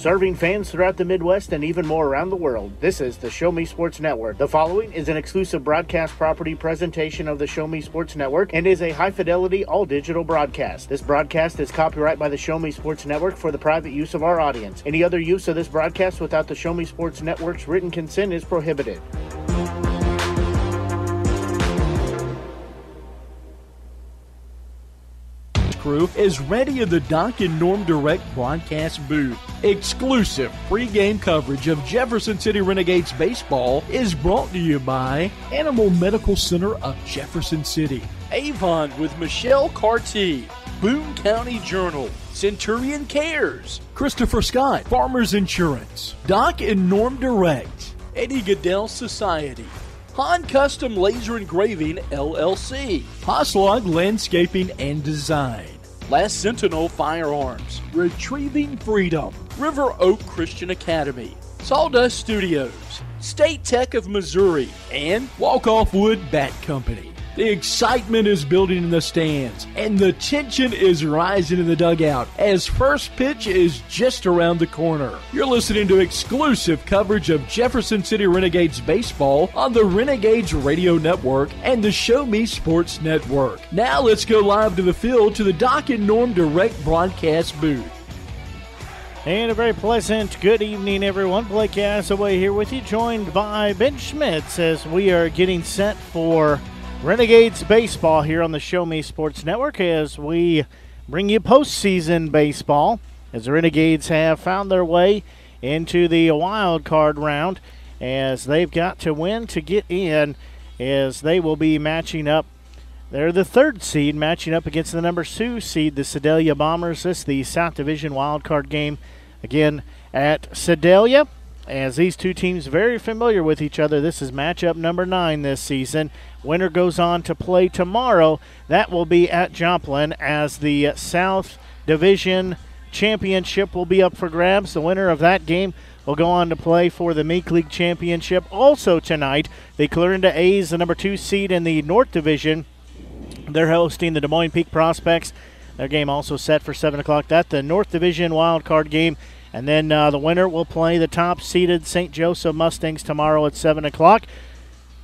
Serving fans throughout the Midwest and even more around the world, this is the Show Me Sports Network. The following is an exclusive broadcast property presentation of the Show Me Sports Network and is a high-fidelity, all-digital broadcast. This broadcast is copyright by the Show Me Sports Network for the private use of our audience. Any other use of this broadcast without the Show Me Sports Network's written consent is prohibited. Crew is ready in the Doc and Norm Direct broadcast booth. Exclusive pregame coverage of Jefferson City Renegades baseball is brought to you by Animal Medical Center of Jefferson City, Avon with Michelle Carty, Boone County Journal, Centurion Cares, Christopher Scott, Farmers Insurance, Doc and Norm Direct, Eddie Goodell Society, Han Custom Laser Engraving, LLC, Poslog Landscaping and Design, Last Sentinel Firearms, Retrieving Freedom, River Oak Christian Academy, Sawdust Studios, State Tech of Missouri, and Walk-Off Wood Bat Company. The excitement is building in the stands, and the tension is rising in the dugout as first pitch is just around the corner. You're listening to exclusive coverage of Jefferson City Renegades baseball on the Renegades Radio Network and the Show Me Sports Network. Now let's go live to the field to the Doc and Norm Direct broadcast booth. And a very pleasant good evening, everyone. Blake Gasaway here with you, joined by Ben Schmitz as we are getting set for Renegades baseball here on the Show Me Sports Network as we bring you postseason baseball as the Renegades have found their way into the wild card round as they've got to win to get in as they will be matching up. They're the third seed matching up against the number 2 seed, the Sedalia Bombers. This is the South Division wild card game again at Sedalia as these two teams very familiar with each other. This is matchup number 9 this season. Winner goes on to play tomorrow. That will be at Joplin as the South Division Championship will be up for grabs. The winner of that game will go on to play for the MINK League Championship. Also tonight, the Clarinda A's, the number 2 seed in the North Division. They're hosting the Des Moines Peak Prospects. Their game also set for 7 o'clock. That's the North Division wild card game. And then the winner will play the top-seeded St. Joseph Mustangs tomorrow at 7 o'clock.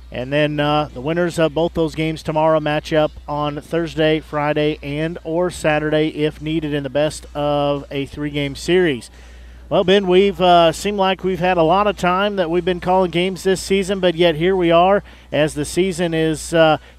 And then the winners of both those games tomorrow match up on Thursday, Friday, and or Saturday if needed in the best of a 3-game series. Well, Ben, we've seemed like we've had a lot of time that we've been calling games this season, but yet here we are as the season is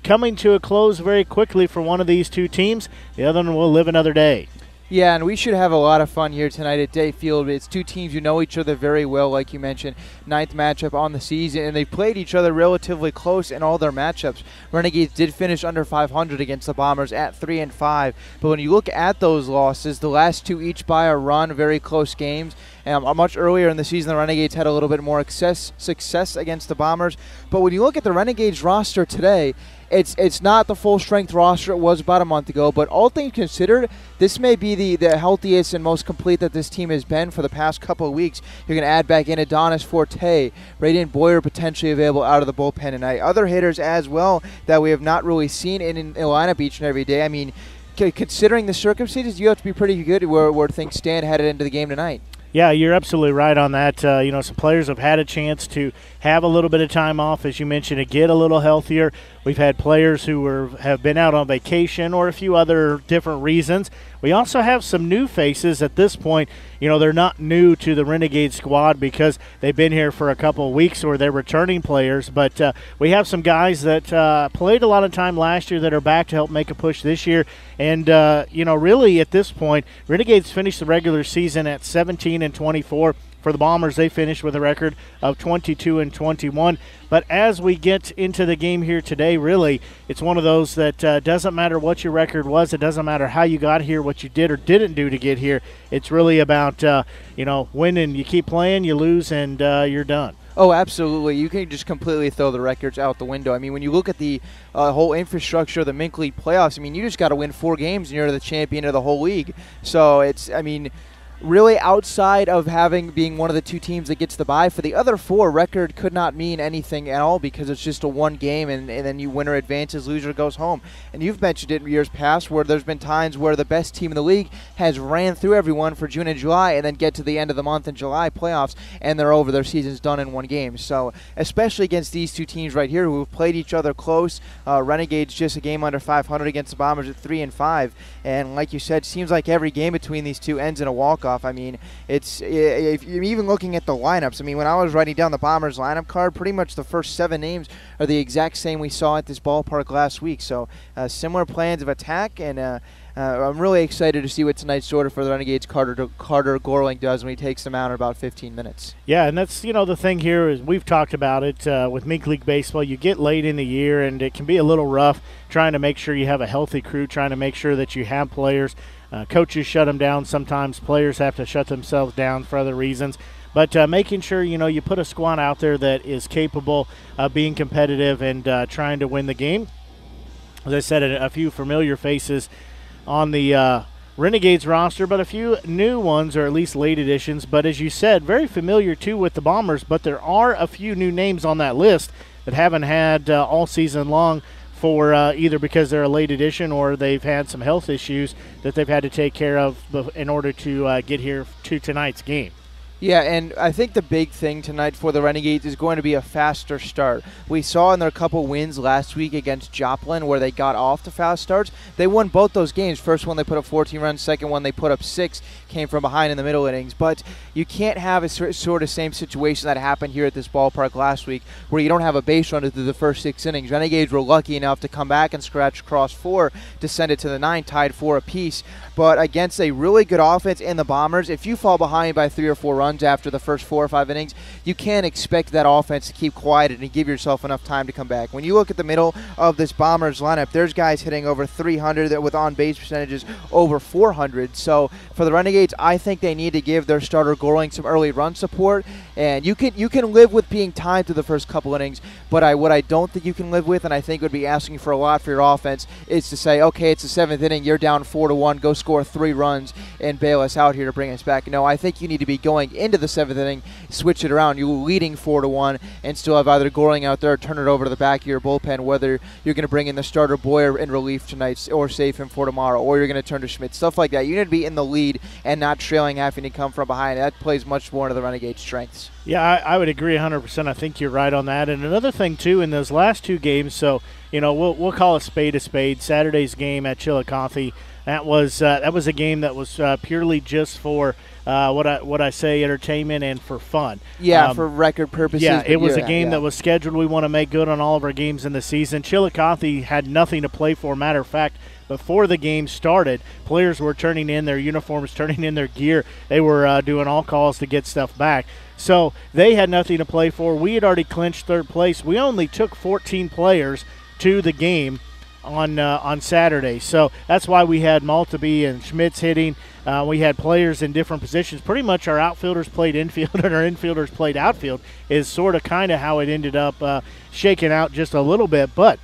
coming to a close very quickly for one of these two teams. The other one will live another day. Yeah, and we should have a lot of fun here tonight at Day Field. It's two teams who know each other very well, like you mentioned. 9th matchup on the season, and they played each other relatively close in all their matchups. Renegades did finish under 500 against the Bombers at 3-5. But when you look at those losses, the last two each by a run, very close games. Much earlier in the season, the Renegades had a little bit more success against the Bombers. But when you look at the Renegades roster today, it's not the full-strength roster it was about a month ago, but all things considered, this may be the healthiest and most complete that this team has been for the past couple of weeks. You're going to add back in Adonis Forte, Braden Boyer potentially available out of the bullpen tonight. Other hitters as well that we have not really seen in the lineup each and every day. I mean, considering the circumstances, you have to be pretty good where things stand headed into the game tonight. Yeah, you're absolutely right on that. Some players have had a chance to have a little bit of time off, as you mentioned, to get a little healthier. We've had players who have been out on vacation or a few other different reasons. We also have some new faces at this point. They're not new to the Renegade squad because they've been here for a couple of weeks or they're returning players. But we have some guys that played a lot of time last year that are back to help make a push this year. And, really at this point, Renegades finished the regular season at 17-24. For the Bombers, they finished with a record of 22-21. But as we get into the game here today, really, it's one of those that doesn't matter what your record was. It doesn't matter how you got here, what you did or didn't do to get here. It's really about, winning. You keep playing, you lose, and you're done. Oh, absolutely. You can just completely throw the records out the window. I mean, when you look at the whole infrastructure of the MINK League playoffs, I mean, you just got to win 4 games and you're the champion of the whole league. So it's, really outside of being one of the two teams that gets the bye. For the other four, record could not mean anything at all because it's just a one game, and then you winner advances, loser goes home. And you've mentioned it in years past where there's been times where the best team in the league has ran through everyone for June and July and then get to the end of the month in July playoffs and they're over. Their season's done in one game. So especially against these two teams right here who have played each other close, Renegades just a game under 500 against the Bombers at 3-5. And like you said, seems like every game between these two ends in a walk-off. I mean, it's if you're even looking at the lineups. I mean, when I was writing down the Bombers lineup card, pretty much the first 7 names are the exact same we saw at this ballpark last week. So similar plans of attack, and I'm really excited to see what tonight's order for the Renegades Carter Gorling does when he takes them out in about 15 minutes. Yeah, and that's, you know, the thing here is we've talked about it with MINK League Baseball. You get late in the year, and it can be a little rough trying to make sure you have a healthy crew, trying to make sure that you have players. Coaches shut them down sometimes. Players have to shut themselves down for other reasons. But making sure, you know, you put a squad out there that is capable of being competitive and trying to win the game. As I said, a few familiar faces on the Renegades roster, but a few new ones, or at least late additions. But as you said, very familiar, too, with the Bombers. But there are a few new names on that list that haven't had all season long, for either because they're a late addition or they've had some health issues that they've had to take care of in order to get here to tonight's game. Yeah, and I think the big thing tonight for the Renegades is going to be a faster start. We saw in their couple wins last week against Joplin where they got off to fast starts. They won both those games. First one they put up 14 runs, second one they put up 6, came from behind in the middle innings. But you can't have a sort of same situation that happened here at this ballpark last week where you don't have a base runner through the first 6 innings. Renegades were lucky enough to come back and scratch across 4 to send it to the 9, tied 4 apiece. But against a really good offense in the Bombers, if you fall behind by 3 or 4 runs after the first 4 or 5 innings, you can't expect that offense to keep quiet and give yourself enough time to come back. When you look at the middle of this Bombers lineup, there's guys hitting over 300 with on-base percentages over 400. So for the Renegades, I think they need to give their starter Gorling some early run support. And you can live with being tied to the first couple innings, but what I don't think you can live with, and I think would be asking for a lot for your offense, is to say, okay, it's the 7th inning, you're down 4-1, go score 3 runs and bail us out here to bring us back. No, I think you need to be going into the 7th inning, switch it around. You're leading 4-1 and still have either Gorling out there or turn it over to the back of your bullpen, whether you're going to bring in the starter Boyer in relief tonight or save him for tomorrow, or you're going to turn to Schmidt, stuff like that. You need to be in the lead and not trailing, having to come from behind. That plays much more into the Renegades' strengths. Yeah, I would agree 100%. I think you're right on that. And another thing, too, in those last 2 games, so, you know, we'll call a spade a spade. Saturday's game at Chillicothe, that was a game that was purely just for what I say, entertainment and for fun. Yeah, for record purposes. Yeah, it was a game that was scheduled. We want to make good on all of our games in the season. Chillicothe had nothing to play for. Matter of fact, before the game started, players were turning in their uniforms, turning in their gear. They were doing all calls to get stuff back. So they had nothing to play for. We had already clinched 3rd place. We only took 14 players to the game on Saturday. So that's why we had Maltby and Schmitz hitting. We had players in different positions. Pretty much our outfielders played infield and our infielders played outfield is sort of kind of how it ended up shaking out just a little bit. But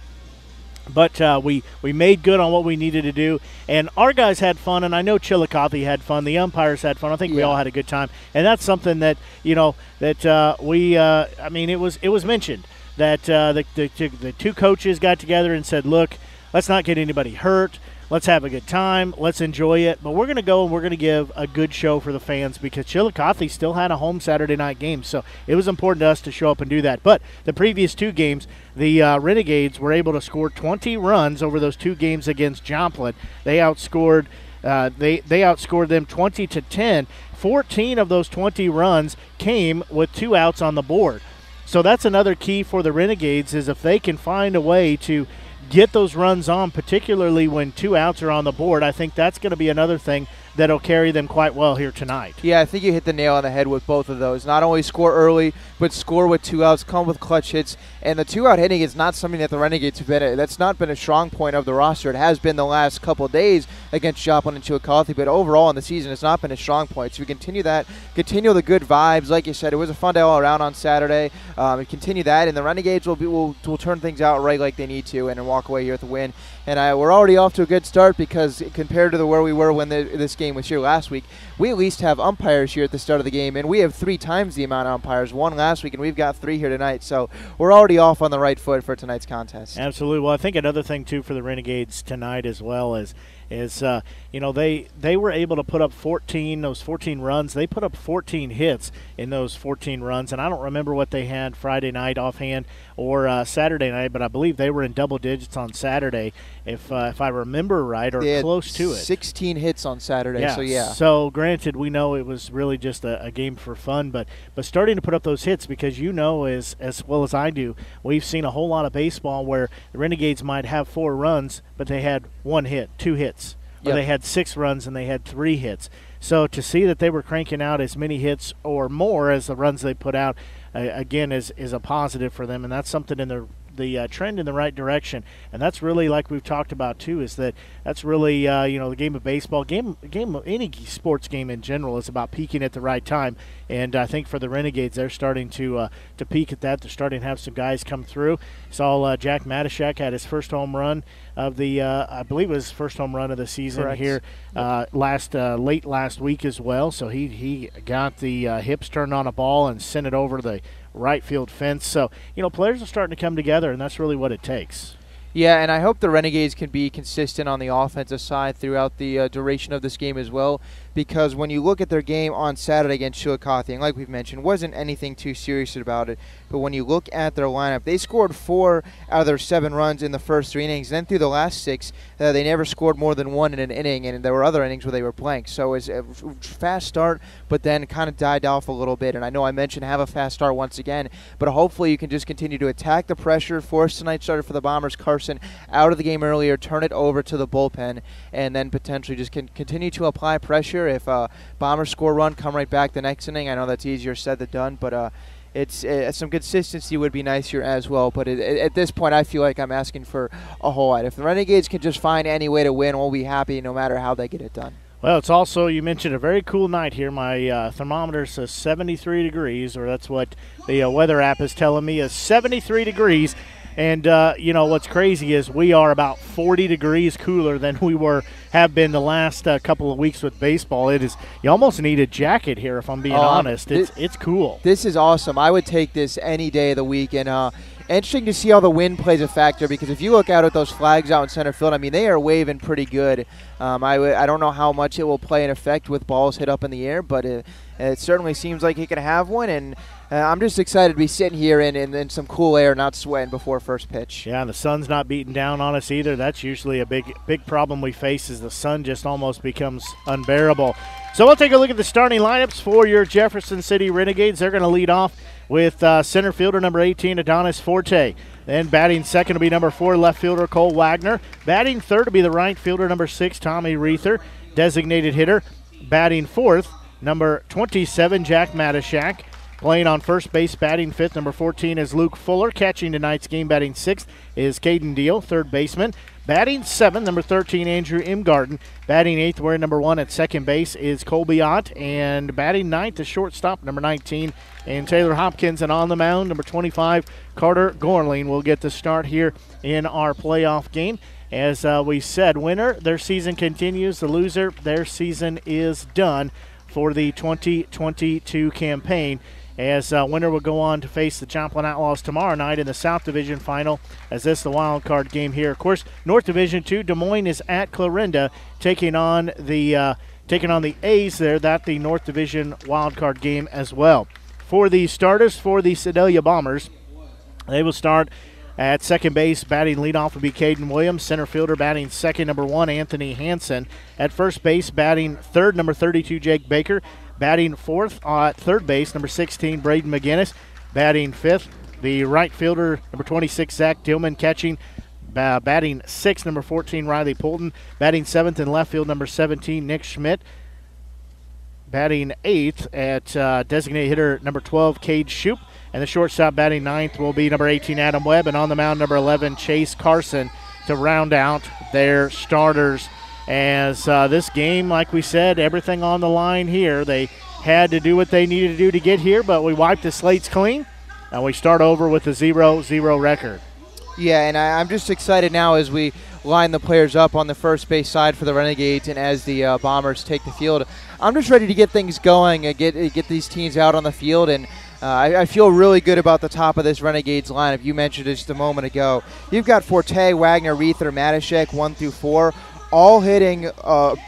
we made good on what we needed to do. And our guys had fun, and I know Chillicothe had fun. The umpires had fun. I think we all had a good time. And that's something that, you know, that it was mentioned that the 2 coaches got together and said, look, let's not get anybody hurt. Let's have a good time. Let's enjoy it. But we're going to go and we're going to give a good show for the fans because Chillicothe still had a home Saturday night game. So it was important to us to show up and do that. But the previous 2 games, the Renegades were able to score 20 runs over those 2 games against Joplin. They outscored them 20-10. 14 of those 20 runs came with 2 outs on the board. So that's another key for the Renegades is if they can find a way to get those runs on, particularly when 2 outs are on the board. I think that's going to be another thing that'll carry them quite well here tonight. Yeah, I think you hit the nail on the head with both of those. Not only score early, but score with 2 outs, come with clutch hits. And the 2-out hitting is not something that the Renegades have been – that's not been a strong point of the roster. It has been the last couple of days against Joplin and Chillicothe, but overall in the season it's not been a strong point. So we continue that, continue the good vibes. Like you said, it was a fun day all around on Saturday. We continue that, and the Renegades will turn things out right like they need to and walk away here with the win. And we're already off to a good start because compared to where we were when this game game was here last week, we at least have umpires here at the start of the game, and we have 3 times the amount of umpires, 1 last week, and we've got 3 here tonight. So we're already off on the right foot for tonight's contest. Absolutely. Well, I think another thing, too, for the Renegades tonight as well is you know, they were able to put up 14, those 14 runs. They put up 14 hits in those 14 runs, and I don't remember what they had Friday night offhand or Saturday night, but I believe they were in double digits on Saturday, if I remember right, or they close to it. 16 hits on Saturday, yeah. So yeah. So granted, we know it was really just a game for fun, but starting to put up those hits, because you know as well as I do, we've seen a whole lot of baseball where the Renegades might have 4 runs, but they had 1 hit, 2 hits, or yep. They had 6 runs and they had 3 hits. So to see that they were cranking out as many hits or more as the runs they put out, again, is a positive for them, and that's something in the trend in the right direction. And that's really, like we've talked about too, is that's really you know, the game of baseball, game of any sports game in general, is about peaking at the right time. And I think for the Renegades, they're starting to peak at that. They're starting to have some guys come through. Saw Jack Matishak had his first home run of the I believe it was his first home run of the season. Correct. Here late last week as well. So he got the hips turned on a ball and sent it over the right field fence. So, you know, players are starting to come together, and that's really what it takes. Yeah, and I hope the Renegades can be consistent on the offensive side throughout the duration of this game as well, because when you look at their game on Saturday against Chillicothe, and like we've mentioned, wasn't anything too serious about it, but when you look at their lineup, they scored 4 out of their 7 runs in the first 3 innings, and then through the last 6, they never scored more than 1 in an inning, and there were other innings where they were blank. So it was a fast start, but then kind of died off a little bit, and I know I mentioned have a fast start once again, but hopefully you can just continue to attack the pressure. Force tonight started for the Bombers, Carson out of the game earlier, turn it over to the bullpen, and then potentially just can continue to apply pressure. If Bombers score a run, come right back the next inning. I know that's easier said than done, but some consistency would be nice here as well. But at this point, I feel like I'm asking for a whole lot. If the Renegades can just find any way to win, we'll be happy no matter how they get it done. Well, it's also, you mentioned, a very cool night here. My thermometer says 73 degrees, or that's what the weather app is telling me, is 73 degrees. And, you know, what's crazy is we are about 40 degrees cooler than we have been the last couple of weeks with baseball. It is, you almost need a jacket here, if I'm being honest. It's cool. This is awesome. I would take this any day of the week. And interesting to see how the wind plays a factor, because if you look out at those flags out in center field, I mean, they are waving pretty good. I don't know how much it will play an effect with balls hit up in the air, but it certainly seems like he can have one. And I'm just excited to be sitting here in some cool air, not sweating before first pitch. Yeah, and the sun's not beating down on us either. That's usually a big problem we face, is the sun just almost becomes unbearable. So we'll take a look at the starting lineups for your Jefferson City Renegades. They're going to lead off with center fielder number 18, Adonis Forte. Then batting second will be number 4, left fielder Cole Wagner. Batting third will be the right fielder number 6, Tommy Reether, designated hitter. Batting fourth, number 27, Jack Matishak. Playing on first base, batting fifth, number 14, is Luke Fuller. Catching tonight's game, batting sixth, is Caden Deal, third baseman. Batting seventh, number 13, Andrew Imgarden. Batting eighth, wearing number 1 at second base, is Colby Ott. And batting ninth, the shortstop, number 19, and Taylor Hopkins. And on the mound, number 25, Carter Gorling will get the start here in our playoff game. As we said, winner, their season continues. The loser, their season is done for the 2022 campaign. As winner will go on to face the Joplin Outlaws tomorrow night in the South Division Final, as this is the wild card game here. Of course, North Division 2, Des Moines is at Clarinda, taking on the A's there. That the North Division wild card game as well. For the starters for the Sedalia Bombers, they will start at second base. Batting leadoff will be Caden Williams. Center fielder batting second, number 1, Anthony Hansen. At first base, batting third, number 32, Jake Baker. Batting fourth at third base, number 16, Braden McGinnis. Batting fifth, the right fielder, number 26, Zach Dillman. Catching, batting sixth, number 14, Riley Poulton. Batting seventh in left field, number 17, Nick Schmidt. Batting eighth at designated hitter, number 12, Cade Shoup. And the shortstop batting ninth will be number 18, Adam Webb. And on the mound, number 11, Chase Carson, to round out their starters. As this game, like we said, everything on the line here. They had to do what they needed to do to get here, but we wiped the slates clean, and we start over with a 0-0 record. Yeah, and I'm just excited now as we line the players up on the first base side for the Renegades, and as the Bombers take the field, I'm just ready to get things going and get these teams out on the field, and I feel really good about the top of this Renegades lineup. You mentioned it just a moment ago. You've got Forte, Wagner, Reether, Matishak, 1 through 4, all hitting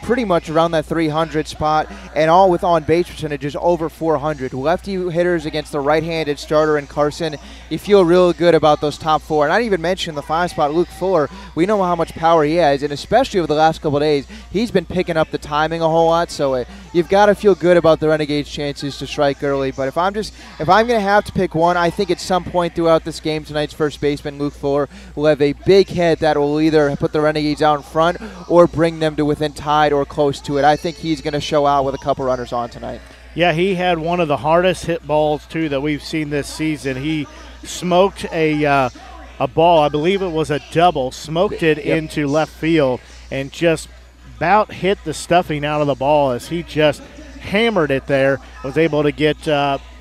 pretty much around that 300 spot, and all with on-base percentages over 400. Lefty hitters against the right-handed starter in Carson. You feel real good about those top four. And I didn't even mention the 5 spot, Luke Fuller. We know how much power he has, and especially over the last couple of days, he's been picking up the timing a whole lot. So you've got to feel good about the Renegades' chances to strike early. But if I'm going to have to pick one, I think at some point throughout this game, tonight's first baseman, Luke Fuller, will have a big hit that will either put the Renegades out in front or bring them to within tied or close to it. I think he's going to show out with a couple runners on tonight. Yeah, he had one of the hardest hit balls, too, that we've seen this season. He smoked a ball, I believe it was a double, smoked it into left field and just about hit the stuffing out of the ball as he just hammered it there. Was able to get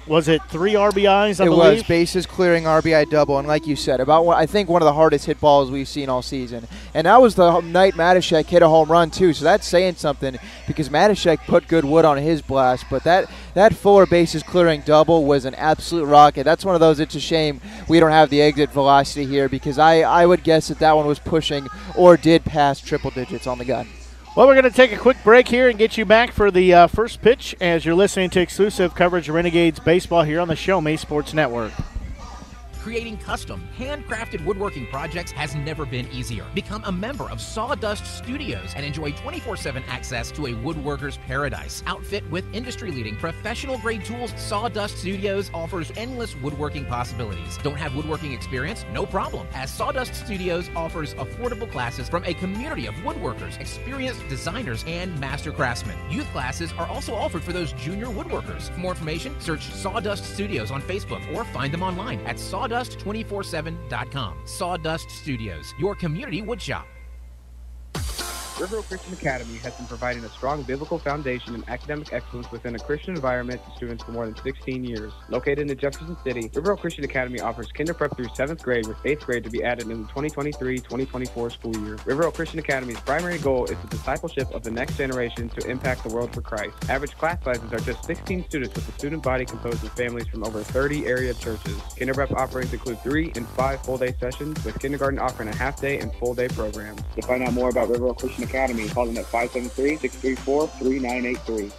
was it 3 RBIs, I believe? It was, bases clearing RBI double, and like you said, I think one of the hardest hit balls we've seen all season. And that was the night Matishak hit a home run, too, so that's saying something because Matishak put good wood on his blast, but that Fuller bases clearing double was an absolute rocket. That's one of those, it's a shame we don't have the exit velocity here because I would guess that one was pushing or did pass triple digits on the gun. Well, we're going to take a quick break here and get you back for the first pitch as you're listening to exclusive coverage of Renegades baseball here on the Show Me Sports Network. Creating custom, handcrafted woodworking projects has never been easier. Become a member of Sawdust Studios and enjoy 24/7 access to a woodworker's paradise. Outfit with industry-leading, professional-grade tools, Sawdust Studios offers endless woodworking possibilities. Don't have woodworking experience? No problem, as Sawdust Studios offers affordable classes from a community of woodworkers, experienced designers, and master craftsmen. Youth classes are also offered for those junior woodworkers. For more information, search Sawdust Studios on Facebook or find them online at Sawdust247.com. Sawdust Studios, your community woodshop. River Oak Christian Academy has been providing a strong biblical foundation and academic excellence within a Christian environment to students for more than 16 years. Located in Jefferson City, River Oak Christian Academy offers kinder prep through 7th grade, with 8th grade to be added in the 2023-2024 school year. River Oak Christian Academy's primary goal is the discipleship of the next generation to impact the world for Christ. Average class sizes are just 16 students, with the student body composed of families from over 30 area churches. Kinder prep offerings include 3- and 5- full-day sessions, with kindergarten offering a half-day and full-day programs. To find out more about River Oak Christian Academy, call them at 573-634-3983.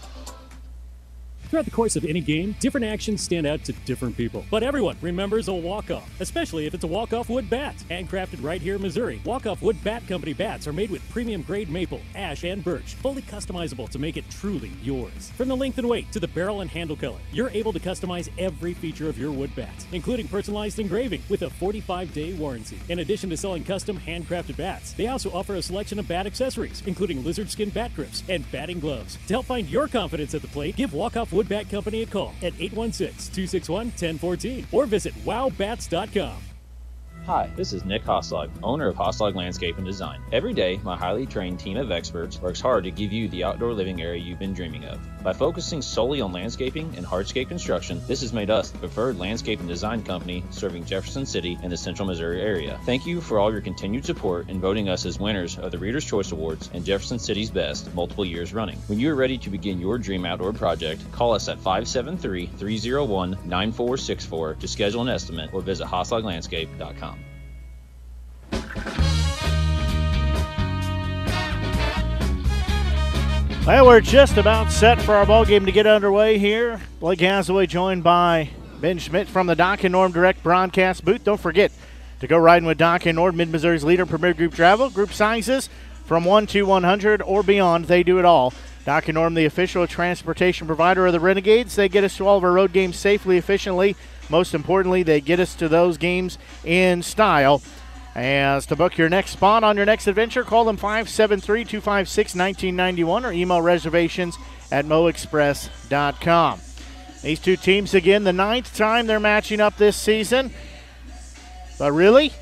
Throughout the course of any game, different actions stand out to different people. But everyone remembers a walk-off, especially if it's a walk-off wood bat. Handcrafted right here in Missouri, walk-off wood bat company bats are made with premium grade maple, ash, and birch, fully customizable to make it truly yours. From the length and weight to the barrel and handle color, you're able to customize every feature of your wood bat, including personalized engraving with a 45-day warranty. In addition to selling custom handcrafted bats, they also offer a selection of bat accessories, including lizard skin bat grips and batting gloves. To help find your confidence at the plate, give walk-off Wood Bat Company a call at 816-261-1014 or visit wowbats.com. Hi, this is Nick Hoslog, owner of Hoslog Landscape and Design. Every day, my highly trained team of experts works hard to give you the outdoor living area you've been dreaming of. By focusing solely on landscaping and hardscape construction, this has made us the preferred landscape and design company serving Jefferson City and the Central Missouri area. Thank you for all your continued support in voting us as winners of the Reader's Choice Awards and Jefferson City's Best multiple years running. When you are ready to begin your dream outdoor project, call us at 573-301-9464 to schedule an estimate or visit HoslogLandscape.com. Well, we're just about set for our ball game to get underway here. Blake Gasaway joined by Ben Schmidt from the Doc and Norm Direct broadcast booth. Don't forget to go riding with Doc and Norm, Mid-Missouri's leader in premier group travel. Group sizes from 1 to 100 or beyond, they do it all. Doc and Norm, the official transportation provider of the Renegades. They get us to all of our road games safely, efficiently. Most importantly, they get us to those games in style. As to book your next spot on your next adventure, call them 573-256-1991 or email reservations at moexpress.com. These two teams, again, the 9th time they're matching up this season. But really,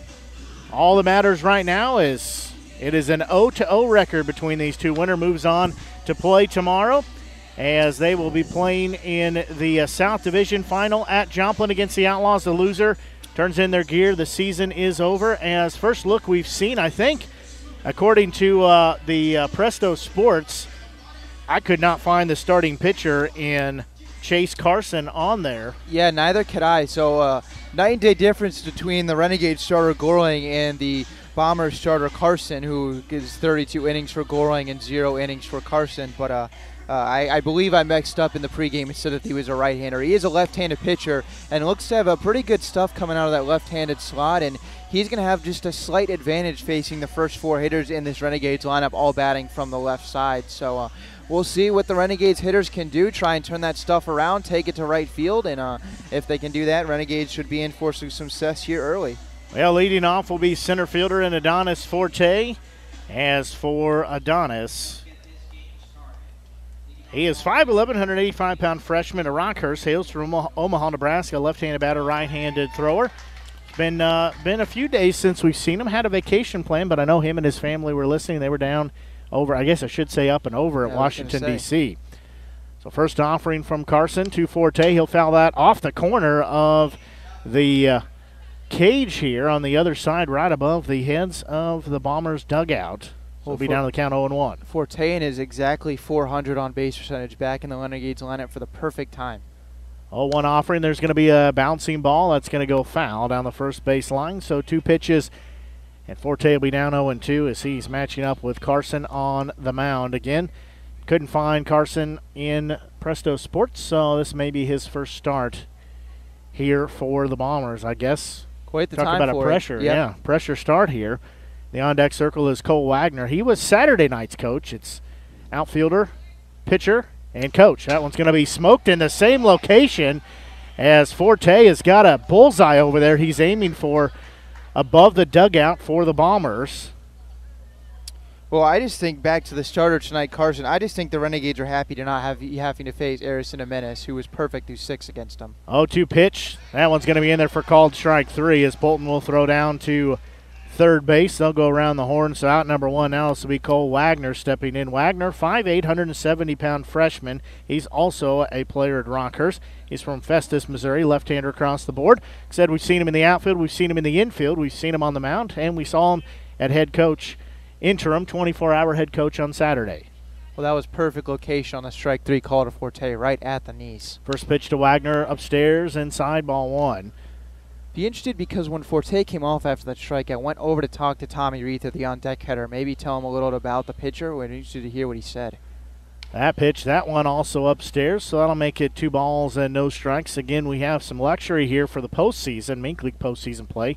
all that matters right now is it is an 0-0 record between these two. Winner moves on to play tomorrow as they will be playing in the South Division final at Joplin against the Outlaws. The loser turns in their gear. The season is over. As first look we've seen, I think, According to the Presto Sports, I could not find the starting pitcher in Chase Carson on there. Yeah, neither could I. So night and day difference between the Renegade starter Gorling and the Bombers starter Carson, who gives 32 innings for Gorling and 0 innings for Carson. But I believe I mixed up in the pregame and said that he was a right-hander. He is a left-handed pitcher and looks to have a pretty good stuff coming out of that left-handed slot, and he's going to have just a slight advantage facing the first four hitters in this Renegades lineup, all batting from the left side. So we'll see what the Renegades hitters can do, try and turn that stuff around, take it to right field, and if they can do that, Renegades should be in for some success here early. Well, leading off will be center fielder and Adonis Forte. As for Adonis, he is 5'11", 185-pound freshman at Rockhurst, hails from Omaha, Nebraska, left-handed batter, right-handed thrower. It's been a few days since we've seen him. Had a vacation plan, but I know him and his family were listening. They were down over, I guess I should say up and over, at Washington, D.C. So first offering from Carson to Forte. He'll foul that off the corner of the cage here on the other side, right above the heads of the Bombers' dugout. We'll be down to the count 0-1. Fortean is exactly 400 on base percentage, back in the Renegades lineup for the perfect time. 0-1 offering. There's going to be a bouncing ball that's going to go foul down the first baseline. So two pitches, and Forte will be down 0-2 as he's matching up with Carson on the mound again. Couldn't find Carson in Presto Sports, so this may be his first start here for the Bombers, I guess. Quite the time for it. Talk about a pressure, yeah, pressure start here. The on-deck circle is Cole Wagner. He was Saturday night's coach. It's outfielder, pitcher, and coach. That one's going to be smoked in the same location as Forte has got a bullseye over there he's aiming for above the dugout for the Bombers. Well, I just think back to the starter tonight, Carson. I just think the Renegades are happy to not have having to face Arison Jimenez, who was perfect through six against them. 0-2 pitch. That one's going to be in there for called strike three as Bolton will throw down to third base. They'll go around the horn. So out number one now, this will be Cole Wagner stepping in. Wagner, 5'8", 170-pound freshman. He's also a player at Rockhurst. He's from Festus, Missouri, left-hander across the board. Like I said, we've seen him in the outfield. We've seen him in the infield. We've seen him on the mound. And we saw him at head coach, interim 24-hour head coach on Saturday. Well, that was perfect location on the strike three call to Forte, right at the knees. First pitch to Wagner upstairs, inside, ball one. Be interested because when Forte came off after that strike, I went over to talk to Tommy Reether, the on-deck hitter. Maybe tell him a little about the pitcher. We're interested to hear what he said. That pitch, that one also upstairs, so that'll make it 2 balls and no strikes. Again, we have some luxury here for the postseason, MINK League postseason play.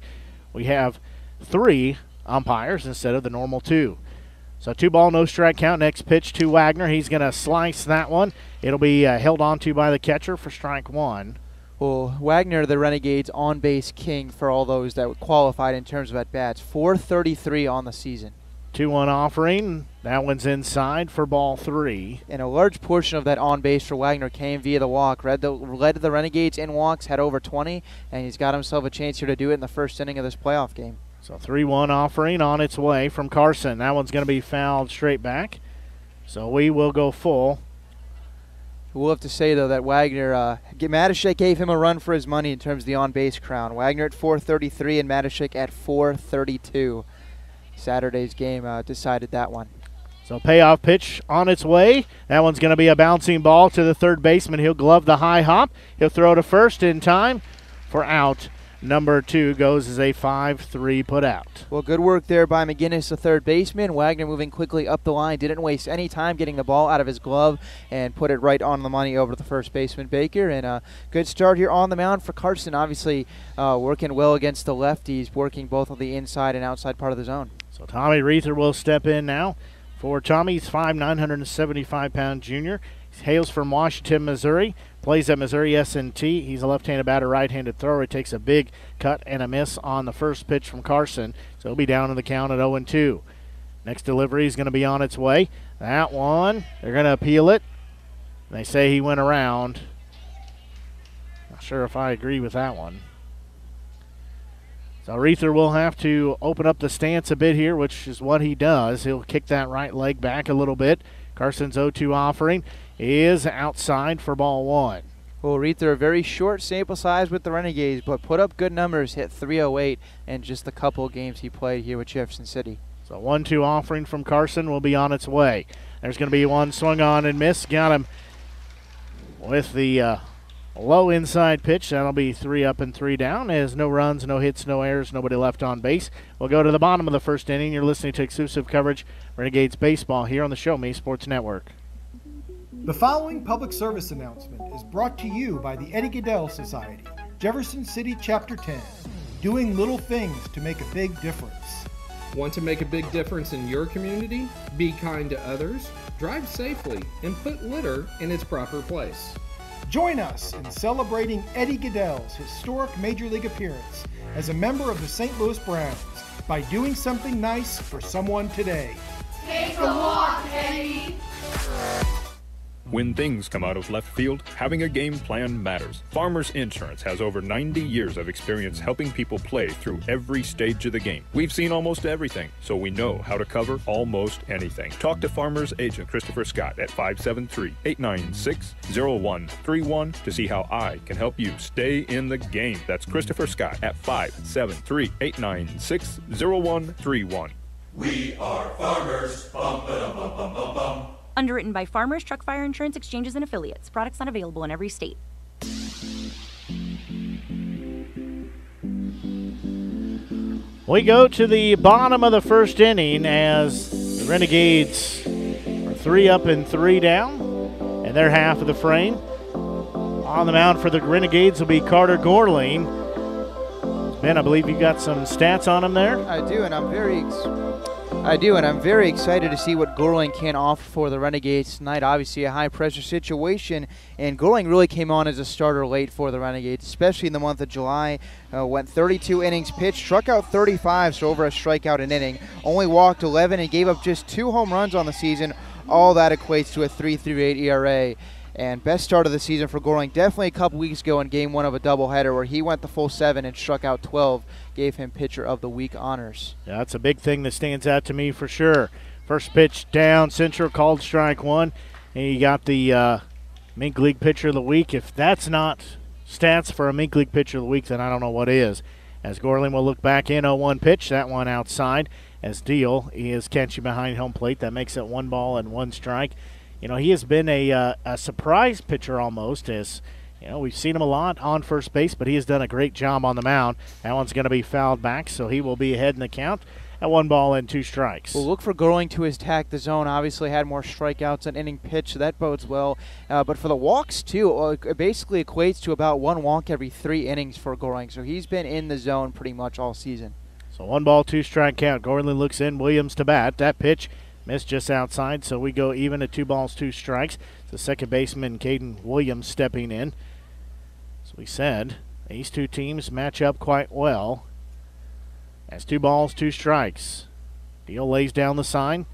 We have 3 umpires instead of the normal 2. So 2-ball, no strike count. Next pitch to Wagner. He's going to slice that one. It'll be held onto by the catcher for strike one. Well, Wagner, the Renegades on-base king for all those that qualified in terms of at-bats. 433 on the season. 2-1 offering. That one's inside for ball 3. And a large portion of that on-base for Wagner came via the walk. Led the Renegades in walks, had over 20, and he's got himself a chance here to do it in the first inning of this playoff game. So 3-1 offering on its way from Carson. That one's going to be fouled straight back. So we will go full. We'll have to say, though, that Wagner, Matishak gave him a run for his money in terms of the on-base crown. Wagner at 433 and Matishak at 432. Saturday's game decided that one. So payoff pitch on its way. That one's going to be a bouncing ball to the third baseman. He'll glove the high hop. He'll throw to first in time for out. Number 2 goes as a 5-3 put out. Well, good work there by McGinnis, the third baseman. Wagner moving quickly up the line. Didn't waste any time getting the ball out of his glove and put it right on the money over to the first baseman, Baker. And a good start here on the mound for Carson. Obviously working well against the lefties, working both on the inside and outside part of the zone. So Tommy Reether will step in now for Tommy. He's 5'9", 175-pound junior. He hails from Washington, Missouri. Plays at Missouri S&T. He's a left-handed batter, right-handed thrower. He takes a big cut and a miss on the first pitch from Carson. So he'll be down in the count at 0-2. Next delivery is going to be on its way. That one, they're going to appeal it. They say he went around. Not sure if I agree with that one. So Reether will have to open up the stance a bit here, which is what he does. He'll kick that right leg back a little bit. Carson's 0-2 offering is outside for ball 1. Well, Reether, a very short sample size with the Renegades, but put up good numbers, hit .308 in just the couple games he played here with Jefferson City. So 1-2 offering from Carson will be on its way. There's going to be one swung on and missed. Got him with the low inside pitch. That'll be 3 up and 3 down as no runs, no hits, no errors, nobody left on base. We'll go to the bottom of the first inning. You're listening to exclusive coverage, Renegades Baseball, here on the Show Me Sports Network. The following public service announcement is brought to you by the Eddie Goodell Society, Jefferson City Chapter 10, doing little things to make a big difference. Want to make a big difference in your community? Be kind to others, drive safely, and put litter in its proper place. Join us in celebrating Eddie Goodell's historic Major League appearance as a member of the St. Louis Browns by doing something nice for someone today. Take a walk, Eddie! When things come out of left field, having a game plan matters. Farmers Insurance has over 90 years of experience helping people play through every stage of the game. We've seen almost everything, so we know how to cover almost anything. Talk to Farmers Agent Christopher Scott at 573-896-0131 to see how I can help you stay in the game. That's Christopher Scott at 573-896-0131. We are farmers. Bum, ba-dum, bum, bum, bum, bum. Underwritten by Farmers, Truck Fire Insurance, Exchanges, and Affiliates. Products not available in every state. We go to the bottom of the first inning as the Renegades are 3 up and 3 down. And they're half of the frame. On the mound for the Renegades will be Carter Gorling. Ben, I believe you've got some stats on him there. I do, and I'm very excited to see what Gorling can offer for the Renegades tonight. Obviously a high-pressure situation, and Gorling really came on as a starter late for the Renegades, especially in the month of July. Went 32 innings pitched, struck out 35, so over a strikeout an inning. Only walked 11 and gave up just 2 home runs on the season. All that equates to a 3.38 ERA. And best start of the season for Gorling, definitely a couple weeks ago in game 1 of a doubleheader where he went the full 7 and struck out 12, gave him pitcher of the week honors. Yeah, that's a big thing that stands out to me for sure. First pitch down, Central called strike 1, and he got the MINK League pitcher of the week. If that's not stats for a MINK League pitcher of the week, then I don't know what is. As Gorling will look back in, 0-1 pitch, that one outside. As Deal is catching behind home plate, that makes it 1 ball and 1 strike. You know, he has been a surprise pitcher almost, as, you know, we've seen him a lot on first base, but he has done a great job on the mound. That one's going to be fouled back, so he will be ahead in the count at 1 ball and 2 strikes. We'll look for Gorling to attack the zone. Obviously had more strikeouts and inning pitch, so that bodes well. But for the walks, too, it basically equates to about 1 walk every 3 innings for Gorling, so he's been in the zone pretty much all season. So 1 ball, 2 strike count. Gorling looks in, Williams to bat. That pitch missed just outside, so we go even at 2 balls, 2 strikes. The second baseman, Caden Williams, stepping in. As we said, these two teams match up quite well. That's 2 balls, 2 strikes. Deal lays down the sign.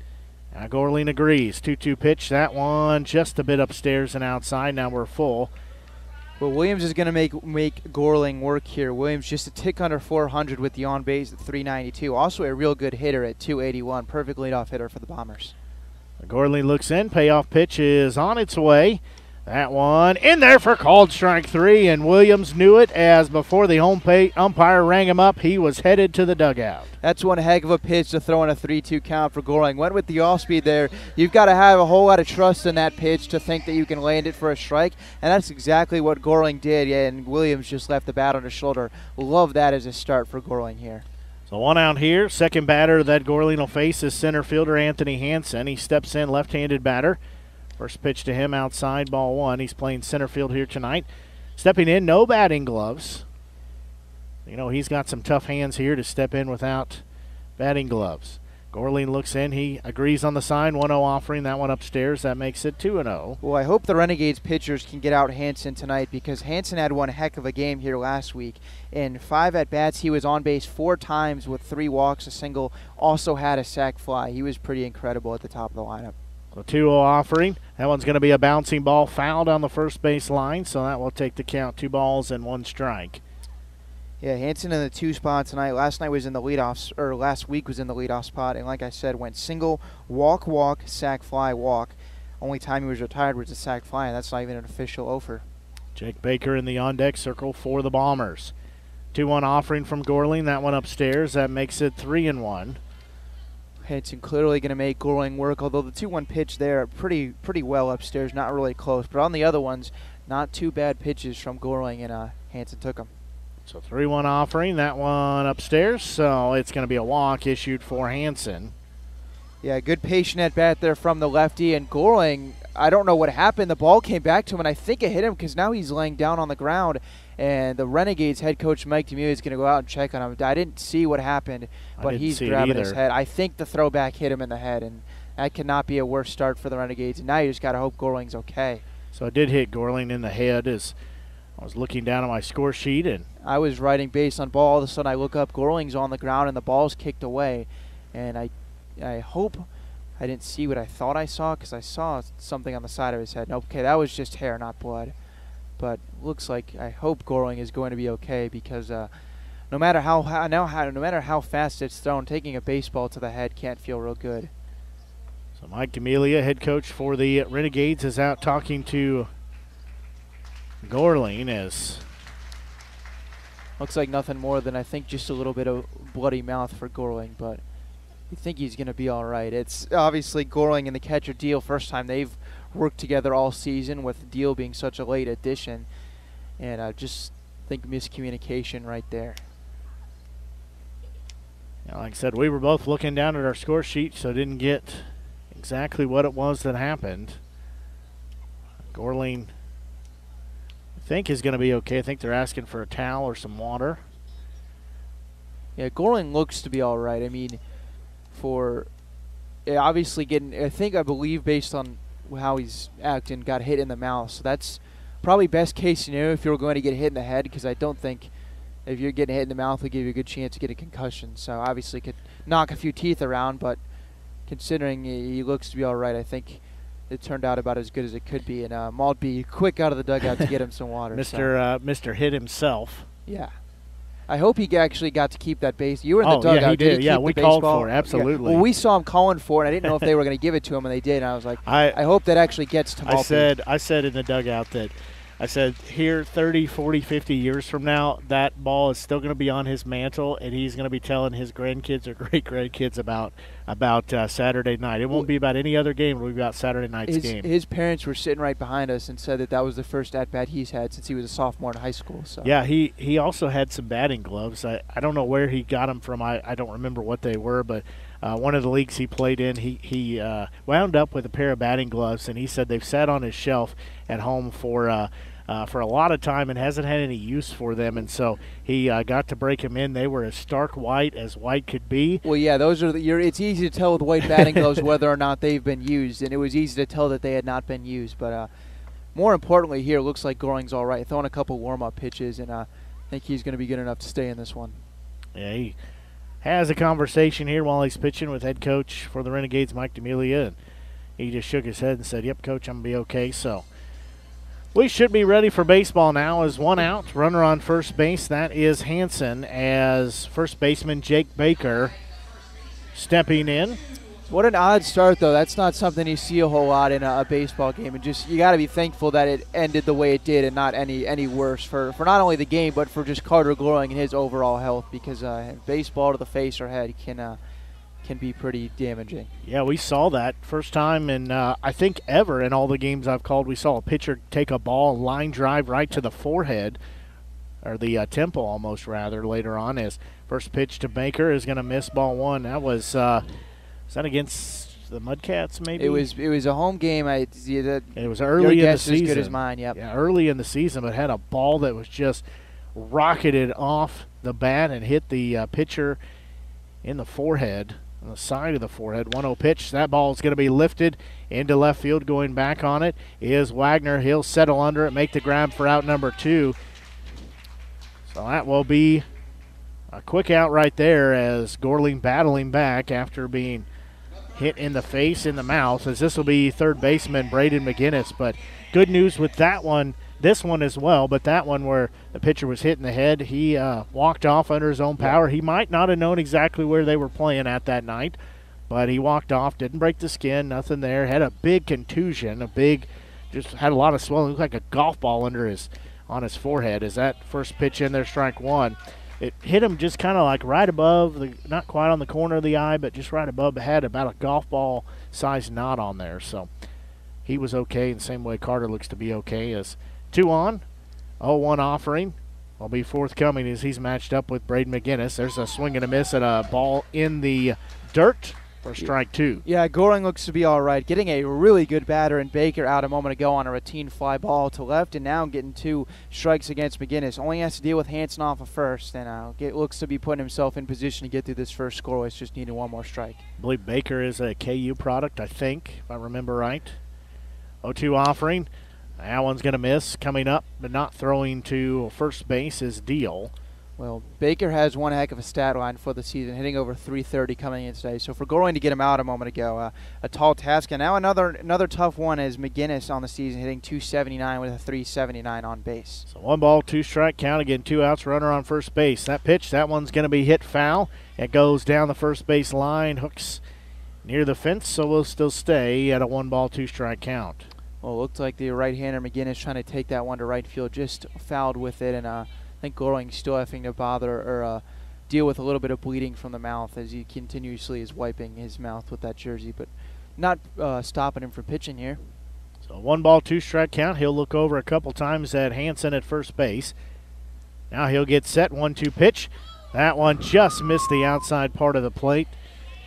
Now Gorling agrees. 2-2 pitch. That one just a bit upstairs and outside. Now we're full. But Williams is going to make Gorling work here. Williams just a tick under 400 with the on-base at 392. Also a real good hitter at 281. Perfect leadoff hitter for the Bombers. Gorling looks in. Payoff pitch is on its way. That one in there for called strike 3, and Williams knew it, as before the home plate umpire rang him up, he was headed to the dugout. That's one heck of a pitch to throw in a 3-2 count for Gorling. Went with the off-speed there. You've got to have a whole lot of trust in that pitch to think that you can land it for a strike, and that's exactly what Gorling did, and Williams just left the bat on his shoulder. Love that as a start for Gorling here. So one out here. Second batter that Gorling will face is center fielder Anthony Hansen. He steps in, left-handed batter. First pitch to him outside, ball 1. He's playing center field here tonight. Stepping in, no batting gloves. You know, he's got some tough hands here to step in without batting gloves. Gorling looks in. He agrees on the sign. 1-0 offering. That one upstairs. That makes it 2-0. Well, I hope the Renegades pitchers can get out Hansen tonight, because Hansen had one heck of a game here last week. In 5 at-bats, he was on base 4 times with 3 walks, a single. Also had a sac fly. He was pretty incredible at the top of the lineup. The 2-0 offering. That one's going to be a bouncing ball fouled on the first base line, so that will take the count 2 balls and 1 strike. Yeah, Hansen in the 2 spot tonight. Last week was in the leadoff spot, and like I said, went single, walk, sac fly, walk. Only time he was retired was a sac fly, and that's not even an official offer. Jake Baker in the on-deck circle for the Bombers. 2-1 offering from Gorling. That one upstairs. That makes it 3-1. pitch and clearly going to make Gorling work, although the 2-1 pitch there pretty well upstairs, not really close. But on the other ones, not too bad pitches from Gorling, and Hansen took them. So 3-1 offering, that one upstairs, so it's going to be a walk issued for Hansen. Yeah, good patient at bat there from the lefty, and Gorling, I don't know what happened. The ball came back to him, and I think it hit him because now he's laying down on the ground, and the Renegades head coach Mike DeMuy is going to go out and check on him. I didn't see what happened, but he's grabbing his head. I think the throwback hit him in the head, and that cannot be a worse start for the Renegades. And now you just got to hope Gorling's okay. So it did hit Gorling in the head as I was looking down at my score sheet. And I was writing base on ball. All of a sudden I look up, Gorling's on the ground, and the ball's kicked away. And I hope I didn't see what I thought I saw, because I saw something on the side of his head. Okay, that was just hair, not blood. But looks like, I hope Gorling is going to be okay, because no matter how fast it's thrown, taking a baseball to the head can't feel real good. So Mike D'Amelia, head coach for the Renegades, is out talking to Gorling as looks like nothing more than, I think, just a little bit of bloody mouth for Gorling, but I think he's going to be all right. It's obviously Gorling and the catcher Deal, first time they've worked together all season, with Deal being such a late addition. And I just think miscommunication right there. Now, like I said, we were both looking down at our score sheet, so didn't get exactly what it was that happened. Gorling, I think, is going to be okay. I think they're asking for a towel or some water. Yeah, Gorling looks to be all right. I mean, for obviously getting, I believe based on how he's acting, got hit in the mouth. So that's probably best case scenario if you're going to get hit in the head, because I don't think if you're getting hit in the mouth, it'll give you a good chance to get a concussion. So obviously could knock a few teeth around, but considering he looks to be all right, I think it turned out about as good as it could be. And Maltby quick out of the dugout to get him some water. Mr. Hit himself. Yeah. I hope he actually got to keep that base. You were in the dugout. Yeah, he did. Yeah, we called for it. Absolutely. Yeah. Well, we saw him calling for it. I didn't know if they were going to give it to him, and they did. And I was like, I hope that actually gets to Maltby. I said in the dugout that I said, here 30, 40, 50 years from now, that ball is still going to be on his mantle, and he's going to be telling his grandkids or great-grandkids about Saturday night. It won't be about any other game. It'll be about Saturday night's game. His parents were sitting right behind us and said that that was the first at-bat he's had since he was a sophomore in high school. So yeah, he also had some batting gloves. I don't know where he got them from. I don't remember what they were, but one of the leagues he played in, he wound up with a pair of batting gloves, and he said they've sat on his shelf at home for a lot of time and hasn't had any use for them, and so he got to break them in. They were as stark white as white could be. Well, yeah, those are it's easy to tell with white batting gloves whether or not they've been used, and it was easy to tell that they had not been used. But more importantly here, looks like Gorling's all right, throwing a couple warm-up pitches, and I think he's going to be good enough to stay in this one. Yeah, he has a conversation here while he's pitching with head coach for the Renegades, Mike D'Amelia, and he just shook his head and said, yep, coach, I'm going to be okay, so we should be ready for baseball now as one out, runner on first base. That is Hansen, as first baseman Jake Baker stepping in. What an odd start, though. That's not something you see a whole lot in a baseball game. And just, you got to be thankful that it ended the way it did and not any worse for not only the game, but for just Carter Gorling and his overall health, because baseball to the face or head can be pretty damaging. Yeah, we saw that first time in, I think, ever in all the games I've called. We saw a pitcher take a ball, line drive right to the forehead, or the temple almost, rather, later on. As first pitch to Baker is going to miss, ball one. That was that against the Mudcats, maybe? It was a home game. It was early in the season. Your guess is good as mine, yep. Yeah, early in the season, but had a ball that was just rocketed off the bat and hit the pitcher in the forehead. On the side of the forehead. 1-0 pitch. That ball is going to be lifted into left field. Going back on it is Wagner. He'll settle under it, make the grab for out number 2. So that will be a quick out right there, as Gorling battling back after being hit in the face, in the mouth, as this will be third baseman Braden McGinnis. But good news with that one, this one as well, but that one where the pitcher was hit in the head, he walked off under his own power. He might not have known exactly where they were playing at that night, but he walked off, didn't break the skin, nothing there. Had a big contusion, just had a lot of swelling. Looked like a golf ball on his forehead. Is that first pitch in there, strike one. it hit him just kind of like right above, the not quite on the corner of the eye, but just right above the head, about a golf ball size knot on there. So he was okay, in the same way Carter looks to be okay. As 2 on, 0-1 offering will be forthcoming as he's matched up with Braden McGinnis. There's a swing and a miss at a ball in the dirt for strike 2. Yeah, Gorling looks to be all right. Getting a really good batter and Baker out a moment ago on a routine fly ball to left, and now getting 2 strikes against McGinnis. Only has to deal with Hansen off of first, and looks to be putting himself in position to get through this first score. It's just needing 1 more strike. I believe Baker is a KU product, I think, if I remember right. 0-2 offering. That one's going to miss. Coming up, but not throwing to first base, is Deal. Well, Baker has one heck of a stat line for the season, hitting over 330 coming in today. So for Gorling to get him out a moment ago, a tall task. And now another tough one is McGinnis on the season, hitting 279 with a 379 on base. So 1 ball, 2 strike count. Again, 2 outs, runner on first base. That pitch, that one's going to be hit foul. It goes down the first base line, hooks near the fence, so we'll still stay at a 1-ball, 2-strike count. Well, it looked like the right-hander McGinnis trying to take that one to right field, just fouled with it, and I think Gorling still having to bother or deal with a little bit of bleeding from the mouth as he continuously is wiping his mouth with that jersey, but not stopping him from pitching here. So 1-ball, 2-strike count. He'll look over a couple times at Hansen at first base. Now he'll get set, 1-2 pitch. That one just missed the outside part of the plate.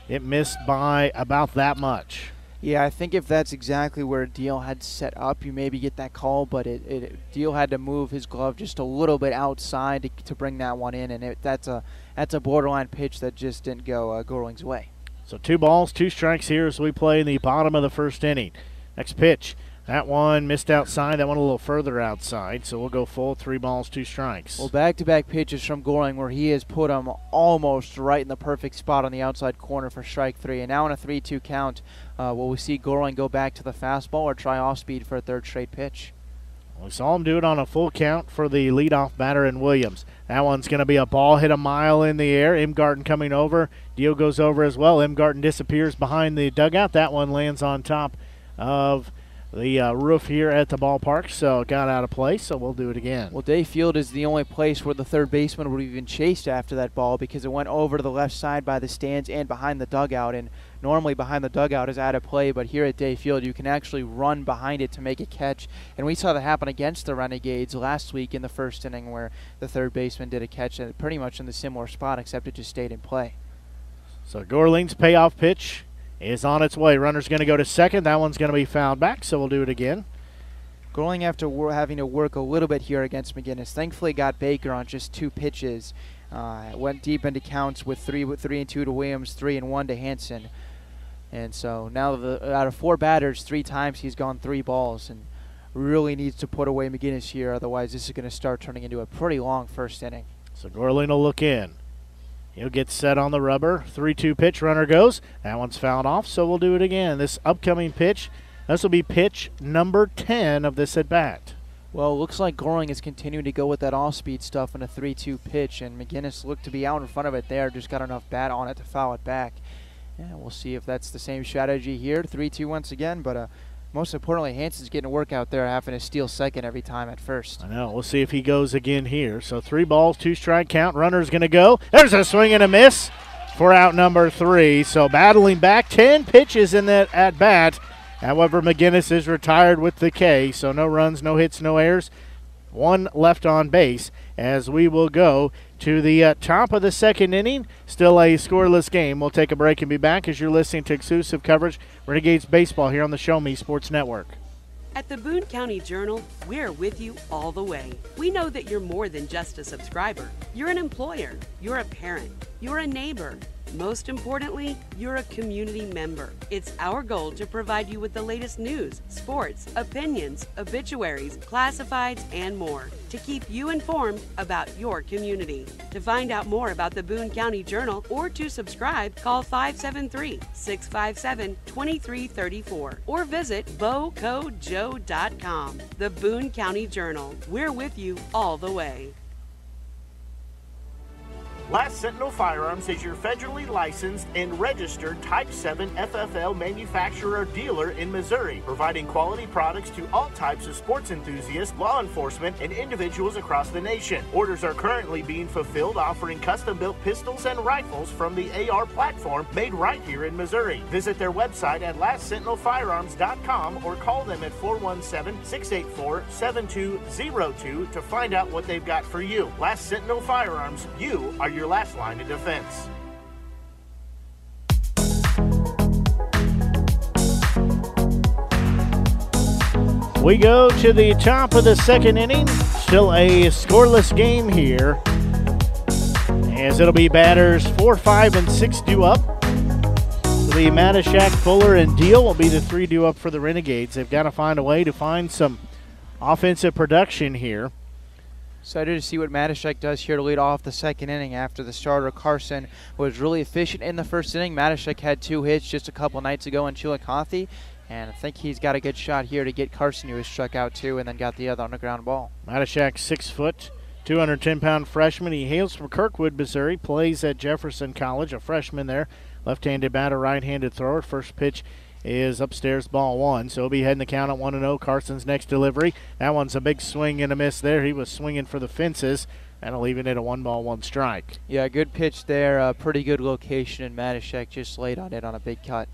It missed by about that much. Yeah, I think if that's exactly where Deal had set up, you maybe get that call, but Deal had to move his glove just a little bit outside to bring that one in, and that's a borderline pitch that just didn't go Gorling's way. So 2 balls, 2 strikes here as we play in the bottom of the first inning. Next pitch, that one missed outside, that one a little further outside, so we'll go full 3 balls, 2 strikes. Well, back-to-back pitches from Gorling where he has put him almost right in the perfect spot on the outside corner for strike 3, and now on a 3-2 count, will we see Gorling go back to the fastball or try off-speed for a 3rd straight pitch? Well, we saw him do it on a full count for the leadoff batter in Williams. That one's going to be a ball hit a mile in the air. Imgarden coming over. Deal goes over as well. Imgarden disappears behind the dugout. That one lands on top of the roof here at the ballpark, so it got out of play, so we'll do it again. Well, Day Field is the only place where the third baseman would have even chased after that ball because it went over to the left side by the stands and behind the dugout, and normally behind the dugout is out of play, but here at Day Field you can actually run behind it to make a catch, and we saw that happen against the Renegades last week in the first inning where the third baseman did a catch pretty much in the similar spot, except it just stayed in play. So Gorling's payoff pitch is on its way. Runner's going to go to second. That one's going to be fouled back, so we'll do it again. Gorling after having to work a little bit here against McGinnis. Thankfully got Baker on just 2 pitches. Went deep into counts with 3 and 2 to Williams, 3 and 1 to Hansen. And so now out of 4 batters, 3 times he's gone 3 balls and really needs to put away McGinnis here. Otherwise, this is going to start turning into a pretty long first inning. So Gorling will look in. He'll get set on the rubber. 3-2 pitch, runner goes. That one's fouled off, so we'll do it again. This upcoming pitch, this will be pitch number 10 of this at-bat. Well, it looks like Gorling is continuing to go with that off-speed stuff in a 3-2 pitch, and McGinnis looked to be out in front of it there, just got enough bat on it to foul it back. And we'll see if that's the same strategy here. 3-2 once again, but most importantly, Hansen's getting a work out there, having to steal second every time at first. I know. We'll see if he goes again here. So 3 balls, 2 strike count. Runner's going to go. There's a swing and a miss for out number 3. So battling back, 10 pitches in that at bat. However, McGinnis is retired with the K. So no runs, no hits, no errors. 1 left on base as we will go to the top of the second inning. Still a scoreless game. We'll take a break and be back as you're listening to exclusive coverage Renegades baseball here on the Show Me Sports Network. At the Boone County Journal, we're with you all the way. We know that you're more than just a subscriber. You're an employer. You're a parent. You're a neighbor. Most importantly, you're a community member. It's our goal to provide you with the latest news, sports, opinions, obituaries, classifieds, and more to keep you informed about your community. To find out more about the Boone County Journal or to subscribe, call 573-657-2334 or visit bocojoe.com. The Boone County Journal. We're with you all the way. Last Sentinel Firearms is your federally licensed and registered Type 7 FFL manufacturer dealer in Missouri, providing quality products to all types of sports enthusiasts, law enforcement, and individuals across the nation. Orders are currently being fulfilled, offering custom-built pistols and rifles from the AR platform made right here in Missouri. Visit their website at lastsentinelfirearms.com or call them at 417-684-7202 to find out what they've got for you. Last Sentinel Firearms, you are your last line of defense. We go to the top of the second inning. Still a scoreless game here, as it'll be batters 4, 5, and 6 due up. It'll be Matishak, Fuller, and Deal will be the three due up for the Renegades. They've got to find a way to find some offensive production here. Excited to see what Matishak does here to lead off the second inning after the starter Carson was really efficient in the first inning. Matishak had 2 hits just a couple nights ago in Chillicothe, and I think he's got a good shot here to get Carson, who was struck out 2 and then got the other on the ground ball. Matishak, 6 foot, 210-pound freshman. He hails from Kirkwood, Missouri, plays at Jefferson College, a freshman there. Left-handed batter, right-handed thrower. First pitch is upstairs, ball 1. So he'll be heading the count at 1-0. Carson's next delivery. That one's a big swing and a miss there. He was swinging for the fences. That'll leave it at a 1-1 strike. Yeah, good pitch there. Pretty good location, and Matishak just laid on it on a big cut.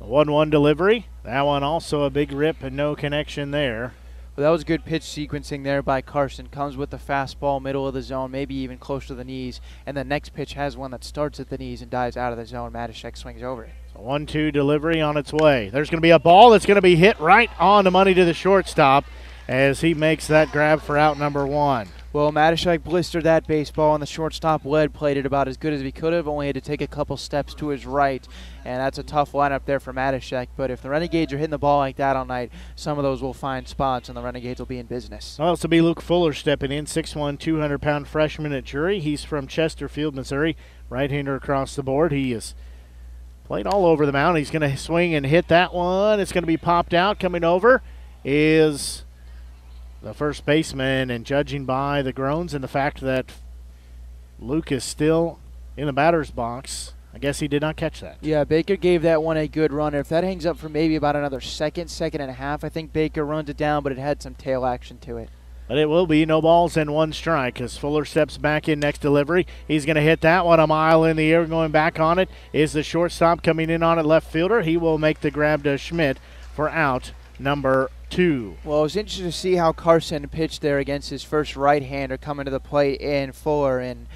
The 1-1 delivery. That one also a big rip and no connection there. Well, that was good pitch sequencing there by Carson. Comes with the fastball, middle of the zone, maybe even close to the knees. And the next pitch has one that starts at the knees and dives out of the zone. Matishak swings over it. So 1-2 delivery on its way. There's going to be a ball that's going to be hit right on the money to the shortstop as he makes that grab for out number 1. Well, Matishak blistered that baseball, and the shortstop lead played it about as good as he could have, only had to take a couple steps to his right. And that's a tough lineup there for Matishak. But if the Renegades are hitting the ball like that all night, some of those will find spots, and the Renegades will be in business. Well, this will be Luke Fuller stepping in, 6'1", 200-pound freshman at Drury. He's from Chesterfield, Missouri. Right-hander across the board. He is played all over the mound. He's going to swing and hit that one. It's going to be popped out. Coming over is the first baseman, and judging by the groans and the fact that Luke is still in the batter's box, I guess he did not catch that. Yeah, Baker gave that one a good run. If that hangs up for maybe about another second, second and a half, I think Baker runs it down, but it had some tail action to it. But it will be no balls and 1 strike as Fuller steps back in, next delivery. He's going to hit that one a mile in the air. Going back on it is the shortstop, coming in on it, left fielder. He will make the grab to Schmidt for out number 2. Well, it was interesting to see how Carson pitched there against his first right-hander coming to the plate in Fuller. And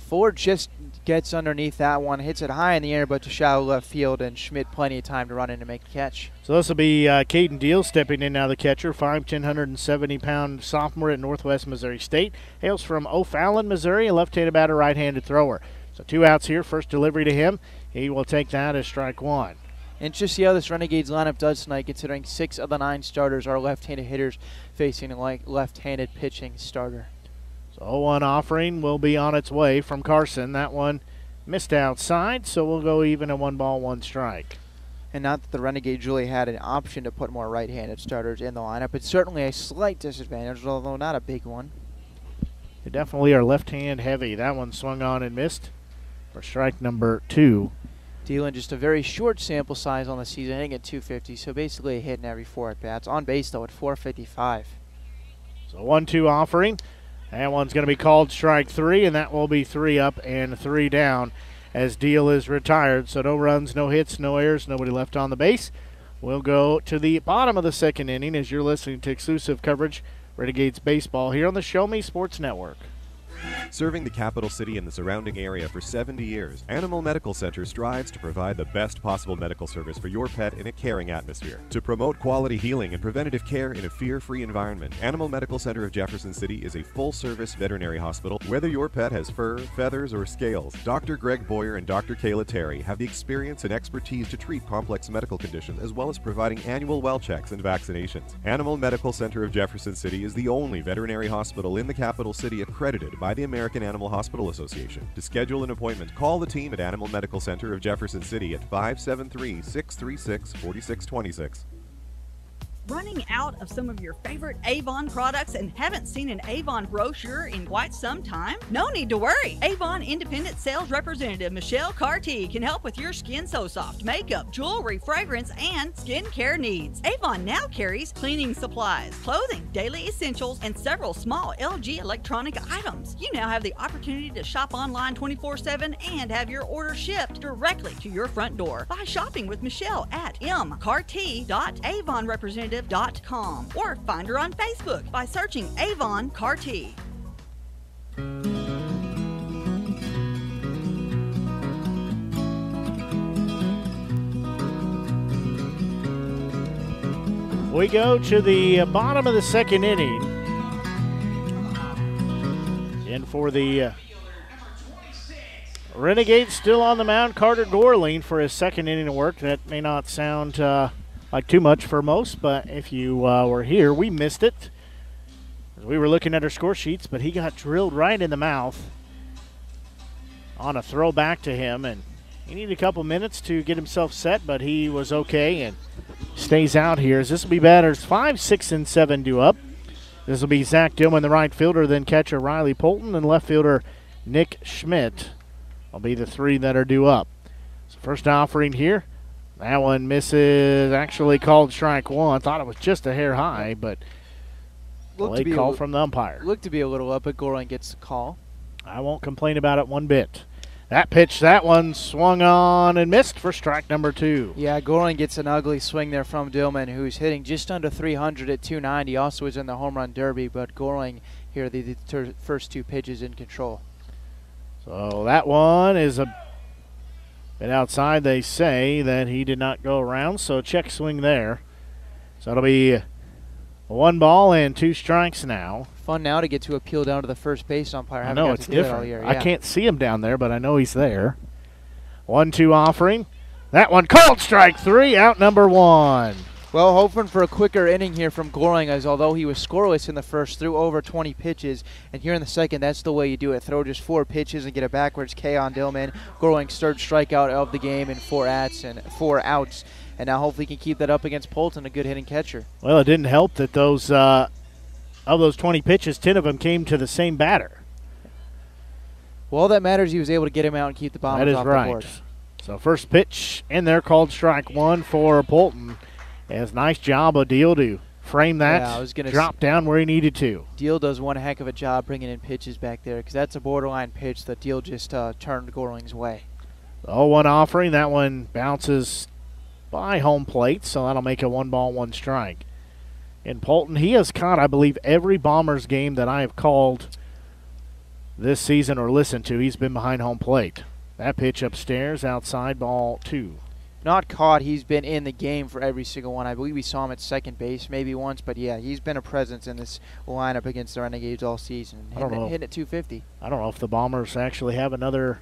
Fuller just gets underneath that one, hits it high in the air, but to shallow left field, and Schmidt plenty of time to run in to make the catch. So this will be Caden Deal stepping in now, the catcher, 5'10", 170-pound sophomore at Northwest Missouri State. Hails from O'Fallon, Missouri, a left-handed batter, right-handed thrower. So 2 outs here, first delivery to him. He will take that as strike 1. And just see how this Renegades lineup does tonight, considering 6 of the 9 starters are left-handed hitters facing a left-handed pitching starter. So one offering will be on its way from Carson. That one missed outside, so we'll go even at 1-1 strike. And not that the Renegades really had an option to put more right-handed starters in the lineup, but certainly a slight disadvantage, although not a big one. They definitely are left-hand heavy. That one swung on and missed for strike number 2. Dealing just a very short sample size on the season, hitting at 250, so basically a hit in every 4 at-bats. On base, though, at 455. So 1-2 offering. That one's going to be called strike 3, and that will be 3 up and 3 down as Deal is retired. So no runs, no hits, no errors, nobody left on the base. We'll go to the bottom of the second inning as you're listening to exclusive coverage, Renegades Baseball, here on the Show Me Sports Network. Serving the capital city and the surrounding area for 70 years, Animal Medical Center strives to provide the best possible medical service for your pet in a caring atmosphere. To promote quality healing and preventative care in a fear-free environment, Animal Medical Center of Jefferson City is a full-service veterinary hospital. Whether your pet has fur, feathers, or scales, Dr. Greg Boyer and Dr. Kayla Terry have the experience and expertise to treat complex medical conditions, as well as providing annual well checks and vaccinations. Animal Medical Center of Jefferson City is the only veterinary hospital in the capital city accredited by the American Animal Hospital Association. To schedule an appointment, call the team at Animal Medical Center of Jefferson City at 573-636-4626. Running out of some of your favorite Avon products and haven't seen an Avon brochure in quite some time? No need to worry. Avon Independent Sales Representative Michelle Carty can help with your Skin So Soft, makeup, jewelry, fragrance, and skincare needs. Avon now carries cleaning supplies, clothing, daily essentials, and several small LG electronic items. You now have the opportunity to shop online 24/7 and have your order shipped directly to your front door by shopping with Michelle at mcarty.avonrepresentative.com or find her on Facebook by searching Avon Carty. We go to the bottom of the second inning. And for the Renegades still on the mound, Carter Gorling for his second inning of work. That may not sound like too much for most, but if you were here, we missed it. We were looking at our score sheets, but he got drilled right in the mouth on a throw back to him. And he needed a couple minutes to get himself set, but he was okay and stays out here. As this will be batters 5, 6, and 7 due up. This will be Zach Dillman, the right fielder, then catcher Riley Poulton, and left fielder Nick Schmidt will be the three that are due up. So first offering here. That one misses. Actually called strike one. Thought it was just a hair high, but late call from the umpire. Looked to be a little up, but Gorling gets the call. I won't complain about it one bit. That pitch, that one swung on and missed for strike number two. Yeah, Gorling gets an ugly swing there from Dillman, who's hitting just under 300 at 290. Also was in the home run derby, but Gorling here, the first two pitches in control. So that one is a bit outside. They say that he did not go around, so check swing there. So it'll be 1 ball and 2 strikes now. Fun now to get to appeal down to the first base umpire. I know, it's different. Yeah. I can't see him down there, but I know he's there. 1-2 offering. That one called strike three, out number one. Well, hoping for a quicker inning here from Gorling, as although he was scoreless in the first, threw over 20 pitches. And here in the second, that's the way you do it. Throw just 4 pitches and get a backwards K on Dillman. Gorling's third strikeout of the game in 4 outs. And now hopefully he can keep that up against Poulton, a good hitting catcher. Well, it didn't help that those of those 20 pitches, 10 of them came to the same batter. Well, all that matters, he was able to get him out and keep the bombers off the board. That is right. So first pitch in there, called strike one for Poulton. As nice job of Deal to frame that, drop down where he needed to. Deal does one heck of a job bringing in pitches back there, because that's a borderline pitch that Deal just turned Gorling's way. The 0-1 offering, that one bounces by home plate, so that'll make a 1 ball, 1 strike. And Poulton, he has caught, I believe, every Bombers game that I have called this season or listened to. He's been behind home plate. That pitch upstairs, outside, ball 2. Not caught, he's been in the game for every single one. I believe we saw him at second base maybe once, but yeah, he's been a presence in this lineup against the Renegades all season. Hitting at 250. I don't know if the Bombers actually have another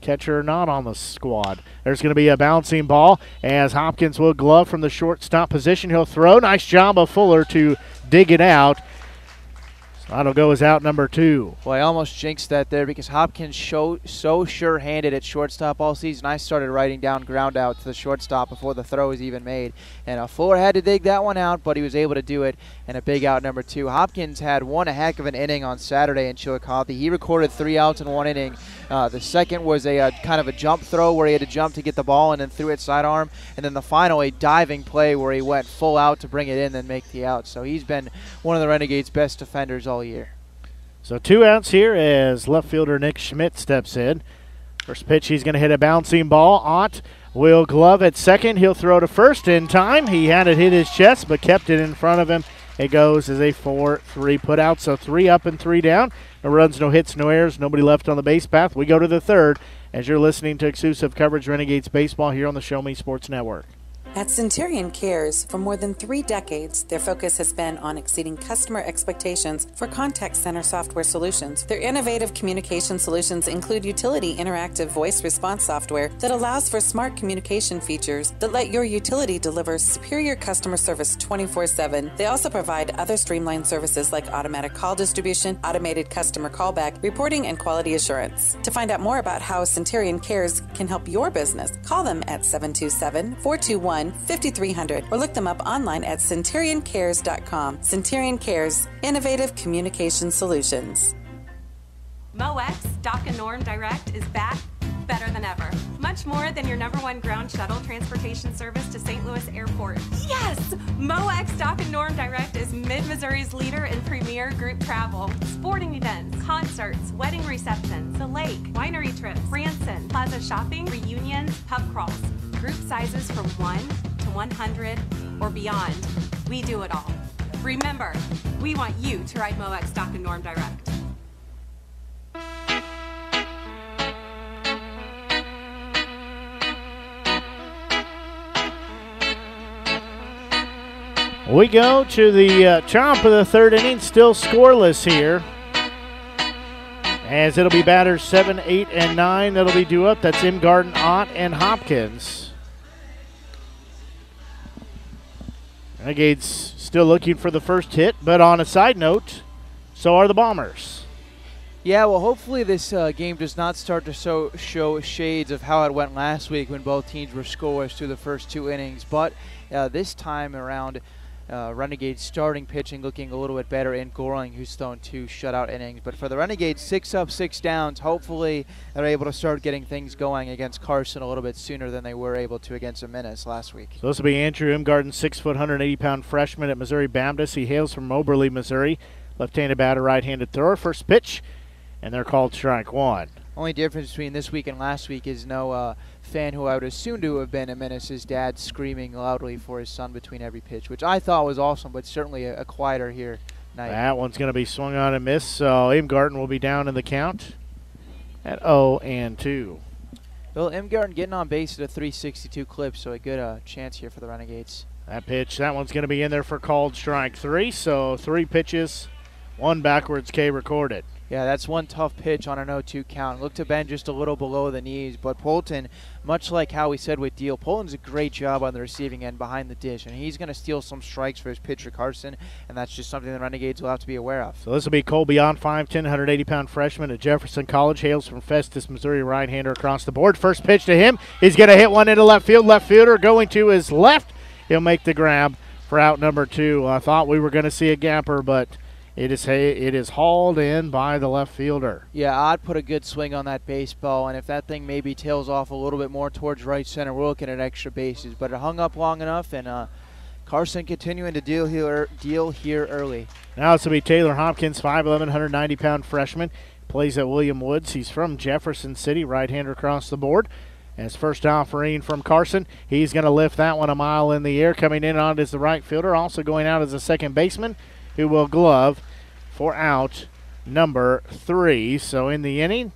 catcher not on the squad. There's going to be a bouncing ball as Hopkins will glove from the shortstop position. He'll throw. Nice job of Fuller to dig it out. So that'll go as out number two. Well, I almost jinxed that there because Hopkins showed so sure-handed at shortstop all season. I started writing down ground out to the shortstop before the throw was even made. And Fuller had to dig that one out, but he was able to do it. And a big out number two. Hopkins had one a heck of an inning on Saturday in Chillicothe. He recorded 3 outs in 1 inning. The second was a kind of a jump throw where he had to jump to get the ball and then threw it sidearm. And then the final, a diving play where he went full out to bring it in and make the out. So he's been one of the Renegades' best defenders all year. So 2 outs here as left fielder Nick Schmidt steps in. First pitch, he's going to hit a bouncing ball. Ott will glove at second. He'll throw to first in time. He had it hit his chest but kept it in front of him. It goes as a 4-3 put out, so 3 up and 3 down. No runs, no hits, no errors, nobody left on the base path. We go to the third as you're listening to exclusive coverage Renegades baseball here on the Show Me Sports Network. At Centurion Cares, for more than 3 decades, their focus has been on exceeding customer expectations for contact center software solutions. Their innovative communication solutions include utility interactive voice response software that allows for smart communication features that let your utility deliver superior customer service 24/7. They also provide other streamlined services like automatic call distribution, automated customer callback, reporting, and quality assurance. To find out more about how Centurion Cares can help your business, call them at 727-421 301-5300 or look them up online at centurioncares.com. Centurion Cares, innovative communication solutions. MoEx, Doc and Norm Direct is back, better than ever. Much more than your #1 ground shuttle transportation service to St. Louis Airport. Yes! MoEx, Doc and Norm Direct is Mid-Missouri's leader in premier group travel. Sporting events, concerts, wedding receptions, the lake, winery trips, Branson, plaza shopping, reunions, pub crawls, group sizes from 1 to 100 or beyond. We do it all. Remember, we want you to ride MoEx, Doc and Norm Direct. We go to the chomp of the third inning, still scoreless here. As it'll be batters 7, 8, and 9 that'll be due up. That's Imgarden, Ott, and Hopkins. Renegades still looking for the first hit, but on a side note, so are the Bombers. Yeah, well, hopefully this game does not start to show shades of how it went last week when both teams were scoreless through the first two innings. But this time around, Renegades starting pitching looking a little bit better in Gorling, who's thrown 2 shutout innings. But for the Renegades, 6 up, 6 downs. Hopefully they're able to start getting things going against Carson a little bit sooner than they were able to against Jimenez last week. So this will be Andrew Imgarden, 6 foot, 180-pound freshman at Missouri Baptist. He hails from Moberly, Missouri. Left-handed batter, right-handed thrower. First pitch, and they're called strike one. Only difference between this week and last week is no fan who I would assume to have been Jimenez's dad screaming loudly for his son between every pitch, which I thought was awesome, but certainly a quieter here night. That one's going to be swung on and missed, so Imgarden will be down in the count at 0-2. Well, Imgarden getting on base at a 362 clip, so a good chance here for the Renegades. That pitch, that one's going to be in there for called strike 3, so 3 pitches, 1 backwards K recorded. Yeah, that's one tough pitch on an 0-2 count. Looked to bend just a little below the knees, but Poulton, much like how we said with Deal, Poulton's a great job on the receiving end behind the dish, and he's going to steal some strikes for his pitcher, Carson, and that's just something the Renegades will have to be aware of. So this will be Colby Ott, 5'10", 180-pound freshman at Jefferson College, hails from Festus, Missouri, right-hander across the board. First pitch to him. He's going to hit one into left field. Left fielder going to his left. He'll make the grab for out number 2. I thought we were going to see a gapper, but it is hauled in by the left fielder. Yeah, Ott put a good swing on that baseball, and if that thing maybe tails off a little bit more towards right center, we're looking at extra bases. But it hung up long enough, and Carson continuing to deal here early. Now this will be Taylor Hopkins, 5'11", 190-pound freshman. Plays at William Woods. He's from Jefferson City, right-hander across the board. As first offering from Carson, he's going to lift that one a mile in the air. Coming in on it is the right fielder, also going out as a second baseman, who will glove for out number 3. So in the inning,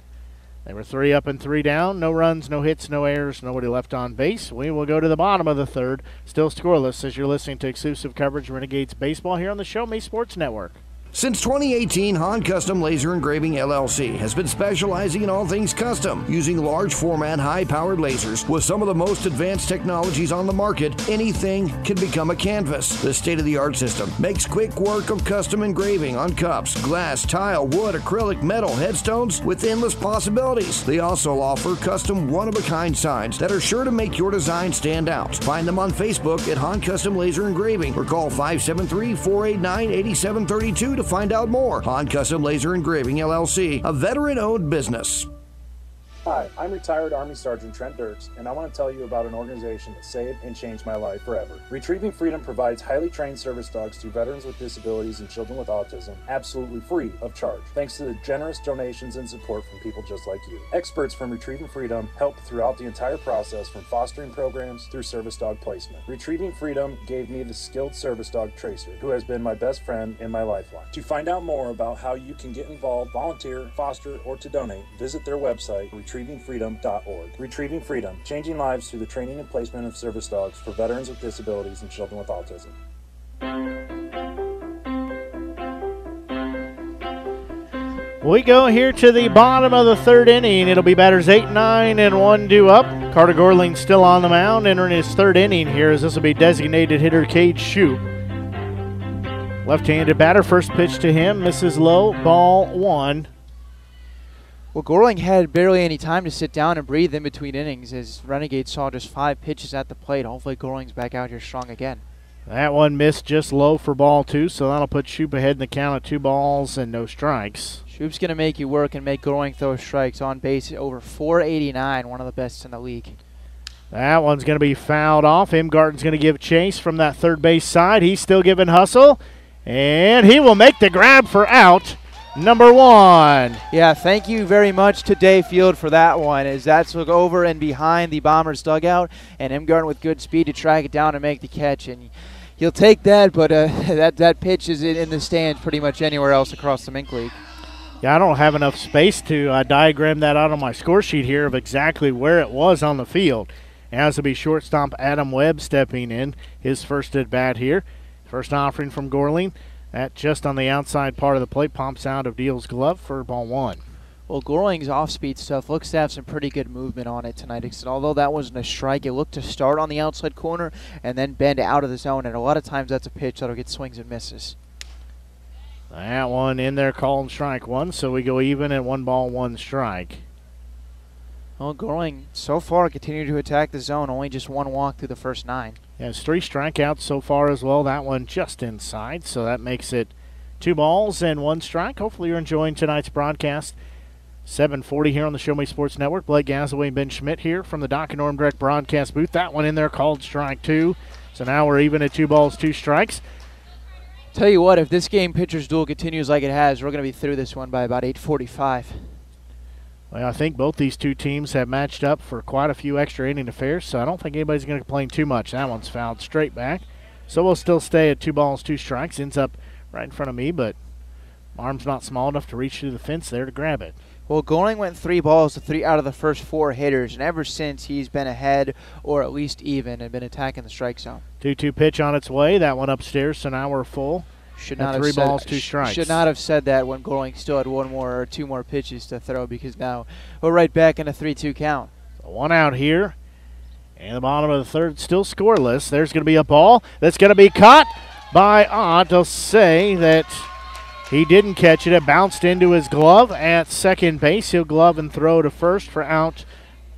they were 3 up and 3 down. No runs, no hits, no errors, nobody left on base. We will go to the bottom of the third, still scoreless, as you're listening to exclusive coverage of Renegades baseball here on the Show Me Sports Network. Since 2018, Hahn Custom Laser Engraving LLC has been specializing in all things custom, using large format, high-powered lasers with some of the most advanced technologies on the market. Anything can become a canvas. This state-of-the-art system makes quick work of custom engraving on cups, glass, tile, wood, acrylic, metal, headstones with endless possibilities. They also offer custom one-of-a-kind signs that are sure to make your design stand out. Find them on Facebook at Hahn Custom Laser Engraving or call 573-489-8732 to find out more. Hahn Custom Laser Engraving, LLC, a veteran-owned business. Hi, I'm retired Army Sergeant Trent Dirks, and I want to tell you about an organization that saved and changed my life forever. Retrieving Freedom provides highly trained service dogs to veterans with disabilities and children with autism, absolutely free of charge, thanks to the generous donations and support from people just like you. Experts from Retrieving Freedom help throughout the entire process, from fostering programs through service dog placement. Retrieving Freedom gave me the skilled service dog Tracer, who has been my best friend and my lifeline. To find out more about how you can get involved, volunteer, foster, or to donate, visit their website, retrievingfreedom.org. Retrieving Freedom, changing lives through the training and placement of service dogs for veterans with disabilities and children with autism. We go here to the bottom of the third inning. It'll be batters 8, 9, and 1 due up. Carter Gorling still on the mound, entering his third inning here, as this will be designated hitter Cade Shoup. Left-handed batter, first pitch to him, misses low, ball 1. Well, Gorling had barely any time to sit down and breathe in between innings as Renegades saw just 5 pitches at the plate. Hopefully Gorling's back out here strong again. That one missed just low for ball 2, so that'll put Shoup ahead in the count of 2 balls and no strikes. Shoup's going to make you work and make Gorling throw strikes on base at over .489, one of the best in the league. That one's going to be fouled off. Imgarden's going to give chase from that third base side. He's still giving hustle, and he will make the grab for out number 1. Yeah, thank you very much to Day Field for that one, as that's look over and behind the Bombers dugout, and Imgarden with good speed to track it down and make the catch. And he'll take that, but that pitch is in the stands pretty much anywhere else across the MINK League. Yeah, I don't have enough space to diagram that out on my score sheet here of exactly where it was on the field. Now this will be shortstop Adam Webb stepping in, his first at bat here. First offering from Gorling. That just on the outside part of the plate, pumps out of Deal's glove for ball 1. Well, Gorling's off-speed stuff looks to have some pretty good movement on it tonight. Although that wasn't a strike, it looked to start on the outside corner and then bend out of the zone, and a lot of times that's a pitch that'll get swings and misses. That one in there called strike 1, so we go even at 1 ball, 1 strike. Well, Gorling so far continued to attack the zone, only just 1 walk through the first 9. Has 3 strikeouts so far as well. That one just inside, so that makes it 2 balls and 1 strike. Hopefully you're enjoying tonight's broadcast. 7:40 here on the Show Me Sports Network. Blake Gasaway and Ben Schmidt here from the Doc and Norm Direct broadcast booth. That one in there called strike 2. So now we're even at 2 balls, 2 strikes. Tell you what, if this game pitcher's duel continues like it has, we're going to be through this one by about 8:45. Well, I think both these two teams have matched up for quite a few extra inning affairs, so I don't think anybody's going to complain too much. That one's fouled straight back. So we'll still stay at 2 balls, 2 strikes. Ends up right in front of me, but my arm's not small enough to reach through the fence there to grab it. Well, Gorling went 3 balls to 3 out of the first 4 hitters, and ever since he's been ahead or at least even and been attacking the strike zone. 2-2 pitch on its way. That one upstairs, so now we're full. Should not have 3 balls, 2 strikes. Should not have said that when Gorling still had 1 more or 2 more pitches to throw, because now we're right back in a 3-2 count. So 1 out here, and the bottom of the third still scoreless. There's going to be a ball that's going to be caught by Ott. They'll say that he didn't catch it. It bounced into his glove at second base. He'll glove and throw to first for out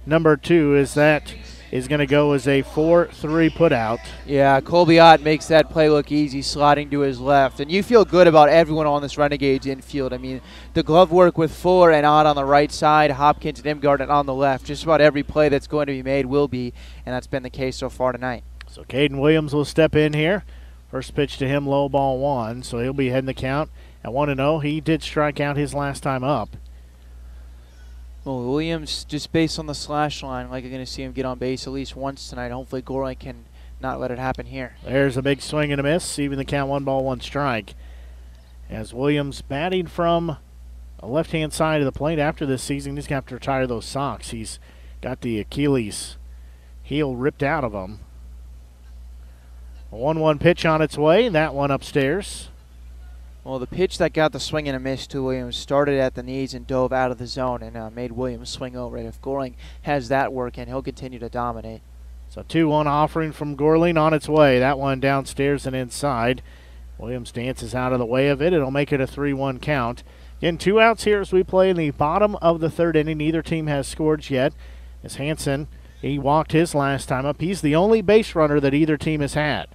number 2, is that is going to go as a 4-3 put out. Yeah, Colby Ott makes that play look easy, sliding to his left. And you feel good about everyone on this Renegades infield. I mean, the glove work with Fuller and Ott on the right side, Hopkins and Imgarden on the left. Just about every play that's going to be made will be, and that's been the case so far tonight. So Caden Williams will step in here. First pitch to him, low ball 1, so he'll be heading the count at 1-0. He did strike out his last time up. Well, Williams, just based on the slash line, like you're going to see him get on base at least once tonight. Hopefully Gorling can not let it happen here. There's a big swing and a miss, even the count 1 ball, 1 strike. As Williams batting from the left-hand side of the plate after this season, he's going to have to retire those socks. He's got the Achilles heel ripped out of him. A 1-1 pitch on its way, that one upstairs. Well, the pitch that got the swing and a miss to Williams started at the knees and dove out of the zone and made Williams swing over it. If Gorling has that work in, he'll continue to dominate. So 2-1 offering from Gorling on its way. That one downstairs and inside. Williams dances out of the way of it. It'll make it a 3-1 count. Again, 2 outs here as we play in the bottom of the third inning. Neither team has scored yet. As Hansen, he walked his last time up. He's the only base runner that either team has had.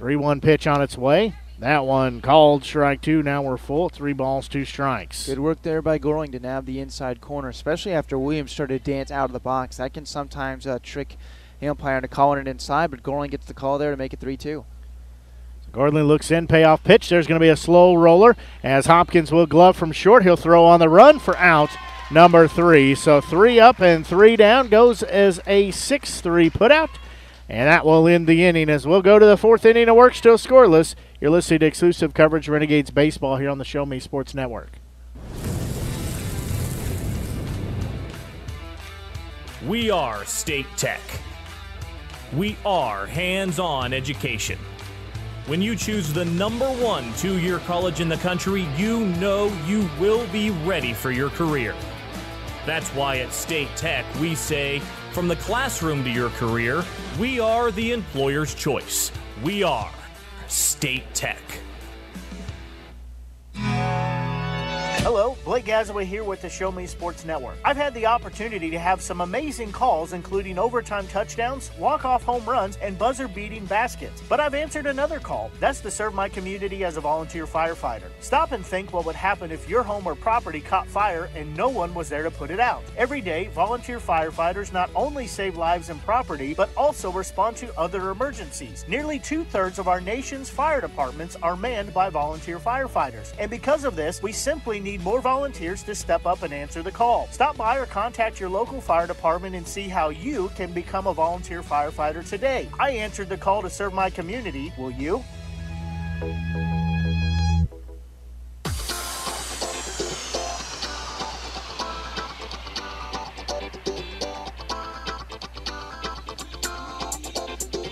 3-1 pitch on its way. That one called strike 2. Now we're full. 3 balls, 2 strikes. Good work there by Gorling to nab the inside corner, especially after Williams started to dance out of the box. That can sometimes trick the umpire into calling it inside, but Gorling gets the call there to make it 3-2. So Gorling looks in, payoff pitch. There's going to be a slow roller as Hopkins will glove from short. He'll throw on the run for out number 3. So 3 up and 3 down goes as a 6-3 putout. And that will end the inning as we'll go to the 4th inning of work, still scoreless. You're listening to exclusive coverage of Renegades baseball here on the Show Me Sports Network. We are State Tech. We are hands-on education. When you choose the #1 two-year college in the country, you know you will be ready for your career. That's why at State Tech we say, from the classroom to your career, we are the employer's choice. We are State Tech. Hello, Blake Gasaway here with the Show Me Sports Network. I've had the opportunity to have some amazing calls, including overtime touchdowns, walk-off home runs, and buzzer-beating baskets. But I've answered another call. That's to serve my community as a volunteer firefighter. Stop and think what would happen if your home or property caught fire and no one was there to put it out. Every day, volunteer firefighters not only save lives and property, but also respond to other emergencies. Nearly two-thirds of our nation's fire departments are manned by volunteer firefighters. And because of this, we simply need more volunteers to step up and answer the call. Stop by or contact your local fire department and see how you can become a volunteer firefighter today. I answered the call to serve my community. Will you?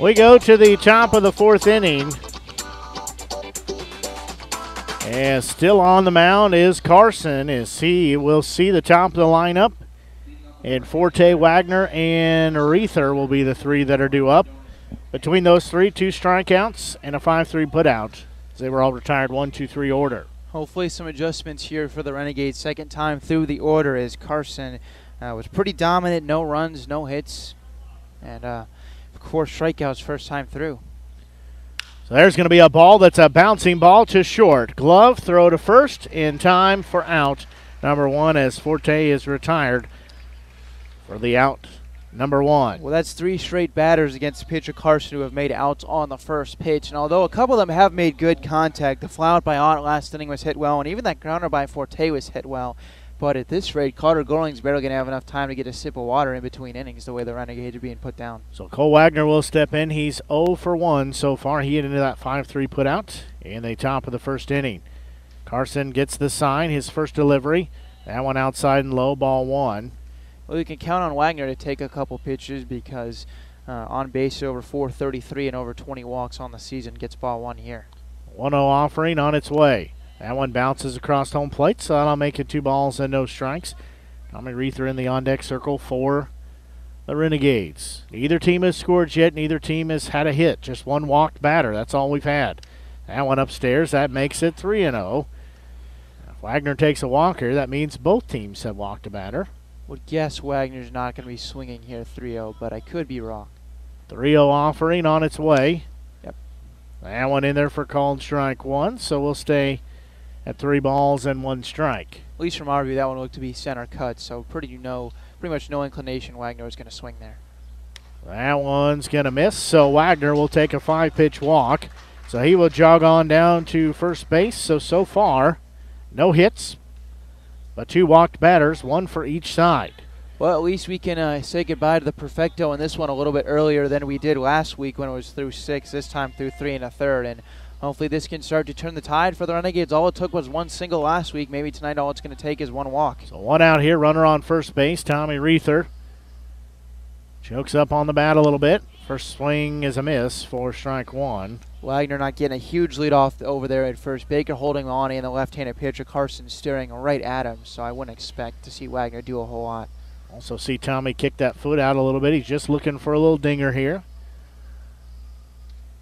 We go to the top of the fourth inning. And still on the mound is Carson as he will see the top of the lineup. And Forte, Wagner, and Reether will be the three that are due up. Between those three, two strikeouts and a 5-3 putout. They were all retired 1-2-3 order. Hopefully some adjustments here for the Renegades. Second time through the order as Carson was pretty dominant. No runs, no hits. And of course, strikeouts first time through. So there's going to be a ball that's a bouncing ball to short. Glove, throw to first in time for out number one as Forte is retired for the out number one. Well, that's three straight batters against pitcher Carson who have made outs on the first pitch. And although a couple of them have made good contact, the fly out by Ott last inning was hit well, and even that grounder by Forte was hit well. But at this rate, Carter Gorling's barely going to have enough time to get a sip of water in between innings the way the Renegades are being put down. So Cole Wagner will step in. He's 0 for 1 so far. He hit into that 5-3 putout in the top of the first inning. Carson gets the sign, his first delivery. That one outside and low, ball one. Well, you can count on Wagner to take a couple pitches because on base over .433 and over 20 walks on the season. Gets ball one here. 1-0 offering on its way. That one bounces across home plate, so that'll make it two balls and no strikes. Tommy Reether in the on-deck circle for the Renegades. Neither team has scored yet. Neither team has had a hit. Just one walked batter. That's all we've had. That one upstairs. That makes it 3-0. If Wagner takes a walk here, that means both teams have walked a batter. Would guess Wagner's not going to be swinging here 3-0, but I could be wrong. 3-0 offering on its way. Yep. That one in there for called strike one, so we'll stay at 3 balls and 1 strike. At least from our view, that one looked to be center cut, so pretty much no inclination Wagner was going to swing there. That one's going to miss, so Wagner will take a 5-pitch walk. So he will jog on down to first base. So far, no hits, but two walked batters, one for each side. Well, at least we can say goodbye to the Perfecto in this one a little bit earlier than we did last week when it was through 6, this time through 3 1/3. And hopefully this can start to turn the tide for the Renegades. All it took was one single last week. Maybe tonight all it's going to take is one walk. So one out here, runner on first base, Tommy Reether. Chokes up on the bat a little bit. First swing is a miss for strike one. Wagner not getting a huge lead off over there at first. Baker holding on in the left-handed pitcher. Carson staring right at him, so I wouldn't expect to see Wagner do a whole lot. Also see Tommy kick that foot out a little bit. He's just looking for a little dinger here.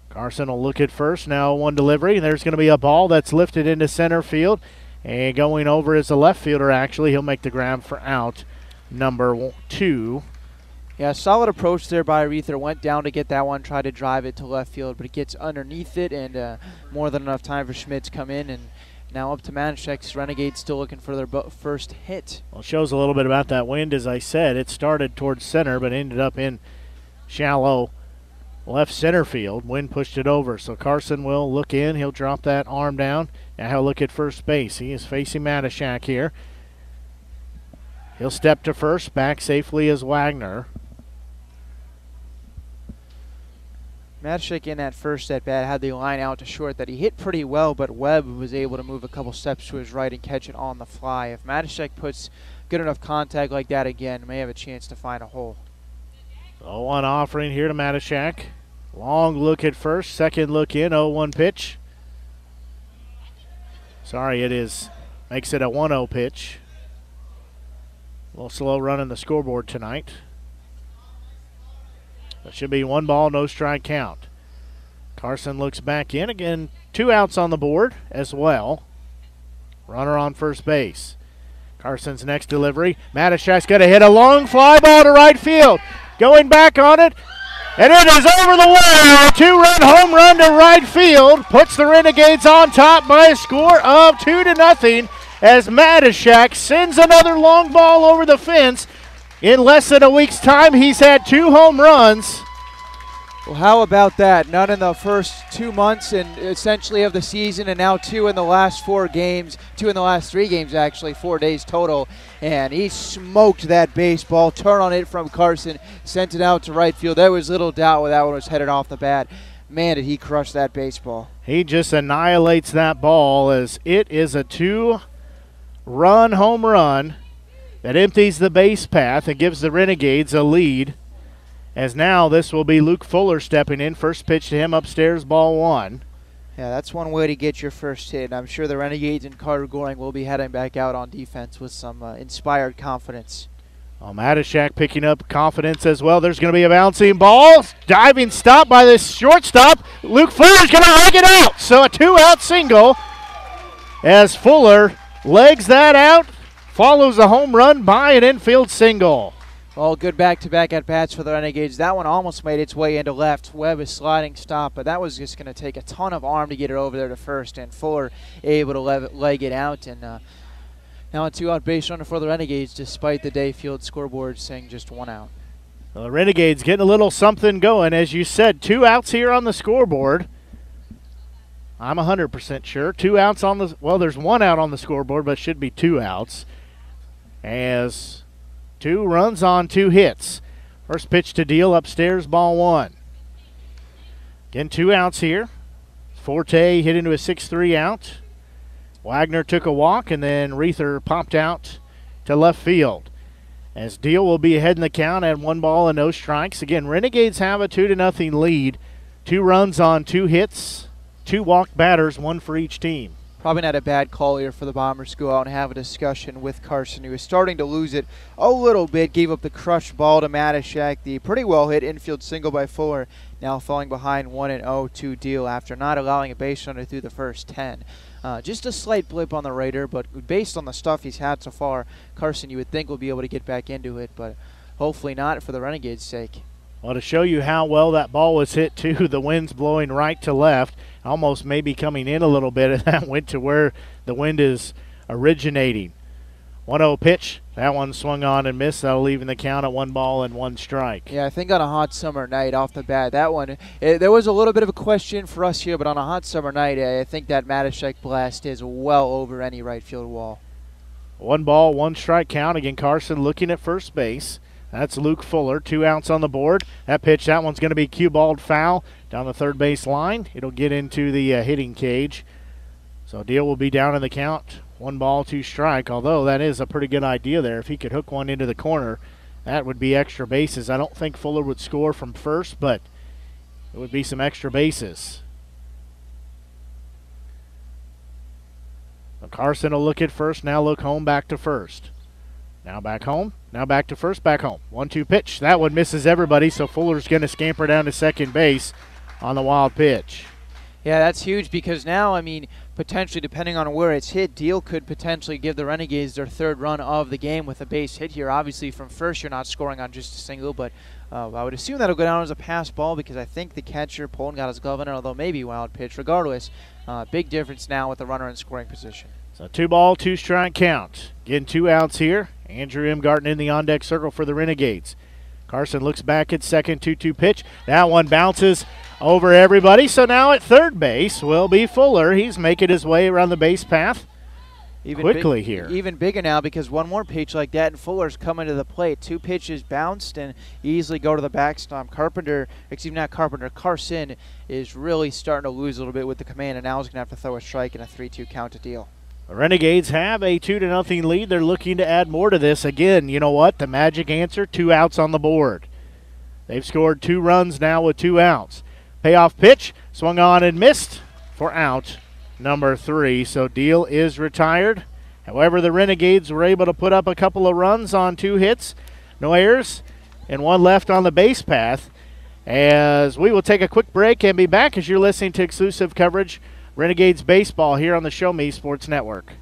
Carson will look at first. Now one delivery. There's going to be a ball that's lifted into center field. And going over is the left fielder, actually. He'll make the grab for out number two. Yeah, solid approach there by Reether. Went down to get that one, tried to drive it to left field, but it gets underneath it, and more than enough time for Schmidt to come in. And now up to Matishak's Renegades still looking for their first hit. Well, it shows a little bit about that wind, as I said. It started towards center, but ended up in shallow left center field. Wynn pushed it over. So Carson will look in. He'll drop that arm down. Now he'll look at first base. He is facing Matishak here. He'll step to first. Back safely is Wagner. Matishak in that first at bat had the line out to short that he hit pretty well, but Webb was able to move a couple steps to his right and catch it on the fly. If Matishak puts good enough contact like that again, may have a chance to find a hole. 0-1 offering here to Matishak. Long look at first, second look in, 0-1 pitch. Sorry, it is. Makes it a 1-0 pitch. A little slow running the scoreboard tonight. That should be 1 ball, no strike count. Carson looks back in again. 2 outs on the board as well. Runner on first base. Carson's next delivery. Matishak's going to hit a long fly ball to right field. Going back on it. And it is over the wall. Two-run home run to right field. Puts the Renegades on top by a score of 2-0 as Matishak sends another long ball over the fence. In less than a week's time, he's had 2 home runs. Well, how about that? None in the first 2 months and essentially of the season, and now 2 in the last 4 games, 2 in the last 3 games actually, 4 days total. And he smoked that baseball, turn on it from Carson, sent it out to right field. There was little doubt where that one was headed off the bat. Man, did he crush that baseball. He just annihilates that ball as it is a 2-run home run that empties the base path and gives the Renegades a lead. As now this will be Luke Fuller stepping in. First pitch to him upstairs, ball 1. Yeah, that's one way to get your first hit. I'm sure the Renegades and Carter Gorling will be heading back out on defense with some inspired confidence. Well, Matishak picking up confidence as well. There's going to be a bouncing ball. Diving stop by this shortstop. Luke Fuller's going to leg it out. So a 2-out single as Fuller legs that out. Follows a home run by an infield single. Well, good back-to-back at-bats for the Renegades. That one almost made its way into left. Webb is sliding stop, but that was just going to take a ton of arm to get it over there to first, and Fuller able to leg it out. And now a 2-out base runner for the Renegades, despite the day field scoreboard saying just 1 out. Well, the Renegades getting a little something going. As you said, 2 outs here on the scoreboard. I'm 100% sure. 2 outs on the – well, there's 1 out on the scoreboard, but it should be 2 outs. As – 2 runs on 2 hits. First pitch to Deal upstairs, ball 1. Again, 2 outs here. Forte hit into a 6-3 out. Wagner took a walk, and then Reether popped out to left field. As Deal will be ahead in the count at 1 ball and no strikes. Again, Renegades have a 2-0 lead. 2 runs on 2 hits. 2 walked batters, 1 for each team. Probably not a bad call here for the Bombers to go out and have a discussion with Carson, who is starting to lose it a little bit. Gave up the crushed ball to Matishak, the pretty well-hit infield single by Fuller, now falling behind 1-0-2 Deal after not allowing a base runner through the first 10. Just a slight blip on the radar, but based on the stuff he's had so far, Carson, you would think, will be able to get back into it, but hopefully not for the Renegades' sake. Well, to show you how well that ball was hit, too, the wind's blowing right to left. Almost maybe coming in a little bit, and that went to where the wind is originating. 1-0 pitch. That one swung on and missed. That'll leave in the count at 1 ball and 1 strike. Yeah, I think on a hot summer night off the bat, that one, there was a little bit of a question for us here, but on a hot summer night, I think that Matishak blast is well over any right field wall. 1 ball, 1 strike count. Again, Carson looking at first base. That's Luke Fuller, 2 outs on the board. That pitch, that one's going to be cue balled foul down the third base line. It'll get into the hitting cage. So Deal will be down in the count, 1 ball, 2 strike, although that is a pretty good idea there. If he could hook one into the corner, that would be extra bases. I don't think Fuller would score from first, but it would be some extra bases. So Carson will look at first, now look home, back to first. Now back home, now back to first, back home. 1-2 pitch, that one misses everybody, so Fuller's going to scamper down to second base on the wild pitch. Yeah, that's huge because now, I mean, potentially depending on where it's hit, Deal could potentially give the Renegades their 3rd run of the game with a base hit here. Obviously from first you're not scoring on just a single, but I would assume that'll go down as a pass ball because I think the catcher, Poulton, got his glove in it, although maybe wild pitch. Regardless, big difference now with the runner in scoring position. So 2-ball, 2-strike count. Getting 2 outs here. Andrew Imgarden in the on-deck circle for the Renegades. Carson looks back at second, 2-2 pitch. That one bounces over everybody. So now at third base will be Fuller. He's making his way around the base path quickly here. Even bigger now because one more pitch like that and Fuller's coming to the plate. 2 pitches bounced and easily go to the backstop. Carson is really starting to lose a little bit with the command, and now he's going to have to throw a strike and a 3-2 count to Deal. The Renegades have a 2-0 lead. They're looking to add more to this. Again, you know what? The magic answer, 2 outs on the board. They've scored 2 runs now with 2 outs. Payoff pitch, swung on and missed for out number 3. So Deal is retired. However, the Renegades were able to put up a couple of runs on 2 hits. No errors and 1 left on the base path. As we will take a quick break and be back as you're listening to exclusive coverage Renegades baseball here on the Show Me Sports Network.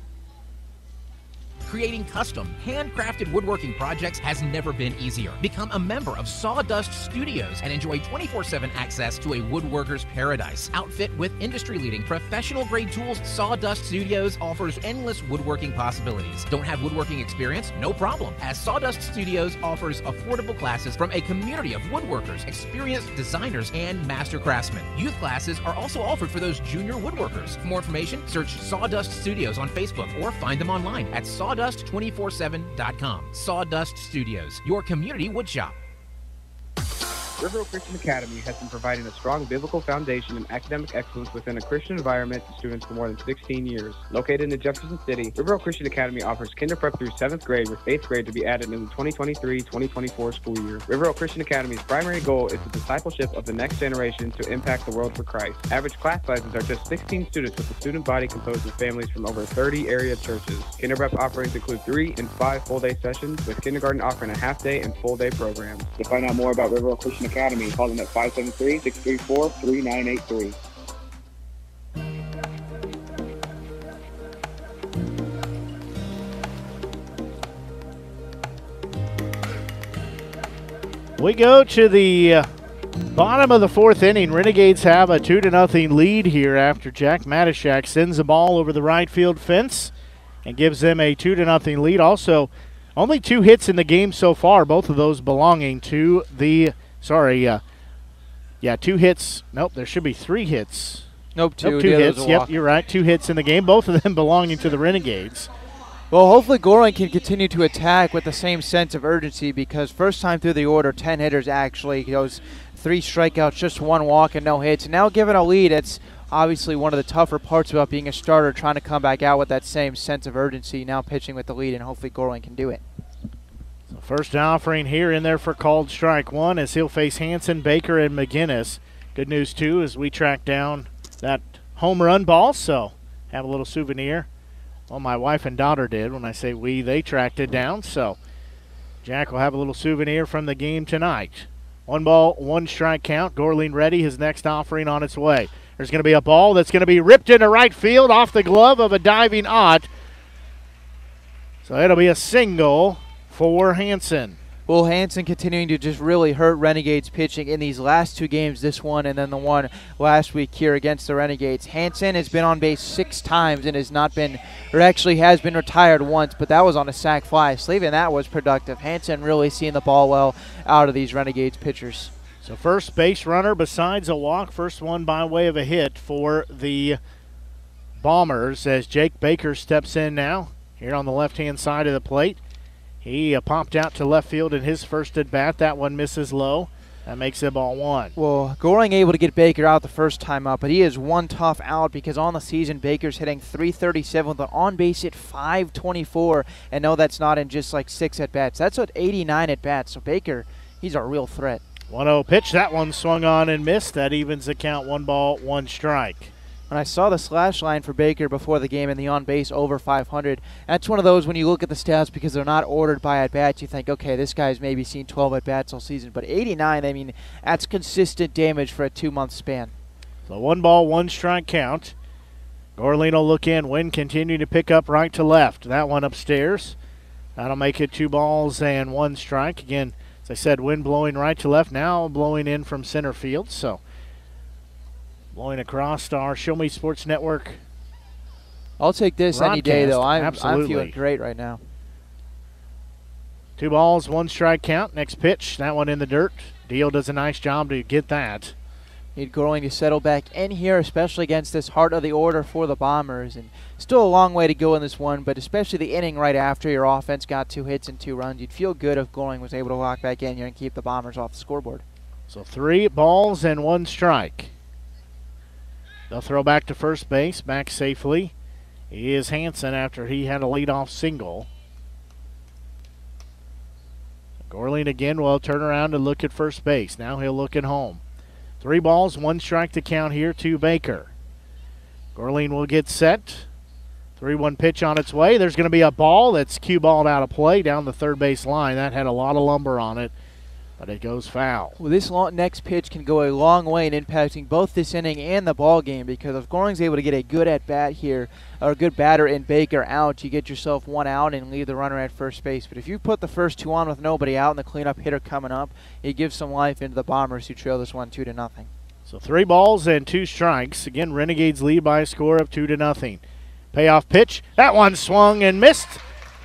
Creating custom, handcrafted woodworking projects has never been easier. Become a member of Sawdust Studios and enjoy 24/7 access to a woodworker's paradise. Outfit with industry-leading, professional-grade tools, Sawdust Studios offers endless woodworking possibilities. Don't have woodworking experience? No problem, as Sawdust Studios offers affordable classes from a community of woodworkers, experienced designers, and master craftsmen. Youth classes are also offered for those junior woodworkers. For more information, search Sawdust Studios on Facebook or find them online at sawdust247.com. Sawdust Studios, your community woodshop. River Oak Christian Academy has been providing a strong biblical foundation and academic excellence within a Christian environment to students for more than 16 years. Located in Jefferson City, River Oak Christian Academy offers kinder prep through 7th grade, with 8th grade to be added in the 2023-2024 school year. River Oak Christian Academy's primary goal is the discipleship of the next generation to impact the world for Christ. Average class sizes are just 16 students, with a student body composed of families from over 30 area churches. Kinder prep offerings include 3 and 5 full-day sessions, with kindergarten offering a half-day and full-day programs. To find out more about River Oak Christian Academy, call them at 573-634-3983. We go to the bottom of the fourth inning. Renegades have a 2-0 lead here after Jack Matishak sends the ball over the right field fence and gives them a 2-0 lead. Also, only 2 hits in the game so far, both of those belonging to the... two hits. Nope, there should be 3 hits. Nope, 2. Nope, 2 hits. Yep, you're right. 2 hits in the game, both of them belonging to the Renegades. Well, hopefully Gorling can continue to attack with the same sense of urgency, because first time through the order, 10 hitters actually. Goes 3 strikeouts, just 1 walk, and no hits. Now given a lead, it's obviously one of the tougher parts about being a starter, trying to come back out with that same sense of urgency, now pitching with the lead, and hopefully Gorling can do it. First offering here in there for called strike one, as he'll face Hansen, Baker, and McGinnis. Good news, too, as we track down that home run ball, so have a little souvenir. Well, my wife and daughter did. When I say we, they tracked it down, so Jack will have a little souvenir from the game tonight. 1-1 strike count. Gorling ready, his next offering on its way. There's going to be a ball that's going to be ripped into right field off the glove of a diving Ott. So it'll be a single for Hansen. Well, Hansen continuing to just really hurt Renegades pitching in these last 2 games, this one and then the one last week here against the Renegades. Hansen has been on base 6 times and has not been, or actually has been retired once, but that was on a sac fly. Slaving that was productive. Hansen really seeing the ball well out of these Renegades pitchers. So first base runner besides a walk, first one by way of a hit for the Bombers, as Jake Baker steps in now here on the left-hand side of the plate. He popped out to left field in his first at-bat. That one misses low. That makes it ball 1. Well, Gorling able to get Baker out the first time up, but he is 1 tough out, because on the season Baker's hitting .337 with an on-base at .524. And no, that's not in just like 6 at-bats. That's at 89 at-bats. So Baker, he's a real threat. 1-0 pitch. That one swung on and missed. That evens the count. 1-1 strike. When I saw the slash line for Baker before the game and the on-base over .500, that's one of those when you look at the stats, because they're not ordered by at-bats, you think, okay, this guy's maybe seen 12 at-bats all season. But 89, I mean, that's consistent damage for a 2-month span. So 1-1 strike count. Gorling will look in. Wynn continuing to pick up right to left. That one upstairs. That'll make it 2-1 strike. Again, as I said, Wynn blowing right to left, now blowing in from center field. So blowing across our Show Me Sports Network. I'll take this broadcast any day, though. I'm feeling great right now. 2-1 strike count. Next pitch, that one in the dirt. Deal does a nice job to get that. Need Gorling to settle back in here, especially against this heart of the order for the Bombers. And still a long way to go in this one, but especially the inning right after your offense got 2 hits and 2 runs. You'd feel good if Gorling was able to lock back in here and keep the Bombers off the scoreboard. So 3-1 strike. They'll throw back to first base. Back safely is Hansen after he had a leadoff single. Gorling again will turn around and look at first base. Now he'll look at home. 3-1 strike to count here to Baker. Gorling will get set. 3-1 pitch on its way. There's going to be a ball that's cue balled out of play down the third base line. That had a lot of lumber on it. but it goes foul. Well, this next pitch can go a long way in impacting both this inning and the ball game, because if Gorling's able to get a good at-bat here, or a good batter in Baker out, you get yourself one out and leave the runner at first base. But if you put the first two on with nobody out and the cleanup hitter coming up, it gives some life into the Bombers, who trail this one 2-0. So 3 balls and 2 strikes. Again, Renegades lead by a score of 2-0. Payoff pitch. That one swung and missed.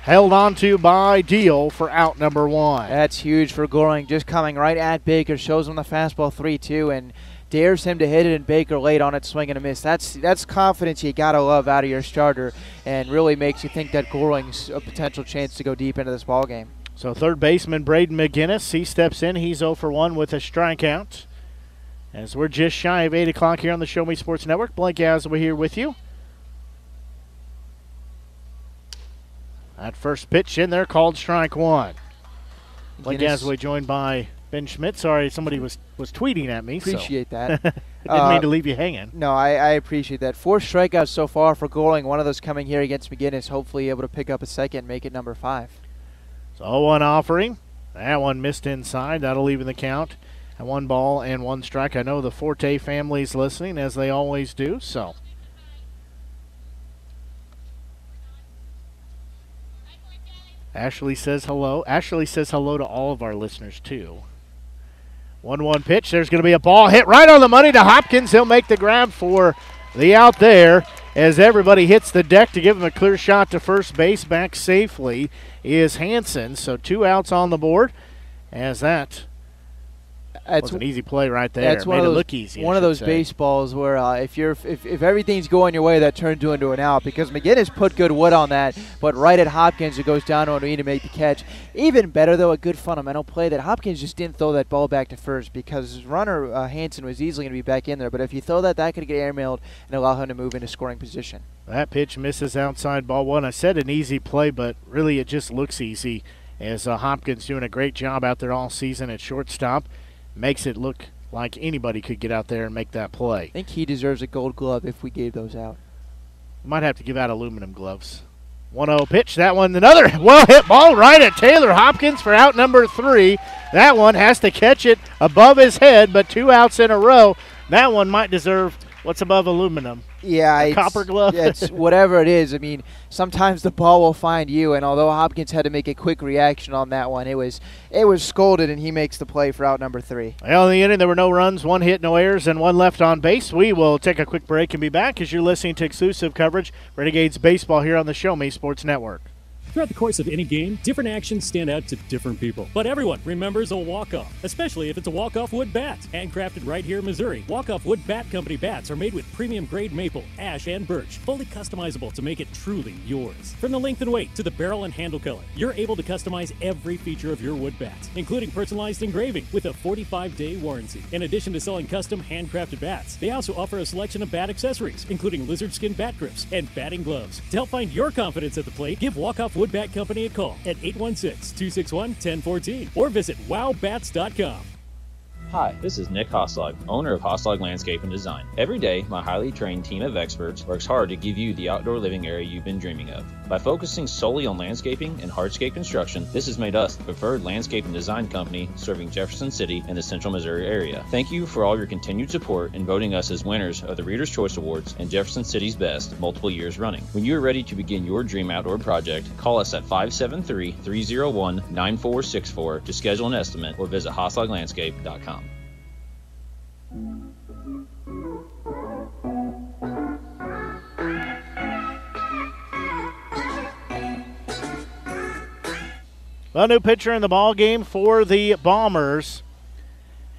Held on to by Deal for out number 1. That's huge for Gorling. Just coming right at Baker. Shows him the fastball 3-2 and dares him to hit it, and Baker late on it, swing and a miss. That's confidence you got to love out of your starter, and really makes you think that Gorling's a potential chance to go deep into this ballgame. So third baseman Braden McGinnis, he steps in. He's 0 for 1 with a strikeout. As we're just shy of 8 o'clock here on the Show Me Sports Network, Blake Gasaway here with you. That first pitch in there, called strike 1. Blake Gasaway joined by Ben Schmidt. Sorry, somebody was tweeting at me. Appreciate that. Didn't mean to leave you hanging. No, I appreciate that. 4 strikeouts so far for Gorling. One of those coming here against McGinnis. Hopefully able to pick up a second, make it number 5. So 0-1 offering. That one missed inside. That'll leave in the count at 1 ball and 1 strike. I know the Forte family's listening, as they always do. So Ashley says hello. Ashley says hello to all of our listeners, too. 1-1 pitch. There's going to be a ball hit right on the money to Hopkins. He'll make the grab for the out there as everybody hits the deck to give him a clear shot to first base. Back safely is Hansen. So 2 outs on the board as that was an easy play right there. That's made it look easy. One of those baseballs where if everything's going your way, that turns into an out, because McGinnis put good wood on that, but right at Hopkins, it goes down on him to make the catch. Even better, though, a good fundamental play that Hopkins just didn't throw that ball back to first, because his runner, Hansen, was easily going to be back in there. But if you throw that, that could get airmailed and allow him to move into scoring position. That pitch misses outside, ball 1. I said an easy play, but really it just looks easy, as Hopkins doing a great job out there all season at shortstop. Makes it look like anybody could get out there and make that play. I think he deserves a gold glove if we gave those out. Might have to give out aluminum gloves. 1-0 pitch. That one, another well-hit ball right at Taylor Hopkins for out number 3. That one has to catch it above his head, but 2 outs in a row. That one might deserve what's above aluminum. Yeah, it's copper glove. Yeah, it's whatever it is. I mean, sometimes the ball will find you, and although Hopkins had to make a quick reaction on that one, it was scolded, and he makes the play for out number 3. Well, in the inning, there were no runs, 1 hit, no errors, and 1 left on base. We will take a quick break and be back as you're listening to exclusive coverage Renegades baseball here on the Show Me Sports Network. Throughout the course of any game, different actions stand out to different people. But everyone remembers a walk-off, especially if it's a walk-off wood bat. Handcrafted right here in Missouri, walk-off wood bat company bats are made with premium grade maple, ash, and birch, fully customizable to make it truly yours. From the length and weight to the barrel and handle color, you're able to customize every feature of your wood bat, including personalized engraving with a 45-day warranty. In addition to selling custom handcrafted bats, they also offer a selection of bat accessories, including lizard skin bat grips and batting gloves. To help find your confidence at the plate, give walk-off wood bat company a call at 816-261-1014 or visit wowbats.com. Hi, this is Nick Hoslog, owner of Hoslog Landscape and Design. Every day, my highly trained team of experts works hard to give you the outdoor living area you've been dreaming of. By focusing solely on landscaping and hardscape construction, this has made us the preferred landscape and design company serving Jefferson City and the central Missouri area. Thank you for all your continued support in voting us as winners of the Reader's Choice Awards and Jefferson City's Best multiple years running. When you are ready to begin your dream outdoor project, call us at 573-301-9464 to schedule an estimate or visit hosloglandscape.com. Well, new pitcher in the ball game for the Bombers.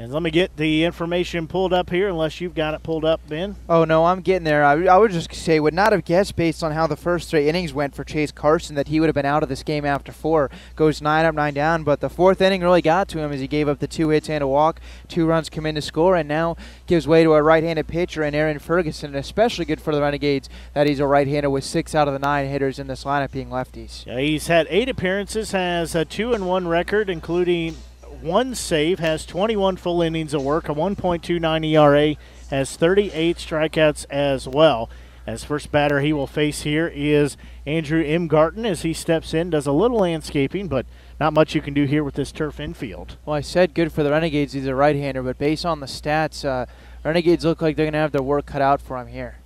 And let me get the information pulled up here, unless you've got it pulled up, Ben. Oh, no, I'm getting there. I would just say, would not have guessed based on how the first 3 innings went for Chase Carson that he would have been out of this game after 4. Goes 9 up, 9 down, but the 4th inning really got to him as he gave up the 2 hits and a walk. 2 runs come in to score, and now gives way to a right-handed pitcher in Aaron Ferguson, especially good for the Renegades that he's a right-hander with 6 out of the 9 hitters in this lineup being lefties. Yeah, he's had 8 appearances, has a 2-1 record, including 1 save, has 21 full innings of work, a 1.29 ERA, has 38 strikeouts as well. As first batter he will face here is Andrew Imgarden as he steps in, does a little landscaping, but not much you can do here with this turf infield. Well, I said good for the Renegades, he's a right-hander, but based on the stats, Renegades look like they're going to have their work cut out for him here.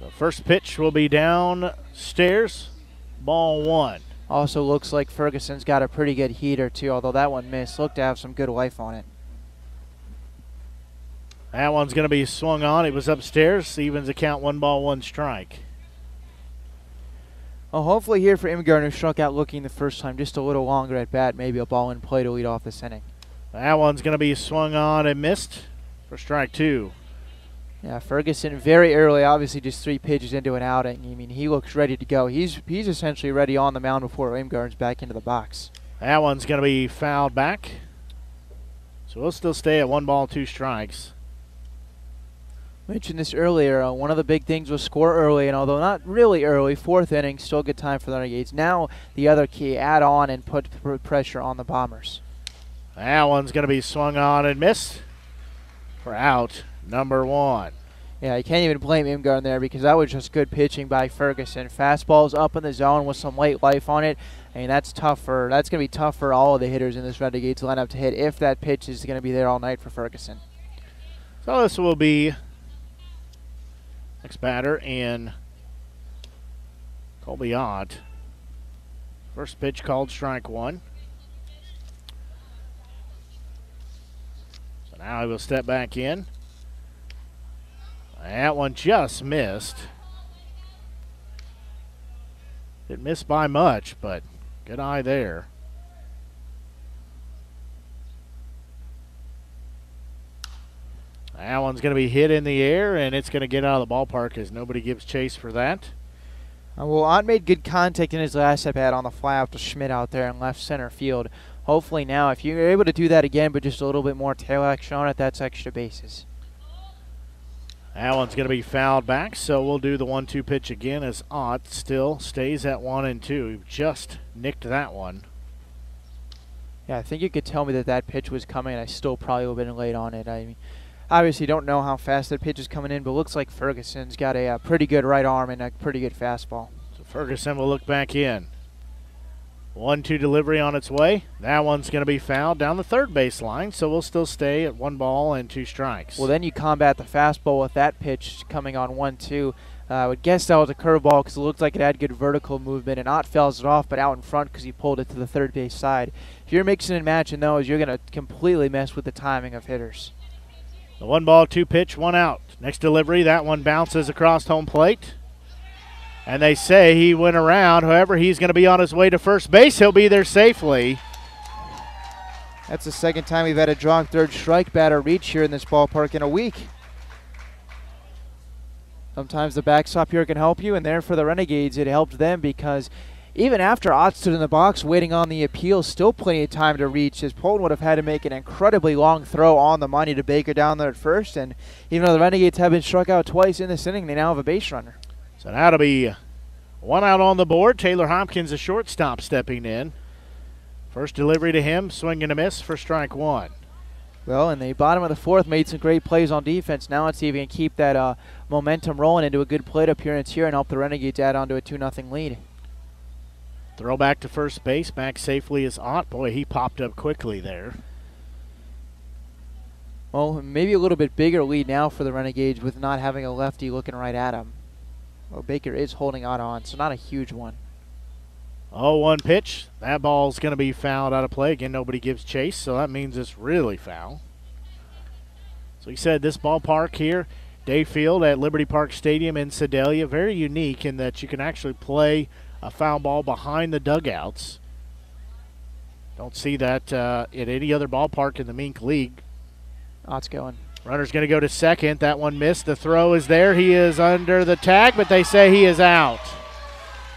The first pitch will be downstairs, ball one. Also looks like Ferguson's got a pretty good heater too, although that one missed, looked to have some good life on it. That one's going to be swung on. It was upstairs. Stevens account 1-1 strike. Well, hopefully here for Imgarden, who struck out looking the first time, just a little longer at bat, maybe a ball in play to lead off this inning. That one's going to be swung on and missed for strike two. Yeah, Ferguson very early, obviously just three pitches into an outing. I mean, he looks ready to go. He's essentially ready on the mound before Imgarden's back into the box. That one's going to be fouled back. So we'll still stay at 1-2 strikes. Mentioned this earlier, one of the big things was score early, and although not really early, fourth inning, still good time for the Renegades. Now the other key, add on and put pressure on the Bombers. That one's going to be swung on and missed for out number one. Yeah, you can't even blame Imgarden there because that was just good pitching by Ferguson. Fastball's up in the zone with some late life on it, and that's tougher. That's going to be tough for all of the hitters in this Renegades lineup to hit if that pitch is going to be there all night for Ferguson. So this will be next batter in Colby Ott. First pitch called strike one. So now he will step back in. That one just missed. Didn't miss by much, but good eye there. That one's going to be hit in the air, and it's going to get out of the ballpark as nobody gives chase for that. Well, Ott made good contact in his last at-bat on the fly-out to Schmidt out there in left center field. Hopefully now, if you're able to do that again, but just a little bit more tail action on it, that's extra bases. That one's going to be fouled back, so we'll do the 1-2 pitch again as Ott still stays at 1-2. We've just nicked that one. Yeah, I think you could tell me that that pitch was coming, and I still probably would have been late on it. I mean, obviously don't know how fast that pitch is coming in, but looks like Ferguson's got a pretty good right arm and a pretty good fastball. So Ferguson will look back in. 1-2 delivery on its way. That one's going to be fouled down the third baseline, so we'll still stay at 1-2 strikes. Well, then you combat the fastball with that pitch coming on 1-2. I would guess that was a curveball because it looked like it had good vertical movement, and Ott fouls it off, but out in front because he pulled it to the third base side. If you're mixing and matching those, you're going to completely mess with the timing of hitters. The 1-2 pitch, 1 out. Next delivery, that one bounces across home plate. And they say he went around. However, he's going to be on his way to first base. He'll be there safely. That's the second time we've had a drawn third strike batter reach here in this ballpark in a week. Sometimes the backstop here can help you, and there for the Renegades it helped them because even after Ott stood in the box waiting on the appeal, still plenty of time to reach as Poulton would have had to make an incredibly long throw on the money to Baker down there at first. And even though the Renegades have been struck out twice in this inning, they now have a base runner. So now to be 1 out on the board. Taylor Hopkins, a shortstop, stepping in. First delivery to him, swing and a miss for strike one. Well, in the bottom of the fourth, made some great plays on defense. Now let's see if he can keep that momentum rolling into a good plate appearance here and help the Renegades add on to a 2-0 lead. Throw back to first base, back safely is Ott. Boy, he popped up quickly there. Well, maybe a little bit bigger lead now for the Renegades with not having a lefty looking right at him. Well, Baker is holding Ott on, so not a huge one. 0-1 pitch. That ball's going to be fouled out of play. Again, nobody gives chase, so that means it's really foul. So he said this ballpark here, Dayfield at Liberty Park Stadium in Sedalia, very unique in that you can actually play a foul ball behind the dugouts. Don't see that at any other ballpark in the MINK League. Ott's going. Runner's going to go to second. That one missed. The throw is there. He is under the tag, but they say he is out.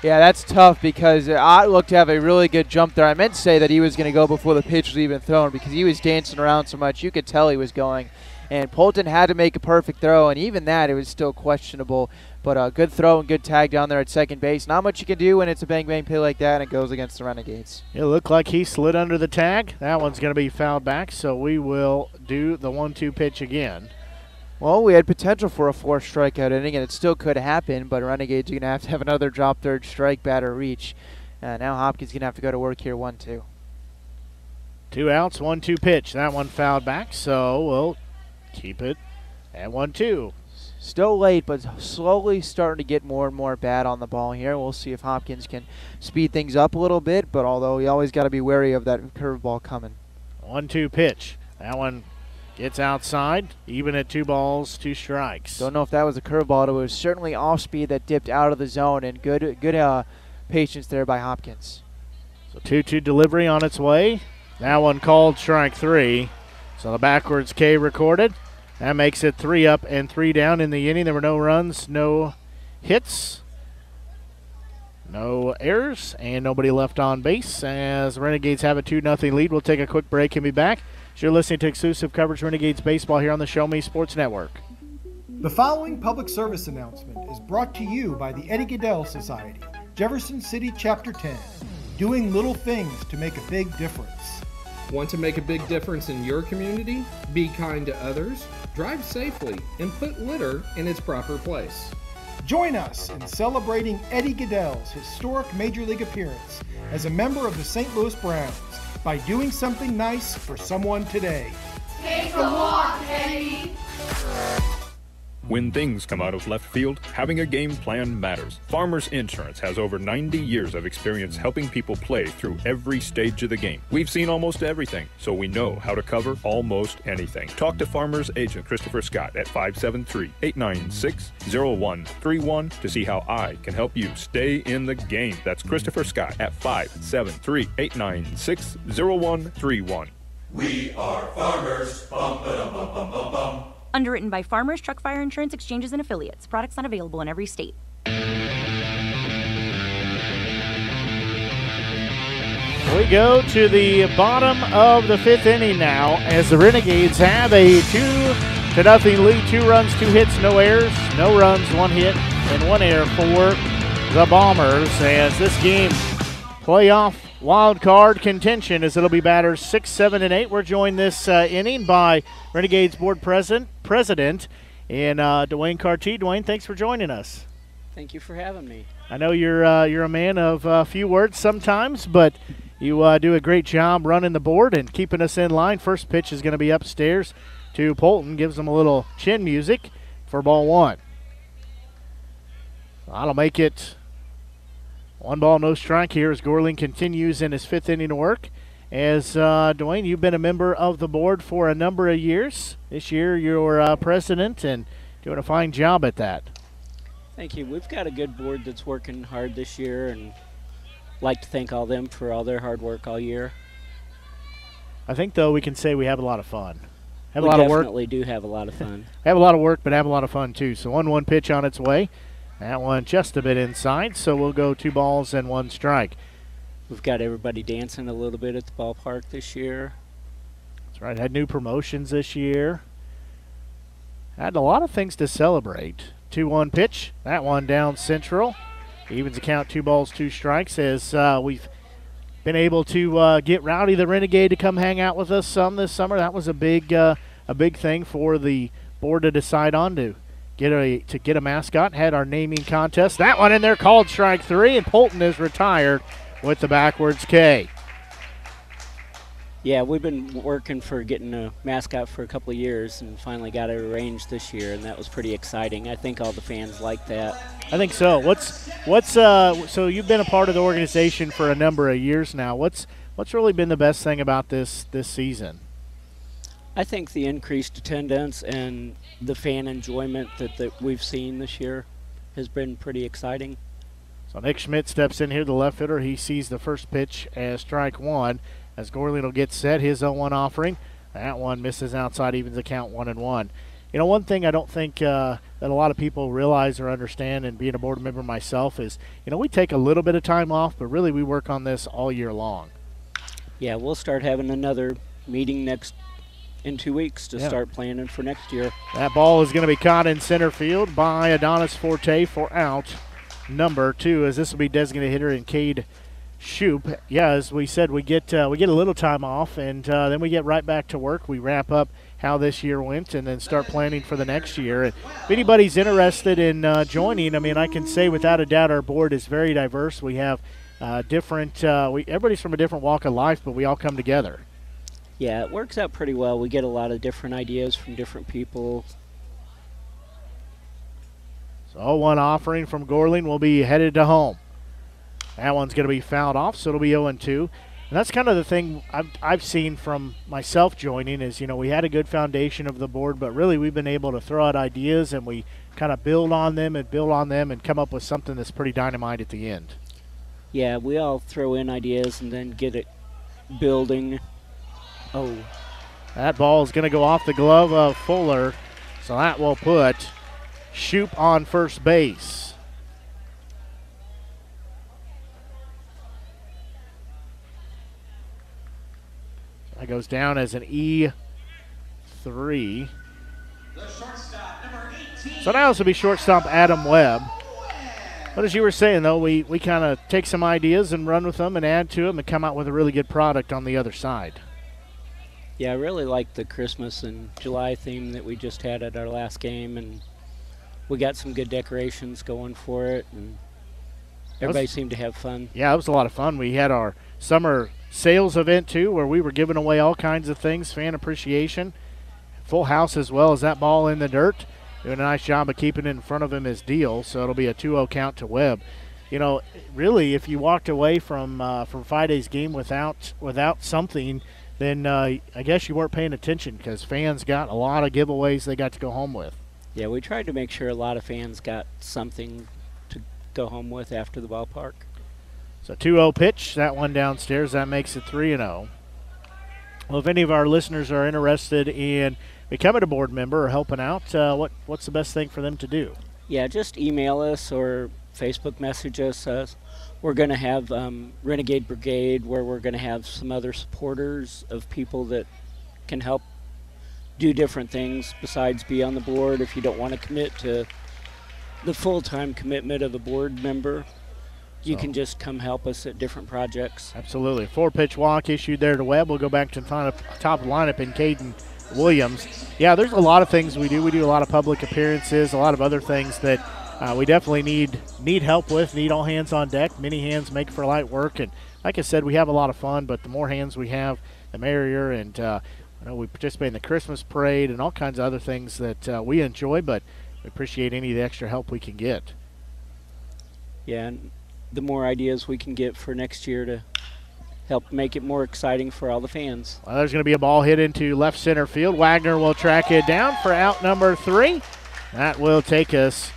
Yeah, that's tough because Ott looked to have a really good jump there. I meant to say that he was going to go before the pitch was even thrown because he was dancing around so much. You could tell he was going. And Poulton had to make a perfect throw, and even that, it was still questionable. But a good throw and good tag down there at second base. Not much you can do when it's a bang-bang play like that, and it goes against the Renegades. It looked like he slid under the tag. That one's going to be fouled back, so we will do the 1-2 pitch again. Well, we had potential for a four strikeout inning, and it still could happen, but Renegades are going to have another drop third strike batter reach. Now Hopkins going to have to go to work here, 1-2. Two outs, 1-2 pitch. That one fouled back, so we'll keep it at 1-2. Still late, but slowly starting to get more and more bat on the ball here. We'll see if Hopkins can speed things up a little bit, but although you always got to be wary of that curveball coming. 1-2 pitch. That one gets outside, even at 2-2 strikes. Don't know if that was a curveball, but it was certainly off speed that dipped out of the zone, and good patience there by Hopkins. So 2-2 delivery on its way. That one called strike three. So the backwards K recorded. That makes it 3 up and 3 down in the inning. There were no runs, no hits, no errors, and nobody left on base as the Renegades have a 2-0 lead. We'll take a quick break and be back. You're listening to exclusive coverage of Renegades baseball here on the Show Me Sports Network. The following public service announcement is brought to you by the Eddie Goodell Society, Jefferson City Chapter 10, doing little things to make a big difference. Want to make a big difference in your community? Be kind to others, drive safely, and put litter in its proper place. Join us in celebrating Eddie Goodell's historic Major League appearance as a member of the St. Louis Browns by doing something nice for someone today. Take a walk, Eddie! When things come out of left field, having a game plan matters. Farmers Insurance has over 90 years of experience helping people play through every stage of the game. We've seen almost everything, so we know how to cover almost anything. Talk to Farmers agent Christopher Scott at 573-896-0131 to see how I can help you stay in the game. That's Christopher Scott at 573-896-0131. We are farmers. Bum, ba-dum, bum, bum, bum, bum. Underwritten by Farmers, Truck Fire Insurance, Exchanges, and Affiliates. Products not available in every state. We go to the bottom of the fifth inning now as the Renegades have a 2-0 lead. 2 runs, 2 hits, no errors. No runs, 1 hit, and 1 error for the Bombers as this game playoff wild card contention as it'll be batters 6, 7, and 8. We're joined this inning by Renegades board president and Dwayne Cartier. Dwayne, thanks for joining us. Thank you for having me. I know you're a man of few words sometimes, but you do a great job running the board and keeping us in line. First pitch is going to be upstairs to Poulton. Gives him a little chin music for ball one. That'll make it 1 ball, no strike here as Gorling continues in his 5th inning work. As Dwayne, you've been a member of the board for a number of years. This year you're president and doing a fine job at that. Thank you. We've got a good board that's working hard this year, and I'd like to thank all of them for all their hard work all year. I think, though, we can say we have a lot of fun. We definitely do have a lot of fun. Have a lot of work, but have a lot of fun, too. So 1-1 pitch on its way. That one just a bit inside, so we'll go 2 balls and 1 strike. We've got everybody dancing a little bit at the ballpark this year. That's right. Had new promotions this year. Had a lot of things to celebrate. 2-1 pitch. That one down central. Evens the count 2 balls, 2 strikes as we've been able to get Rowdy the Renegade to come hang out with us some this summer. That was a big thing for the board to decide on to get a mascot. Had our naming contest. That one in there called strike three, and Poulton is retired with the backwards K. Yeah, we've been working for getting a mascot for a couple of years and finally got it arranged this year, and that was pretty exciting. I think all the fans like that. I think so. So you've been a part of the organization for a number of years now. What's really been the best thing about this season? I think the increased attendance and the fan enjoyment that we've seen this year has been pretty exciting. So Nick Schmidt steps in here, the left fielder. He sees the first pitch as strike one as Gorling will get set. His 0-1 offering. That one misses outside, evens the count 1-1. You know, one thing I don't think that a lot of people realize or understand, and being a board member myself, is, you know, we take a little bit of time off, but really we work on this all year long. Yeah, we'll start having another meeting in 2 weeks to start planning for next year. That ball is going to be caught in center field by Adonis Forte for out number 2, as this will be designated hitter in Cade Shoup. Yeah, as we said, we get a little time off, and then we get right back to work. We wrap up how this year went and then start planning for the next year. And if anybody's interested in joining, I mean, I can say without a doubt our board is very diverse. We have everybody's from a different walk of life, but we all come together. Yeah, it works out pretty well. We get a lot of different ideas from different people. So one offering from Gorling will be headed to home. That one's going to be fouled off, so it'll be 0-2. And that's kind of the thing I've seen from myself joining is, you know, we had a good foundation of the board, but really we've been able to throw out ideas and we kind of build on them and come up with something that's pretty dynamite at the end. Yeah, we all throw in ideas and then get it building. Oh, that ball is going to go off the glove of Fuller, so that will put Shoop on first base. That goes down as an E3. So now this will be shortstop Adam Webb. But as you were saying, though, we kind of take some ideas and run with them and add to them and come out with a really good product on the other side. Yeah, I really like the Christmas and July theme that we just had at our last game, and we got some good decorations going for it, and everybody seemed to have fun. Yeah, it was a lot of fun. We had our summer sales event, too, where we were giving away all kinds of things, fan appreciation, full house as well as that ball in the dirt. Doing a nice job of keeping it in front of him is Deal, so it'll be a 2-0 count to Webb. You know, really, if you walked away from Friday's game without something, then I guess you weren't paying attention because fans got a lot of giveaways they got to go home with. Yeah, we tried to make sure a lot of fans got something to go home with after the ballpark. So 2-0 pitch, that one downstairs. That makes it 3-0. Well, if any of our listeners are interested in becoming a board member or helping out, what's the best thing for them to do? Yeah, just email us or Facebook message us. We're going to have Renegade Brigade where we're going to have some other supporters of people that can help do different things besides be on the board if you don't want to commit to the full-time commitment of a board member. You can just come help us at different projects. Absolutely. Four-pitch walk issued there to Webb. We'll go back to the top lineup in Caden Williams. Yeah, there's a lot of things we do. We do a lot of public appearances, a lot of other things that we definitely need help with, need all hands on deck. Many hands make for light work. And like I said, we have a lot of fun, but the more hands we have, the merrier. And I know we participate in the Christmas parade and all kinds of other things that we enjoy, but we appreciate any of the extra help we can get. Yeah, and the more ideas we can get for next year to help make it more exciting for all the fans. Well, there's going to be a ball hit into left center field. Wagner will track it down for out number 3. That will take us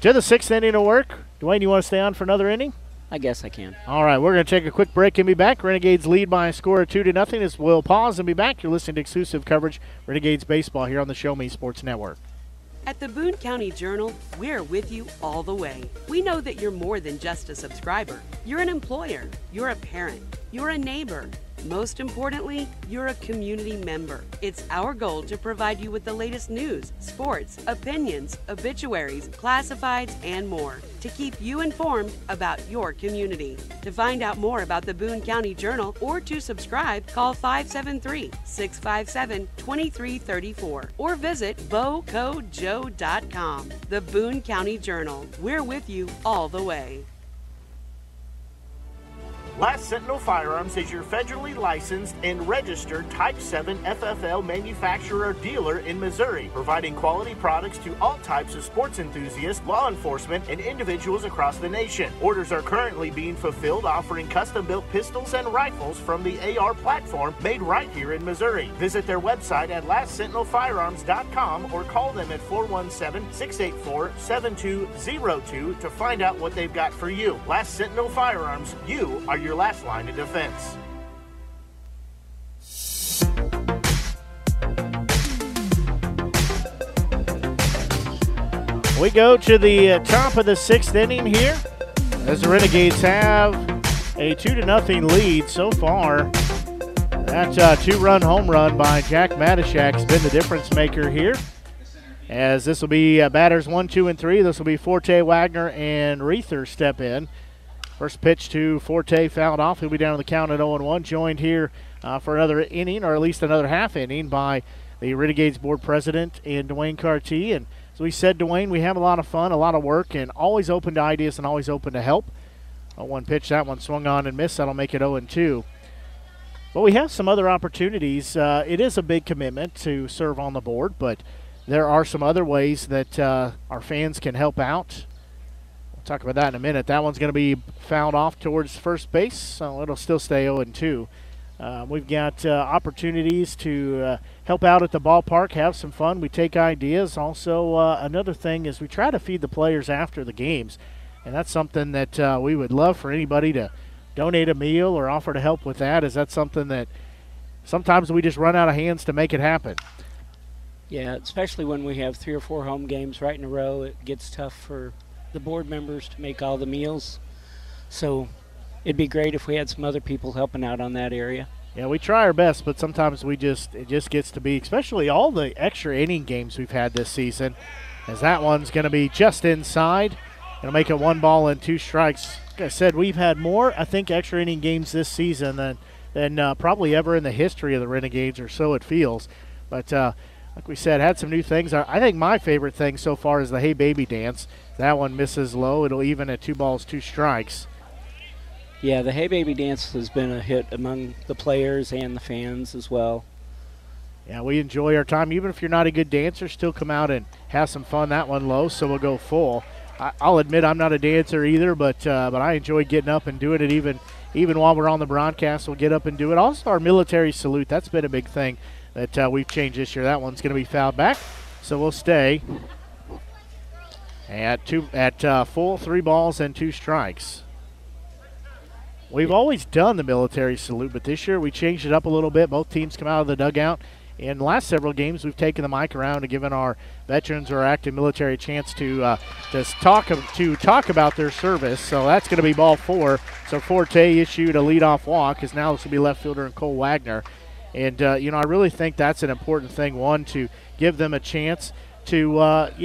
to the 6th inning of work. Dwayne, you want to stay on for another inning? I guess I can. All right, we're going to take a quick break and be back. Renegades lead by a score of 2-0. As we'll pause and be back. You're listening to exclusive coverage, Renegades baseball, here on the Show Me Sports Network. At the Boone County Journal, we're with you all the way. We know that you're more than just a subscriber. You're an employer, you're a parent, you're a neighbor. Most importantly, you're a community member. It's our goal to provide you with the latest news, sports, opinions, obituaries, classifieds, and more to keep you informed about your community. To find out more about the Boone County Journal or to subscribe, call 573-657-2334 or visit bocojoe.com. The Boone County Journal. We're with you all the way. Last Sentinel Firearms is your federally licensed and registered Type 7 FFL manufacturer dealer in Missouri, providing quality products to all types of sports enthusiasts, law enforcement, and individuals across the nation. Orders are currently being fulfilled, offering custom-built pistols and rifles from the AR platform made right here in Missouri. Visit their website at lastsentinelfirearms.com or call them at 417-684-7202 to find out what they've got for you. Last Sentinel Firearms, you are your last line of defense. We go to the top of the 6th inning here as the Renegades have a 2-0 lead so far. That two-run home run by Jack Matishak has been the difference maker here, as this will be batters 1, 2, and 3. This will be Forte, Wagner, and Reether step in. First pitch to Forte, fouled off. He'll be down to the count at 0-1. Joined here for another inning, or at least another half inning, by the Renegades board president, and Dwayne Cartier. And as we said, Dwayne, we have a lot of fun, a lot of work, and always open to ideas and always open to help. One pitch, that one swung on and missed. That'll make it 0-2. But we have some other opportunities. It is a big commitment to serve on the board, but there are some other ways that our fans can help out. We'll talk about that in a minute. That one's going to be fouled off towards first base, so it'll still stay 0-2. We've got opportunities to help out at the ballpark, have some fun. We take ideas. Also, another thing is we try to feed the players after the games, and that's something that we would love for anybody to donate a meal or offer to help with that. Is that something that sometimes we just run out of hands to make it happen? Yeah, especially when we have 3 or 4 home games right in a row, it gets tough for the board members to make all the meals. So it'd be great if we had some other people helping out on that area. Yeah, we try our best, but sometimes it just gets to be, especially all the extra inning games we've had this season, as that one's going to be just inside. It'll make it 1 ball and 2 strikes. Like I said, we've had more, I think, extra inning games this season than probably ever in the history of the Renegades, or so it feels. But like we said, had some new things. I think my favorite thing so far is the Hey Baby Dance. That one misses low. It'll even at 2 balls, 2 strikes. Yeah, the Hey Baby Dance has been a hit among the players and the fans as well. Yeah, we enjoy our time. Even if you're not a good dancer, still come out and have some fun. That one low, so we'll go full. I'll admit I'm not a dancer either, but I enjoy getting up and doing it. Even while we're on the broadcast, we'll get up and do it. Also, our military salute, that's been a big thing that we've changed this year. That one's going to be fouled back, so we'll stay at full 3 balls and 2 strikes. We've always done the military salute, but this year we changed it up a little bit. Both teams come out of the dugout. In the last several games, we've taken the mic around and given our veterans or active military a chance to talk about their service. So that's going to be ball 4. So Forte issued a leadoff walk, because now this will be left fielder and Cole Wagner. And, you know, I really think that's an important thing, one, to give them a chance to,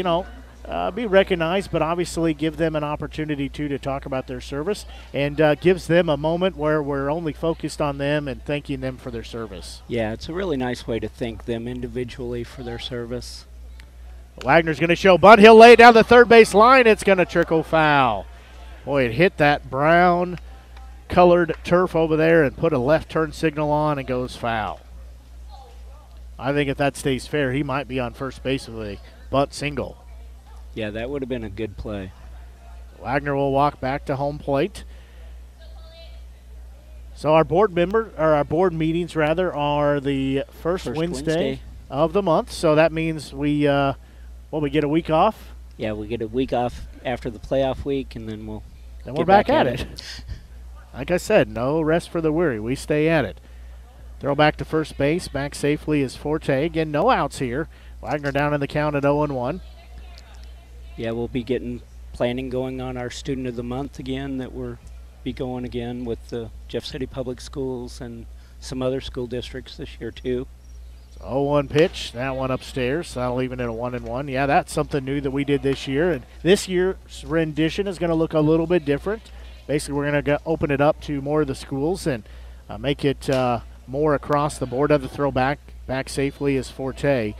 be recognized, but obviously give them an opportunity, too, to talk about their service, and gives them a moment where we're only focused on them and thanking them for their service. Yeah, it's a really nice way to thank them individually for their service. Wagner's going to show bunt. He'll lay it down the third base line. It's going to trickle foul. Boy, it hit that brown-colored turf over there and put a left turn signal on and goes foul. I think if that stays fair, he might be on first base with a bunt single. Yeah, that would have been a good play. Wagner will walk back to home plate. So our board meetings are the first Wednesday of the month. So that means we get a week off. Yeah, we get a week off after the playoff week, and then we're back at it. Like I said, no rest for the weary. We stay at it. Throw back to first base. Back safely is Forte. Again, no outs here. Wagner down in the count at 0-1. Yeah, we'll be getting planning going on our Student of the Month again, that we'll be going again with the Jeff City Public Schools and some other school districts this year, too. 0-1 pitch, that one upstairs. That'll even in a 1-1. Yeah, that's something new that we did this year. And this year's rendition is going to look a little bit different. Basically, we're going to open it up to more of the schools and make it more across the board. Other throw back safely is Forte.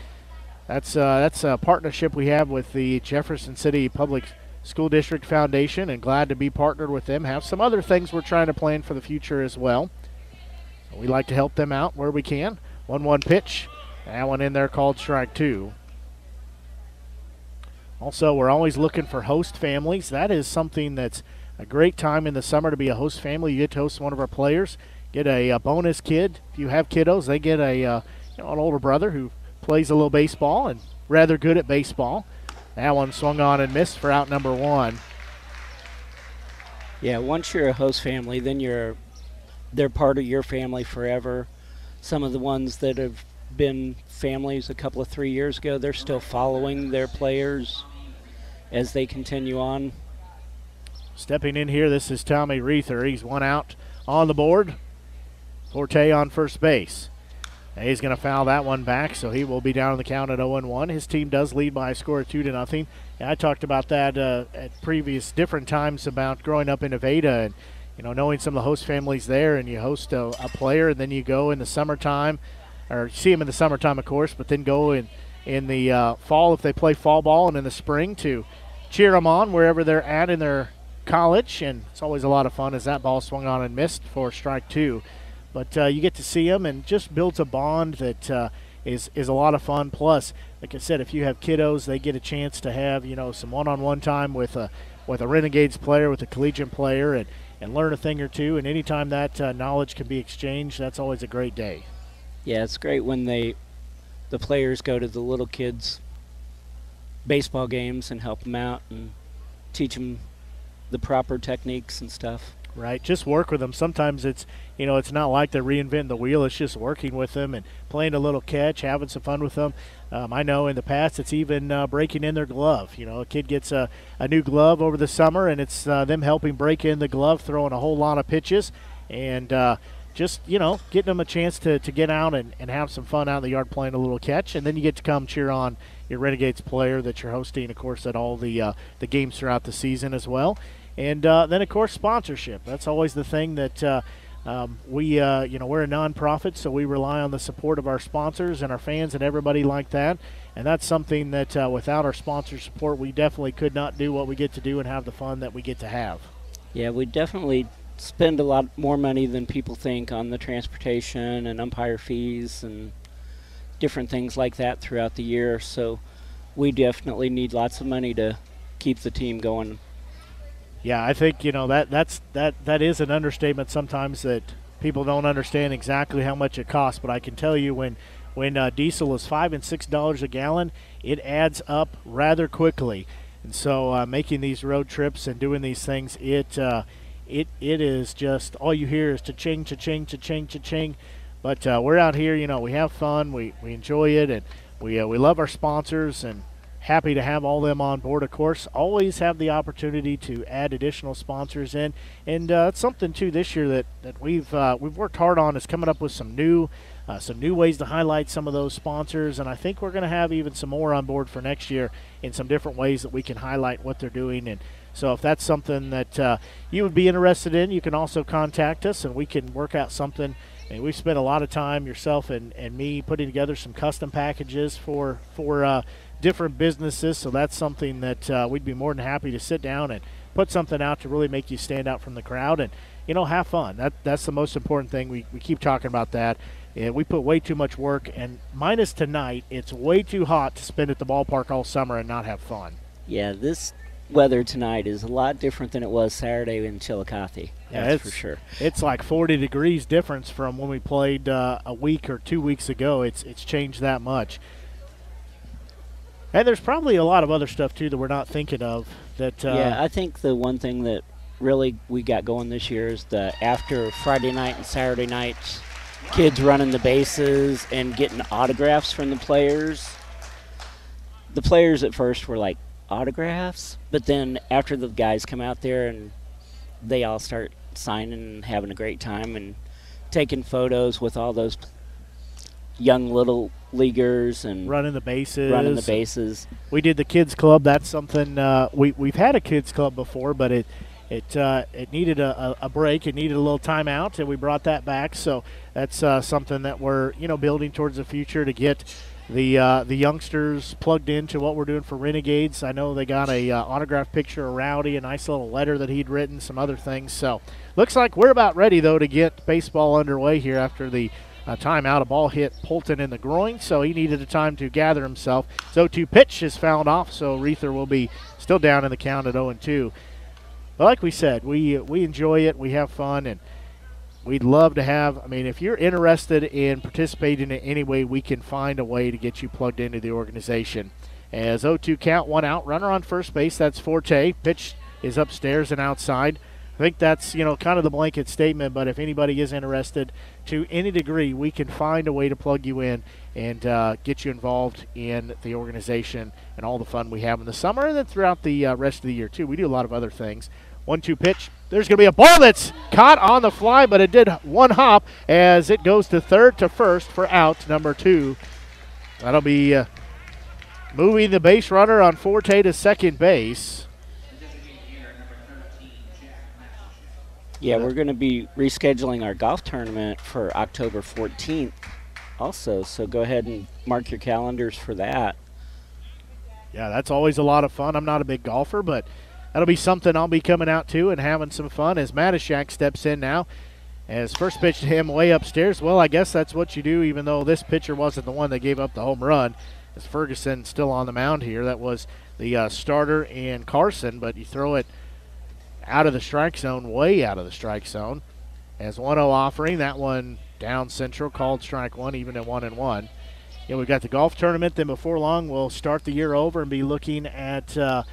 That's a partnership we have with the Jefferson City Public School District Foundation, and glad to be partnered with them. Have some other things we're trying to plan for the future as well. So we like to help them out where we can. 1-1 pitch. That one in there called strike 2. Also, we're always looking for host families. That is something that's a great time in the summer to be a host family. You get to host one of our players, get a bonus kid. If you have kiddos, they get an older brother who plays a little baseball and rather good at baseball. That one swung on and missed for out number 1. Yeah, once you're a host family, then they're part of your family forever. Some of the ones that have been families a couple of 3 years ago, they're still following their players as they continue on. Stepping in here, this is Tommy Reether. He's one out on the board. Forte on first base. He's going to foul that one back, so he will be down in the count at 0-1. His team does lead by a score of 2-0. And I talked about that at previous different times about growing up in Nevada and, knowing some of the host families there, and you host a player, and then you go in the summertime or see them in the summertime, of course, but then go in the fall if they play fall ball, and in the spring to cheer them on wherever they're at in their college. And it's always a lot of fun as that ball swung on and missed for strike two. But you get to see them and just builds a bond that is a lot of fun. Plus, like I said, if you have kiddos, they get a chance to have, you know, some one-on-one time with a Renegades player, with a collegiate player, and learn a thing or two. And anytime that knowledge can be exchanged, that's always a great day. Yeah, it's great when the players go to the little kids' baseball games and help them out and teach them the proper techniques and stuff. Right, just work with them. Sometimes it's, you know, it's not like they're reinventing the wheel. It's just working with them and playing a little catch, having some fun with them. I know in the past it's even breaking in their glove. You know, a kid gets a new glove over the summer, and it's them helping break in the glove, throwing a whole lot of pitches, and just, you know, getting them a chance to get out and have some fun out in the yard playing a little catch. And then you get to come cheer on your Renegades player that you're hosting, of course, at all the games throughout the season as well. And then, of course, sponsorship. That's always the thing that you know, we're a nonprofit, so we rely on the support of our sponsors and our fans and everybody like that. And that's something that without our sponsor support, we definitely could not do what we get to do and have the fun that we get to have. Yeah, we definitely spend a lot more money than people think on the transportation and umpire fees and different things like that throughout the year. So we definitely need lots of money to keep the team going. Yeah, I think, you know, that is an understatement sometimes that people don't understand exactly how much it costs. But I can tell you when diesel is $5 and $6 a gallon, it adds up rather quickly. And so making these road trips and doing these things, it is just, all you hear is cha-ching, cha-ching, cha-ching, cha-ching. But we're out here, you know, we have fun, we enjoy it, and we love our sponsors, and happy to have all them on board, of course. Always have the opportunity to add additional sponsors in. And it's something, too, this year that we've worked hard on is coming up with some new ways to highlight some of those sponsors. And I think we're going to have even some more on board for next year in some different ways that we can highlight what they're doing. And so if that's something that you would be interested in, you can also contact us, and we can work out something. And we've spent a lot of time, yourself and me, putting together some custom packages for different businesses, so that's something that we'd be more than happy to sit down and put something out to really make you stand out from the crowd and, you know, have fun. That's the most important thing. We keep talking about that. And we put way too much work, and minus tonight, it's way too hot to spend at the ballpark all summer and not have fun. Yeah, this weather tonight is a lot different than it was Saturday in Chillicothe. Yeah, that's for sure. It's like 40 degrees difference from when we played a week or 2 weeks ago. It's changed that much. And there's probably a lot of other stuff, too, that we're not thinking of. That yeah, I think the one thing that really we got going this year is the after Friday night and Saturday nights, kids running the bases and getting autographs from the players. The players at first were like, autographs? But then after the guys come out there and they all start signing and having a great time and taking photos with all those young little leaguers and running the bases. We did the kids club. That's something we've had a kids club before, but it needed a break. It needed a little time out, and we brought that back. So that's something that we're, you know, building towards the future to get the youngsters plugged into what we're doing for Renegades. I know they got a autographed picture of Rowdy, a nice little letter that he'd written, some other things. So looks like we're about ready though to get baseball underway here after the timeout. A ball hit Poulton in the groin, so he needed a time to gather himself. So 2 pitch is fouled off, so Reether will be still down in the count at 0-2. But like we said, we enjoy it, we have fun, and we'd love to have, I mean, if you're interested in participating in any way, we can find a way to get you plugged into the organization. As 0-2 count, 1 out, runner on first base, that's Forte. Pitch is upstairs and outside. I think that's, you know, kind of the blanket statement, but if anybody is interested to any degree, we can find a way to plug you in and get you involved in the organization and all the fun we have in the summer and then throughout the rest of the year, too. We do a lot of other things. 1-2 pitch. There's going to be a ball that's caught on the fly, but it did one hop as it goes to third to first for out number 2. That'll be moving the base runner on Forte to second base. Yeah, we're going to be rescheduling our golf tournament for October 14th also, so go ahead and mark your calendars for that. Yeah, that's always a lot of fun. I'm not a big golfer, but that'll be something I'll be coming out to and having some fun as Matishak steps in now. As first pitch to him way upstairs, well, I guess that's what you do, even though this pitcher wasn't the one that gave up the home run. As Ferguson still on the mound here, that was the starter and Carson, but you throw it out of the strike zone, way out of the strike zone. As 1-0 offering, that one down central, called strike one, even at 1-1. Yeah, we've got the golf tournament, then before long we'll start the year over and be looking at the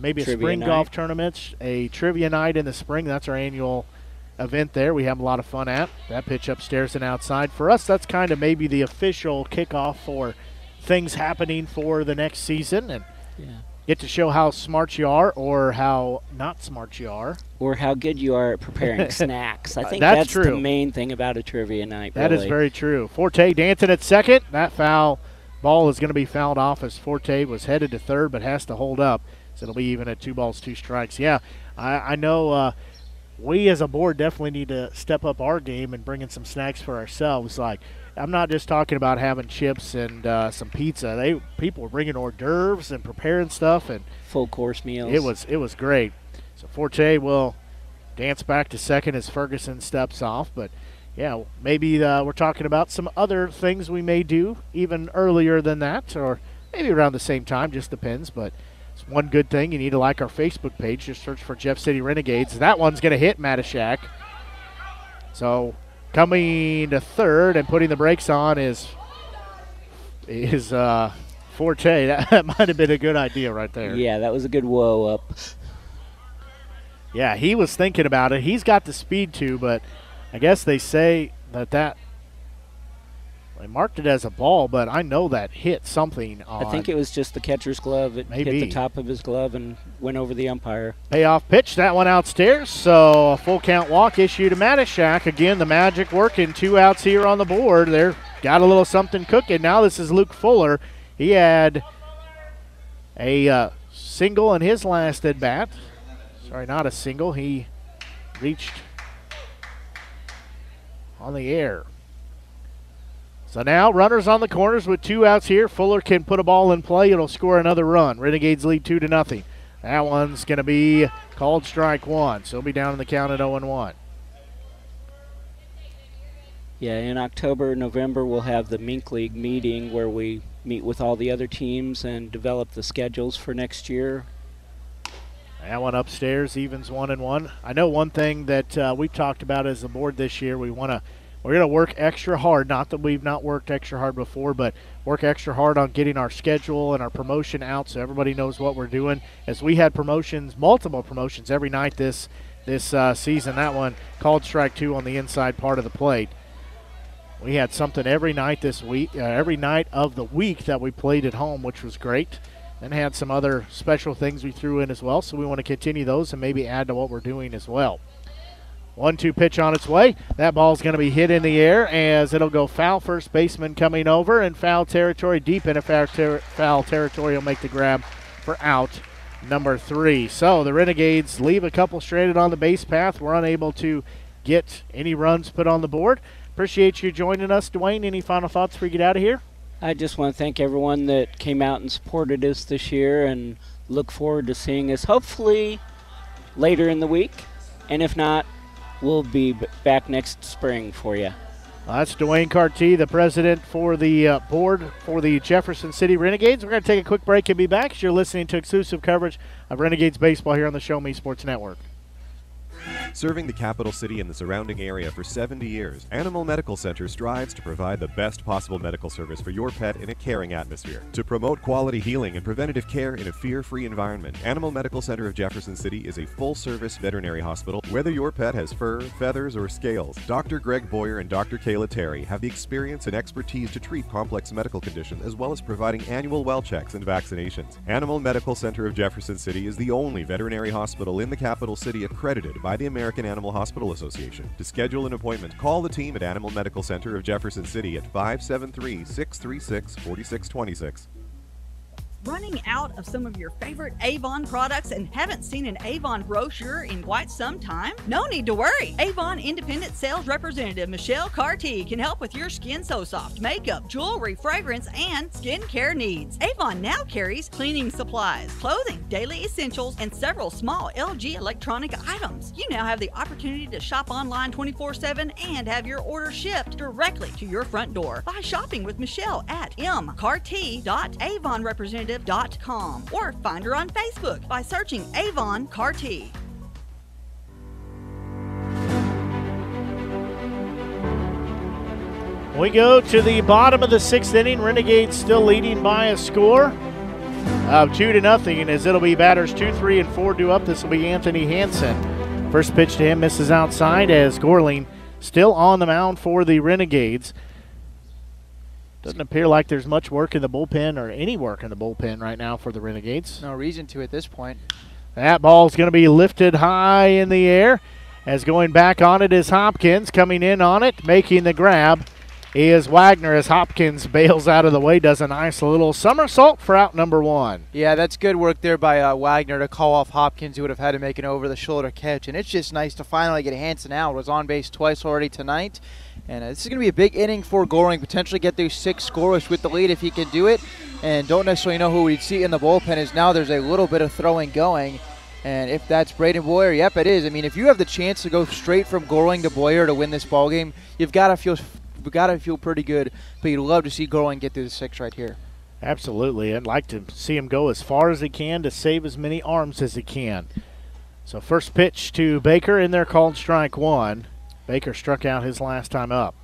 maybe a spring golf tournament, a trivia night in the spring. That's our annual event there. We have a lot of fun at that. Pitch upstairs and outside. For us, that's kind of maybe the official kickoff for things happening for the next season, and get to show how smart you are or how not smart you are. Or how good you are at preparing snacks. I think that's true. The main thing about a trivia night. That really is very true. Forte dancing at second. That foul ball is going to be fouled off as Forte was headed to third but has to hold up. So it'll be even at 2-2. Yeah, I know we as a board definitely need to step up our game and bring in some snacks for ourselves. Like, I'm not just talking about having chips and some pizza. People were bringing hors d'oeuvres and preparing stuff and full course meals. It was great. So Forte will dance back to second as Ferguson steps off, but yeah, maybe we're talking about some other things we may do even earlier than that, or maybe around the same time, just depends. But it's one good thing. You need to like our Facebook page. Just search for Jeff City Renegades. That one's going to hit Matishak. So coming to third and putting the brakes on is Forte. That might have been a good idea right there. Yeah, that was a good whoa up. Yeah, he was thinking about it. He's got the speed too, but I guess they say that they marked it as a ball, but I know that hit something on. I think it was just the catcher's glove. It maybe hit the top of his glove and went over the umpire. Payoff pitch, that one outstairs, so a full count walk issue to Matishak. Again, the magic working, two outs here on the board. They've got a little something cooking. Now this is Luke Fuller. He had a single in his last at-bat. Sorry, not a single. He reached on the air. So now runners on the corners with two outs here. Fuller can put a ball in play. It'll score another run. Renegades lead 2-0. That one's going to be called strike one. So he'll be down in the count at 0-1. Yeah, in October, November, we'll have the MINK League meeting where we meet with all the other teams and develop the schedules for next year. That one upstairs, evens 1-1. I know one thing that we've talked about as a board this year, we're gonna work extra hard. Not that we've not worked extra hard before, but work extra hard on getting our schedule and our promotion out so everybody knows what we're doing. As we had promotions, multiple promotions every night this season. That one called strike two on the inside part of the plate. We had something every night this week, every night of the week that we played at home, which was great. And had some other special things we threw in as well, so we want to continue those and maybe add to what we're doing as well. 1-2 pitch on its way. That ball's going to be hit in the air as it'll go foul. First baseman coming over in foul territory, deep into foul territory. He'll make the grab for out number 3. So the Renegades leave a couple stranded on the base path. We're unable to get any runs put on the board. Appreciate you joining us, Dwayne. Any final thoughts before we get out of here? I just want to thank everyone that came out and supported us this year and look forward to seeing us hopefully later in the week. And if not, we'll be back next spring for you. Well, that's Dwayne Carty, the president for the board for the Jefferson City Renegades. We're going to take a quick break and be back as you're listening to exclusive coverage of Renegades baseball here on the Show Me Sports Network. Serving the capital city and the surrounding area for 70 years, Animal Medical Center strives to provide the best possible medical service for your pet in a caring atmosphere. To promote quality healing and preventative care in a fear-free environment, Animal Medical Center of Jefferson City is a full-service veterinary hospital. Whether your pet has fur, feathers, or scales, Dr. Greg Boyer and Dr. Kayla Terry have the experience and expertise to treat complex medical conditions as well as providing annual well checks and vaccinations. Animal Medical Center of Jefferson City is the only veterinary hospital in the capital city accredited by the American Animal Hospital Association. To schedule an appointment, call the team at Animal Medical Center of Jefferson City at 573-636-4626. Running out of some of your favorite Avon products and haven't seen an Avon brochure in quite some time? No need to worry. Avon Independent Sales Representative Michelle Carty can help with your Skin So Soft makeup, jewelry, fragrance, and skincare needs. Avon now carries cleaning supplies, clothing, daily essentials, and several small LG electronic items. You now have the opportunity to shop online 24/7 and have your order shipped directly to your front door by shopping with Michelle at mcarty.avonrepresentative.com or find her on Facebook by searching Avon Carty. We go to the bottom of the sixth inning. Renegades still leading by a score of 2-0 as it'll be batters 2, 3, and 4 due up. This will be Anthony Hansen. First pitch to him misses outside as Gorling still on the mound for the Renegades. Doesn't appear like there's much work in the bullpen or any work in the bullpen right now for the Renegades. No reason to at this point. That ball's going to be lifted high in the air as going back on it is Hopkins. Coming in on it, making the grab is Wagner as Hopkins bails out of the way, does a nice little somersault for out number one. Yeah, that's good work there by Wagner to call off Hopkins, who would have had to make an over-the-shoulder catch. And it's just nice to finally get Hansen out. Was on base twice already tonight. And this is going to be a big inning for Gorling, potentially get through six scoreless with the lead if he can do it. And don't necessarily know who we'd see in the bullpen is now there's a little bit of throwing going. And if that's Braden Boyer, yep, it is. I mean, if you have the chance to go straight from Gorling to Boyer to win this ballgame, you've got to feel pretty good. But you'd love to see Gorling get through the six right here. Absolutely. I'd like to see him go as far as he can to save as many arms as he can. So first pitch to Baker, in there called strike one. Baker struck out his last time up.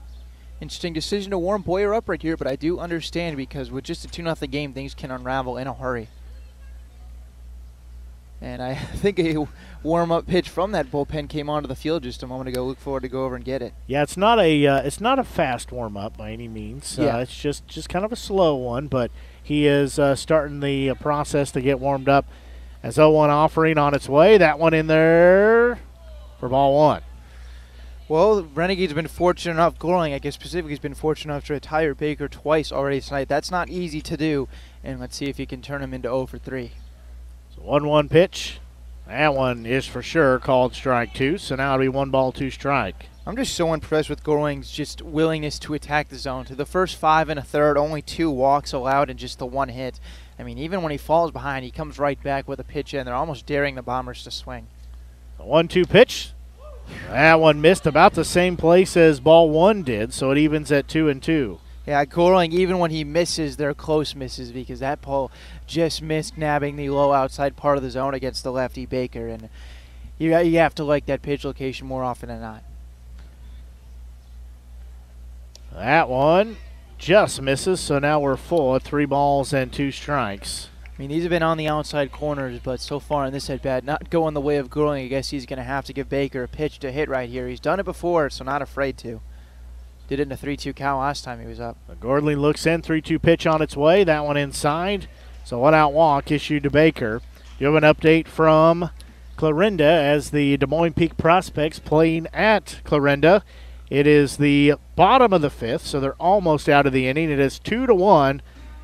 Interesting decision to warm Boyer up right here, but I do understand because with just a 2-0 game, things can unravel in a hurry. And I think a warm-up pitch from that bullpen came onto the field just a moment ago. Look forward to go over and get it. Yeah, it's not a fast warm-up by any means. Yeah. It's just kind of a slow one, but he is starting the process to get warmed up. As 0-1 offering on its way, that one in there for ball one. Well, Renegade's been fortunate enough, Gorling, I guess specifically, has been fortunate enough to retire Baker twice already tonight. That's not easy to do, and let's see if he can turn him into 0 for 3. So 1-1 pitch. That one is for sure called strike two, so now it'll be 1-2. I'm just so impressed with Gorling's just willingness to attack the zone. To the first 5 1/3, only 2 walks allowed and just the 1 hit. I mean, even when he falls behind, he comes right back with a pitch, and they're almost daring the Bombers to swing. 1-2 pitch. That one missed about the same place as ball one did, so it evens at 2-2. Yeah, Gorling, even when he misses, they're close misses because that ball just missed nabbing the low outside part of the zone against the lefty Baker, and you have to like that pitch location more often than not. That one just misses, so now we're full at 3-2. I mean, these have been on the outside corners, but so far in this at-bat, not going the way of Gorling. I guess he's going to have to give Baker a pitch to hit right here. He's done it before, so not afraid to. Did it in a 3-2 count last time he was up. Gorling looks in, 3-2 pitch on its way. That one inside. So 1-out walk issued to Baker. You have an update from Clarinda as the Des Moines Peak Prospects playing at Clarinda. It is the bottom of the fifth, so they're almost out of the inning. It is 2-1.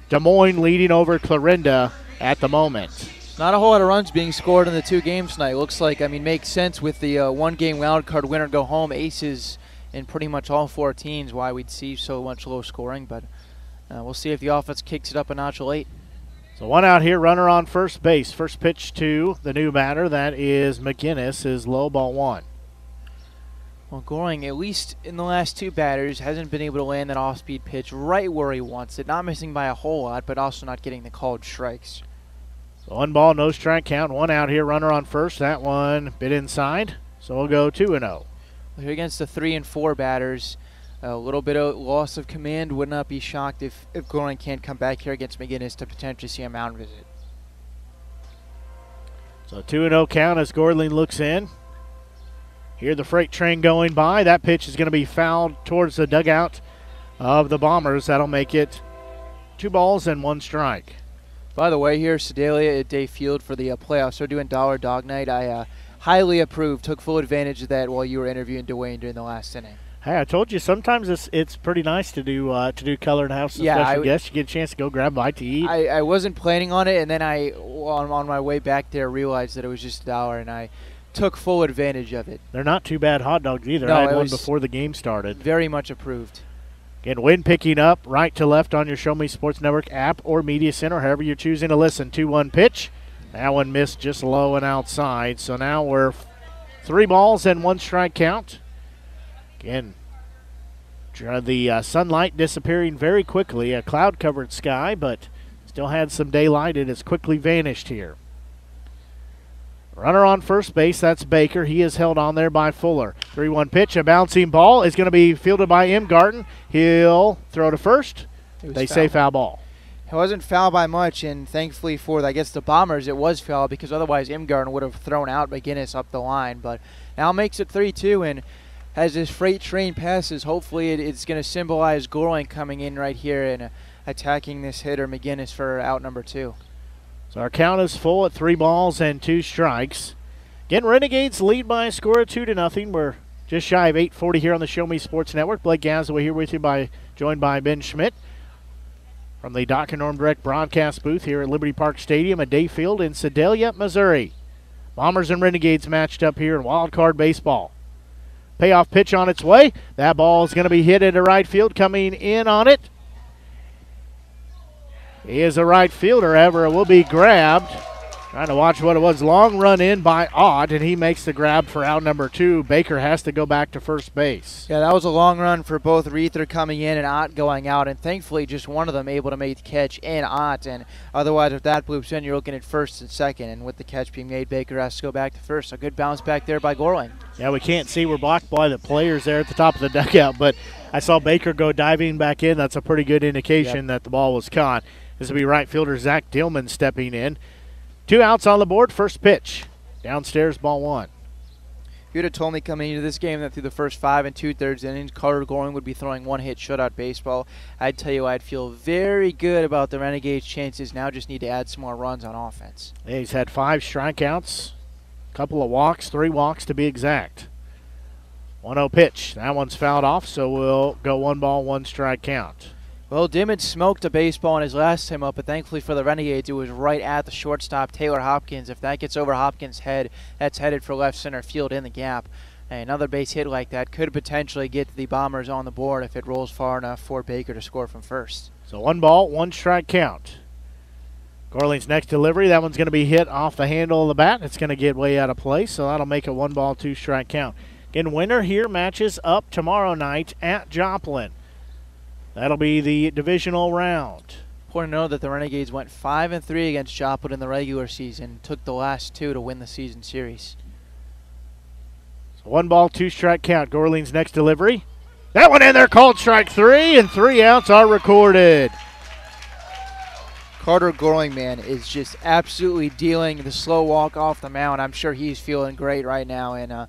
Des Moines leading over Clarinda at the moment. Not a whole lot of runs being scored in the 2 games tonight. Looks like, I mean, makes sense with the 1-game wild card winner go home. Aces in pretty much all 4 teams, why we'd see so much low scoring. But we'll see if the offense kicks it up a notch late. So 1 out here, runner on first base. First pitch to the new batter, that is McGinnis, is low, ball one. Well, Gorling, at least in the last 2 batters, hasn't been able to land that off-speed pitch right where he wants it. Not missing by a whole lot, but also not getting the called strikes. So 1 ball, no strike count. 1 out here, runner on first. That one bit inside, so we'll go 2-0. Here against the 3 and 4 batters, a little bit of loss of command. Would not be shocked if Gorling can't come back here against McGinnis to potentially see a mound visit. So 2-0 count as Gorling looks in. Here the freight train going by. That pitch is going to be fouled towards the dugout of the Bombers. That'll make it 2-1. By the way, here, Sedalia at Day Field for the playoffs. They're doing Dollar Dog Night. I highly approve. Took full advantage of that while you were interviewing Dwayne during the last inning. Hey, I told you sometimes it's pretty nice to do color and house and special guests. You get a chance to go grab a bite to eat. I wasn't planning on it, and then on my way back there realized that it was just $1, and I took full advantage of it. They're not too bad hot dogs either. No, I had one before the game started. Very much approved. And wind picking up right to left on your Show Me Sports Network app or media center, however you're choosing to listen. 2-1 pitch. That one missed just low and outside. So now we're 3-1 count. Again, the sunlight disappearing very quickly. A cloud-covered sky, but still had some daylight. It has quickly vanished here. Runner on first base. That's Baker. He is held on there by Fuller. 3-1 pitch. A bouncing ball is going to be fielded by Imgarden. He'll throw to first. They say foul ball. It wasn't foul by much, and thankfully for, I guess, the Bombers, it was foul because otherwise Imgarden would have thrown out McGinnis up the line. But now makes it 3-2, and as this freight train passes, hopefully it's going to symbolize Gorling coming in right here and attacking this hitter, McGinnis, for out number 2. So our count is full at 3-2. Again, Renegades lead by a score of 2-0. We're just shy of 8:40 here on the Show Me Sports Network. Blake Gasaway here with you, joined by Ben Schmidt from the Doc and Norm Direct broadcast booth here at Liberty Park Stadium at Day Field in Sedalia, Missouri. Bombers and Renegades matched up here in Wild Card Baseball. Payoff pitch on its way. That ball is going to be hit into right field. Coming in on it, he is a right fielder. Ever will be grabbed. Trying to watch what it was. Long run in by Ott, and he makes the grab for out number 2. Baker has to go back to first base. Yeah, that was a long run for both Reether coming in and Ott going out, and thankfully just one of them able to make the catch in Ott, and otherwise if that bloops in, you're looking at first and second, and with the catch being made, Baker has to go back to first. A good bounce back there by Gorling. Yeah, we can't see. We're blocked by the players there at the top of the dugout, but I saw Baker go diving back in. That's a pretty good indication that the ball was caught. This will be right fielder Zach Dillman stepping in. 2 outs on the board, first pitch. Downstairs, ball 1. If you would have told me coming into this game that through the first 5 2/3 innings, Carter Gorling would be throwing one-hit shutout baseball, I'd tell you I'd feel very good about the Renegades' chances. Now just need to add some more runs on offense. Yeah, he's had 5 strikeouts, a couple of walks, 3 walks to be exact. 1-0 pitch. That one's fouled off, so we'll go 1-1 count. Well, Dimmitt smoked a baseball in his last time up, but thankfully for the Renegades, it was right at the shortstop, Taylor Hopkins. If that gets over Hopkins' head, that's headed for left center field in the gap. And another base hit like that could potentially get the Bombers on the board if it rolls far enough for Baker to score from first. So 1-1 count. Gorling's next delivery. That one's going to be hit off the handle of the bat. It's going to get way out of place, so that'll make a 1-2 count. Again, winner here matches up tomorrow night at Joplin. That'll be the divisional round. Important to know that the Renegades went 5-3 against Joplin in the regular season, took the last 2 to win the season series. So 1-2 count. Gorling's next delivery. That one in there, called strike 3, and 3 outs are recorded. Carter Gorling, man, is just absolutely dealing the slow walk off the mound. I'm sure he's feeling great right now, and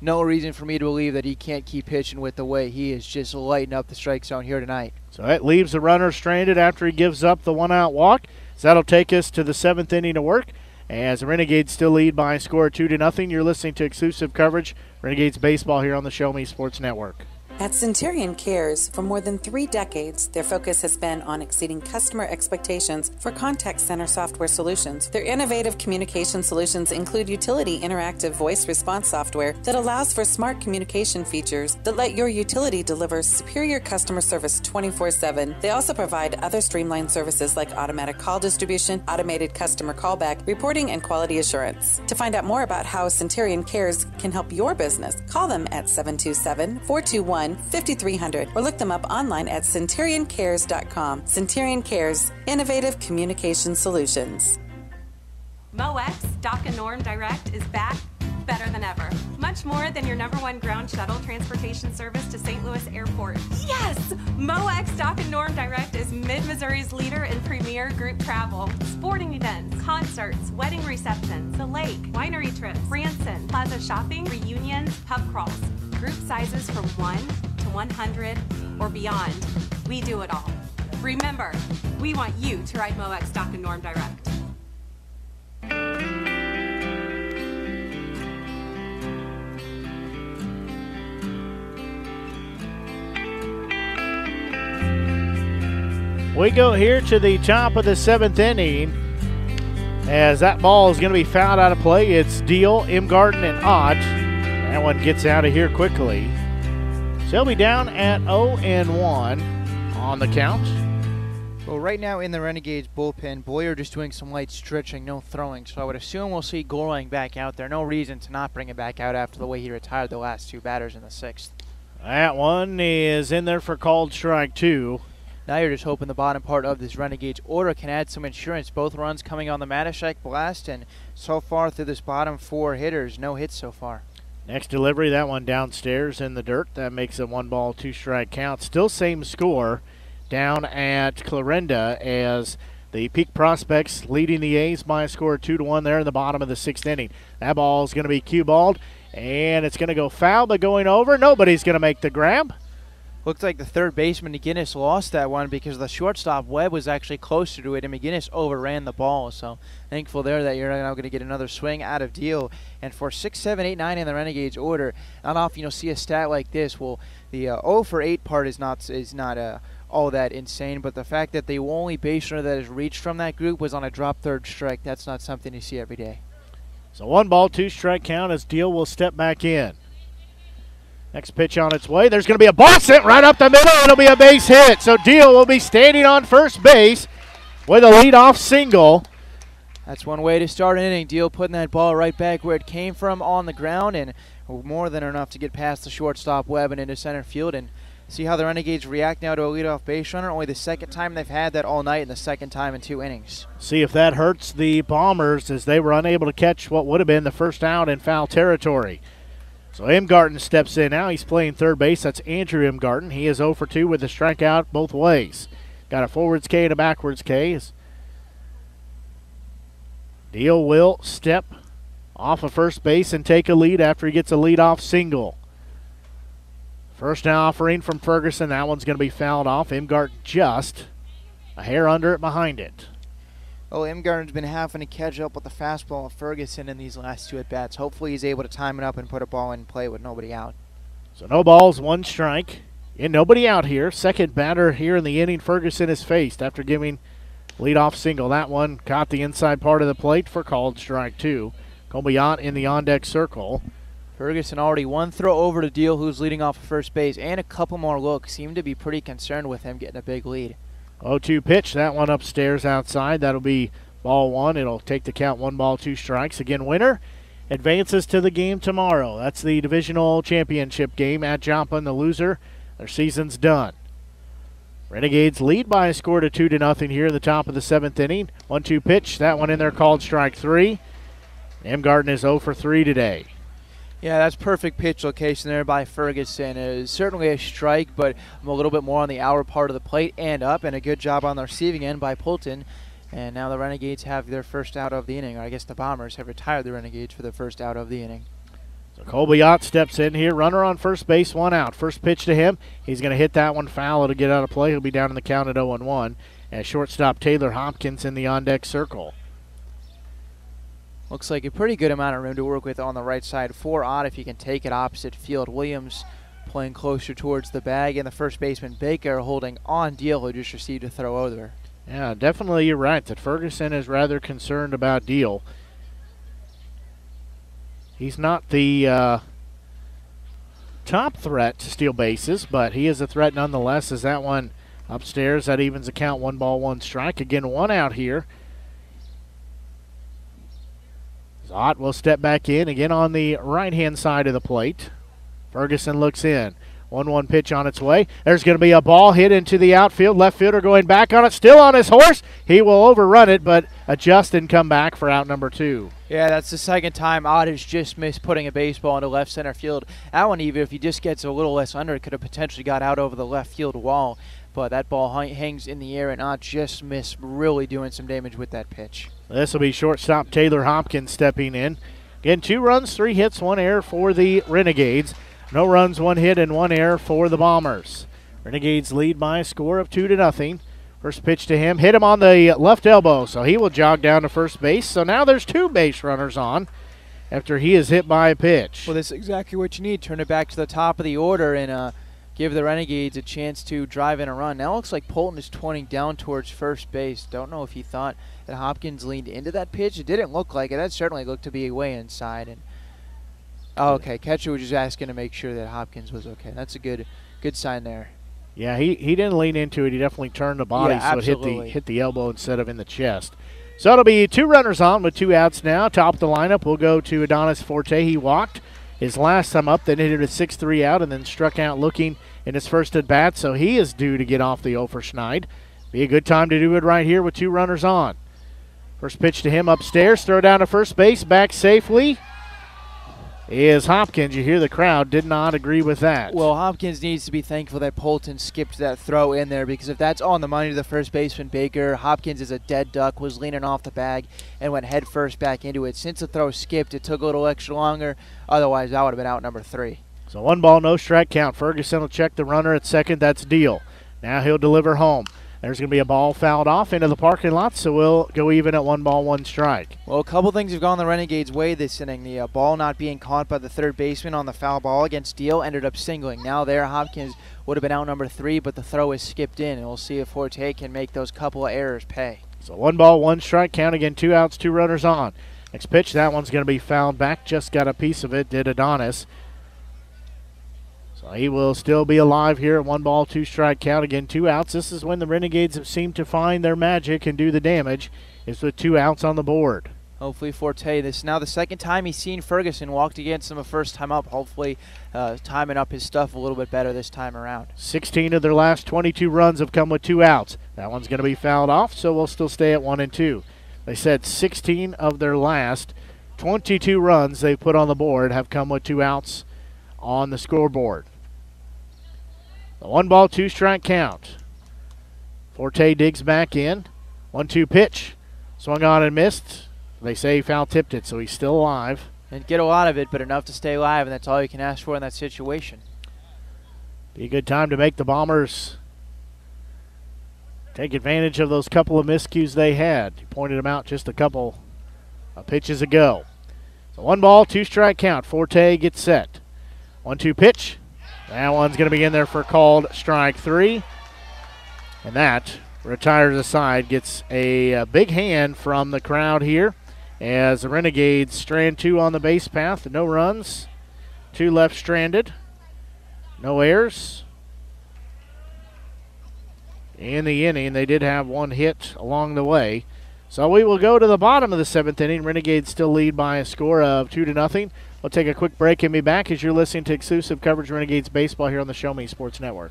no reason for me to believe that he can't keep pitching with the way he is just lighting up the strike zone here tonight. So that leaves the runner stranded after he gives up the one-out walk. So that'll take us to the 7th inning of work as the Renegades still lead by a score of 2-0. You're listening to exclusive coverage, Renegades baseball, here on the Show Me Sports Network. At Centurion Cares, for more than 3 decades, their focus has been on exceeding customer expectations for contact center software solutions. Their innovative communication solutions include utility interactive voice response software that allows for smart communication features that let your utility deliver superior customer service 24/7. They also provide other streamlined services like automatic call distribution, automated customer callback, reporting, and quality assurance. To find out more about how Centurion Cares can help your business, call them at 727-421-5300 or look them up online at centurioncares.com. Centurion Cares, innovative communication solutions. Moex Doc and Norm Direct is back, better than ever. Much more than your #1 ground shuttle transportation service to St. Louis Airport. Yes! Moex Doc and Norm Direct is Mid-Missouri's leader in premier group travel. Sporting events, concerts, wedding receptions, the lake, winery trips, Branson, plaza shopping, reunions, pub crawls. Group sizes from 1 to 100 or beyond. We do it all. Remember, we want you to ride Moex Doc and Norm Direct. We go here to the top of the seventh inning as that ball is going to be fouled out of play. It's Deal, Imgarden, and Ott. That one gets out of here quickly. So he'll be down at 0-1 on the count. Well, right now in the Renegades bullpen, Boyer just doing some light stretching, no throwing. So I would assume we'll see Gorling back out there. No reason to not bring him back out after the way he retired the last two batters in the sixth. That one is in there for called strike two. Now you're just hoping the bottom part of this Renegades order can add some insurance. Both runs coming on the Matishak blast, and so far through this bottom four hitters, no hits so far. Next delivery, that one downstairs in the dirt. That makes a 1-2 strike count. Still same score down at Clarinda as the Peak Prospects leading the A's by a score of 2-1 there in the bottom of the sixth inning. That ball is going to be cue balled, and it's going to go foul, but going over, nobody's going to make the grab. Looks like the third baseman, McGinnis, lost that one because the shortstop, Webb, was actually closer to it, and McGinnis overran the ball. So thankful there that you're now going to get another swing out of Deal. And for 6, 7, 8, 9 in the Renegades order, not often you'll see a stat like this. Well, the 0 for 8 part is not all that insane, but the fact that the only base runner that has reached from that group was on a drop third strike, that's not something you see every day. So 1-2 strike count as Deal will step back in. Next pitch on its way. There's going to be a ball sent right up the middle. It'll be a base hit. So Deal will be standing on first base with a leadoff single. That's one way to start an inning. Deal putting that ball right back where it came from on the ground, and more than enough to get past the shortstop, Webb, and into center field. And see how the Renegades react now to a leadoff base runner. Only the second time they've had that all night and the second time in 2 innings. See if that hurts the Bombers as they were unable to catch what would have been the first out in foul territory. So Imgarden steps in now. He's playing third base. That's Andrew Imgarden. He is 0 for 2 with a strikeout both ways. Got a forwards K and a backwards K. Deal will step off of first base and take a lead after he gets a leadoff single. First offering from Ferguson. That one's going to be fouled off. Imgarden just a hair under it behind it. Well, Imgarden's been having to catch up with the fastball of Ferguson in these last 2 at-bats. Hopefully he's able to time it up and put a ball in play with nobody out. So no balls, 1 strike, and nobody out here. Second batter here in the inning Ferguson is faced after giving leadoff single. That one caught the inside part of the plate for called strike two. Colby Ott in the on-deck circle. Ferguson already one throw over to Deal, who's leading off first base, and a couple more looks. Seemed to be pretty concerned with him getting a big lead. 0-2 pitch, that one upstairs outside. That'll be ball one. It'll take the count 1-2 strikes. Again, winner advances to the game tomorrow. That's the divisional championship game at Joplin. The loser, their season's done. Renegades lead by a score to 2-0 here in the top of the seventh inning. 1-2 pitch, that one in there called strike three. Imgarden is 0 for 3 today. Yeah, that's perfect pitch location there by Ferguson. It was certainly a strike, but I'm a little bit more on the outer part of the plate and up, and a good job on the receiving end by Poulton. And now the Renegades have their first out of the inning, or I guess the Bombers have retired the Renegades for their first out of the inning. So Colby Ott steps in here, runner on first base, 1 out. First pitch to him, he's going to hit that one foul. It'll get out of play. He'll be down in the count at 0-1, as shortstop Taylor Hopkins in the on-deck circle. Looks like a pretty good amount of room to work with on the right side for Ott if he can take it opposite field. Williams playing closer towards the bag, and the first baseman Baker holding on Deal, who just received a throw over. Yeah, definitely you're right that Ferguson is rather concerned about Deal. He's not the top threat to steal bases, but he is a threat nonetheless as that one upstairs. That evens the count, 1-1 strike. Again, 1 out here. Ott will step back in again on the right-hand side of the plate. Ferguson looks in. 1-1 pitch on its way. There's going to be a ball hit into the outfield. Left fielder going back on it. Still on his horse. He will overrun it, but adjust and come back for out number 2. Yeah, that's the second time Ott has just missed putting a baseball into left center field. That one, even if he just gets a little less under, it could have potentially got out over the left field wall. But that ball hangs in the air, and Ott just missed really doing some damage with that pitch. This will be shortstop Taylor Hopkins stepping in. Again, 2 runs, 3 hits, 1 error for the Renegades. No runs, 1 hit, and 1 error for the Bombers. Renegades lead by a score of 2-0. First pitch to him, hit him on the left elbow, so he will jog down to first base. So now there's 2 base runners on after he is hit by a pitch. Well, that's exactly what you need. Turn it back to the top of the order and give the Renegades a chance to drive in a run. Now it looks like Poulton is pointing down towards first base. Don't know if he thought that Hopkins leaned into that pitch. It didn't look like it. That certainly looked to be way inside. And oh, okay, catcher was just asking to make sure that Hopkins was okay. That's a good sign there. Yeah, he didn't lean into it. He definitely turned the body, yeah, so it hit the elbow instead of in the chest. So it'll be two runners on with two outs now. Top of the lineup will go to Adonis Forte. He walked his last time up, then hit it a 6-3 out, and then struck out looking in his first at-bat, so he is due to get off the 0 for Schneid. Be a good time to do it right here with two runners on. First pitch to him upstairs, throw down to first base, back safely is Hopkins. You hear the crowd did not agree with that. Well, Hopkins needs to be thankful that Poulton skipped that throw in there, because if that's on the money to the first baseman, Baker, Hopkins is a dead duck, was leaning off the bag and went head first back into it. Since the throw skipped, it took a little extra longer. Otherwise, that would have been out number 3. So 1-0 count. Ferguson will check the runner at second. That's Deal. Now he'll deliver home. There's going to be a ball fouled off into the parking lot, so we'll go even at 1-1. Well, a couple things have gone the Renegades' way this inning. The ball not being caught by the third baseman on the foul ball against Deal ended up singling. Now there, Hopkins would have been out number 3, but the throw is skipped in, and we'll see if Forte can make those couple of errors pay. So 1-1 count again, two outs, two runners on. Next pitch, that one's going to be fouled back. Just got a piece of it, did Adonis. So he will still be alive here at 1-2 count. Again, two outs. This is when the Renegades have seemed to find their magic and do the damage, is with two outs on the board. Hopefully Forte, this is now the second time he's seen Ferguson, walked against him the first time up. Hopefully timing up his stuff a little bit better this time around. 16 of their last 22 runs have come with two outs. That one's going to be fouled off, so we'll still stay at 1-2. They said 16 of their last 22 runs they've put on the board have come with two outs on the scoreboard. The 1-2 count. Forte digs back in. 1-2 pitch. Swung on and missed. They say he foul tipped it, so he's still alive. And get a lot of it, but enough to stay alive, and that's all you can ask for in that situation. Be a good time to make the Bombers take advantage of those couple of miscues they had. You pointed them out just a couple of pitches ago. So 1-2 count. Forte gets set. 1-2 pitch. That one's going to be in there for called strike 3. And that retires aside. Gets a big hand from the crowd here as the Renegades strand 2 on the base path. No runs. 2 left stranded. No errors. In the inning, they did have one hit along the way. So we will go to the bottom of the 7th inning. Renegades still lead by a score of 2-0. We'll take a quick break and be back as you're listening to exclusive coverage of Renegades baseball here on the Show Me Sports Network.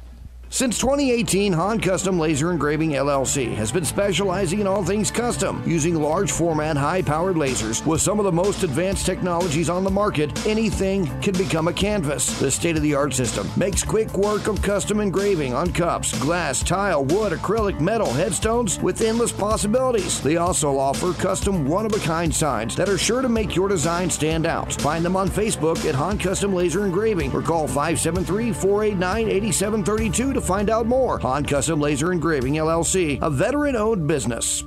Since 2018, Hahn Custom Laser Engraving LLC has been specializing in all things custom, using large format, high-powered lasers with some of the most advanced technologies on the market. Anything can become a canvas. The state-of-the-art system makes quick work of custom engraving on cups, glass, tile, wood, acrylic, metal, headstones with endless possibilities. They also offer custom one-of-a-kind signs that are sure to make your design stand out. Find them on Facebook at Hahn Custom Laser Engraving or call 573-489-8732 to find out more. Hahn Custom Laser Engraving LLC, a veteran-owned business.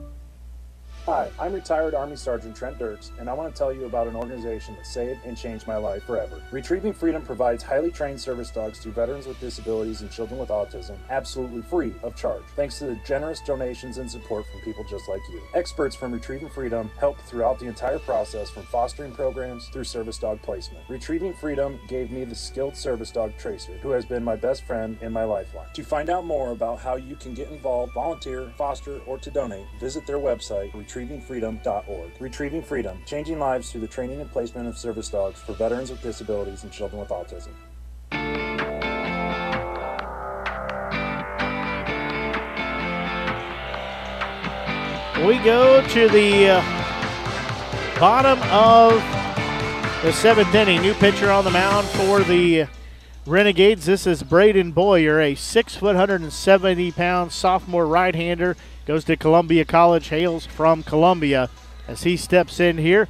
Hi, I'm retired Army Sergeant Trent Dirks, and I want to tell you about an organization that saved and changed my life forever. Retrieving Freedom provides highly trained service dogs to veterans with disabilities and children with autism, absolutely free of charge, thanks to the generous donations and support from people just like you. Experts from Retrieving Freedom help throughout the entire process, from fostering programs through service dog placement. Retrieving Freedom gave me the skilled service dog Tracer, who has been my best friend and my lifeline. To find out more about how you can get involved, volunteer, foster, or to donate, visit their website, retrievingfreedom.org. Retrieving Freedom, changing lives through the training and placement of service dogs for veterans with disabilities and children with autism. We go to the bottom of the 7th inning. New pitcher on the mound for the Renegades. This is Braden Boyer, a 6 foot, 170-pound sophomore right-hander. Goes to Columbia College, hails from Columbia, as he steps in here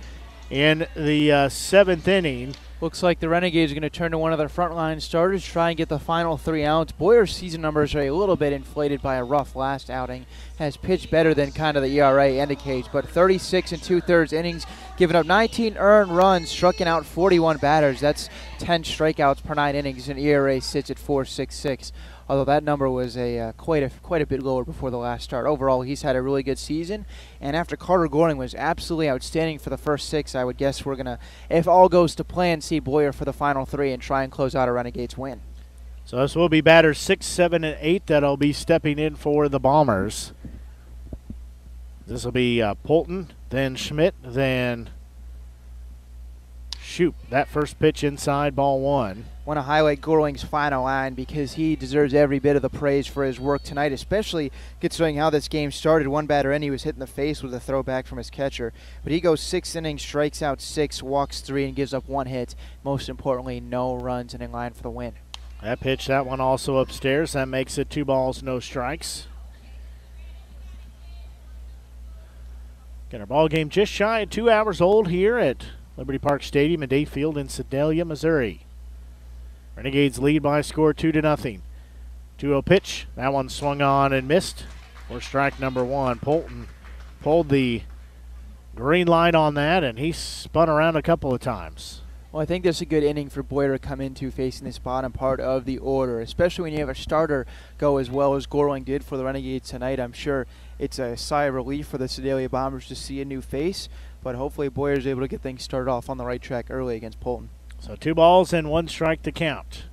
in the 7th inning. Looks like the Renegades are going to turn to one of their frontline starters, try and get the final 3 outs. Boyer's season numbers are a little bit inflated by a rough last outing. Has pitched better than kind of the ERA indicates, but 36 2/3 innings, giving up 19 earned runs, striking out 41 batters. That's 10 strikeouts per 9 innings, and ERA sits at 4.66. Although that number was quite a bit lower before the last start. Overall, he's had a really good season, and after Carter Gorling was absolutely outstanding for the first 6, I would guess we're gonna, if all goes to plan, see Boyer for the final 3 and try and close out a Renegades win. So this will be batters 6, 7, and 8 that'll be stepping in for the Bombers. This will be Poulton, then Schmidt, then Shoop. That first pitch inside, ball one. Want to highlight Gorling's final line because he deserves every bit of the praise for his work tonight, especially considering how this game started. One batter in, he was hit in the face with a throwback from his catcher. But he goes 6 innings, strikes out 6, walks 3, and gives up 1 hit. Most importantly, no runs and in line for the win. That pitch, that one also upstairs. That makes it 2 balls, no strikes. Got our ball game just shy of 2 hours old here at Liberty Park Stadium and Dayfield in Sedalia, Missouri. Renegades lead by a score 2-0. 2-0 pitch. That one swung on and missed for strike number 1. Poulton pulled the green light on that, and he spun around a couple of times. Well, I think there's a good inning for Boyer to come into facing this bottom part of the order, especially when you have a starter go as well as Gorling did for the Renegades tonight. I'm sure it's a sigh of relief for the Sedalia Bombers to see a new face, but hopefully Boyer's able to get things started off on the right track early against Poulton. So 2 balls and 1 strike to count.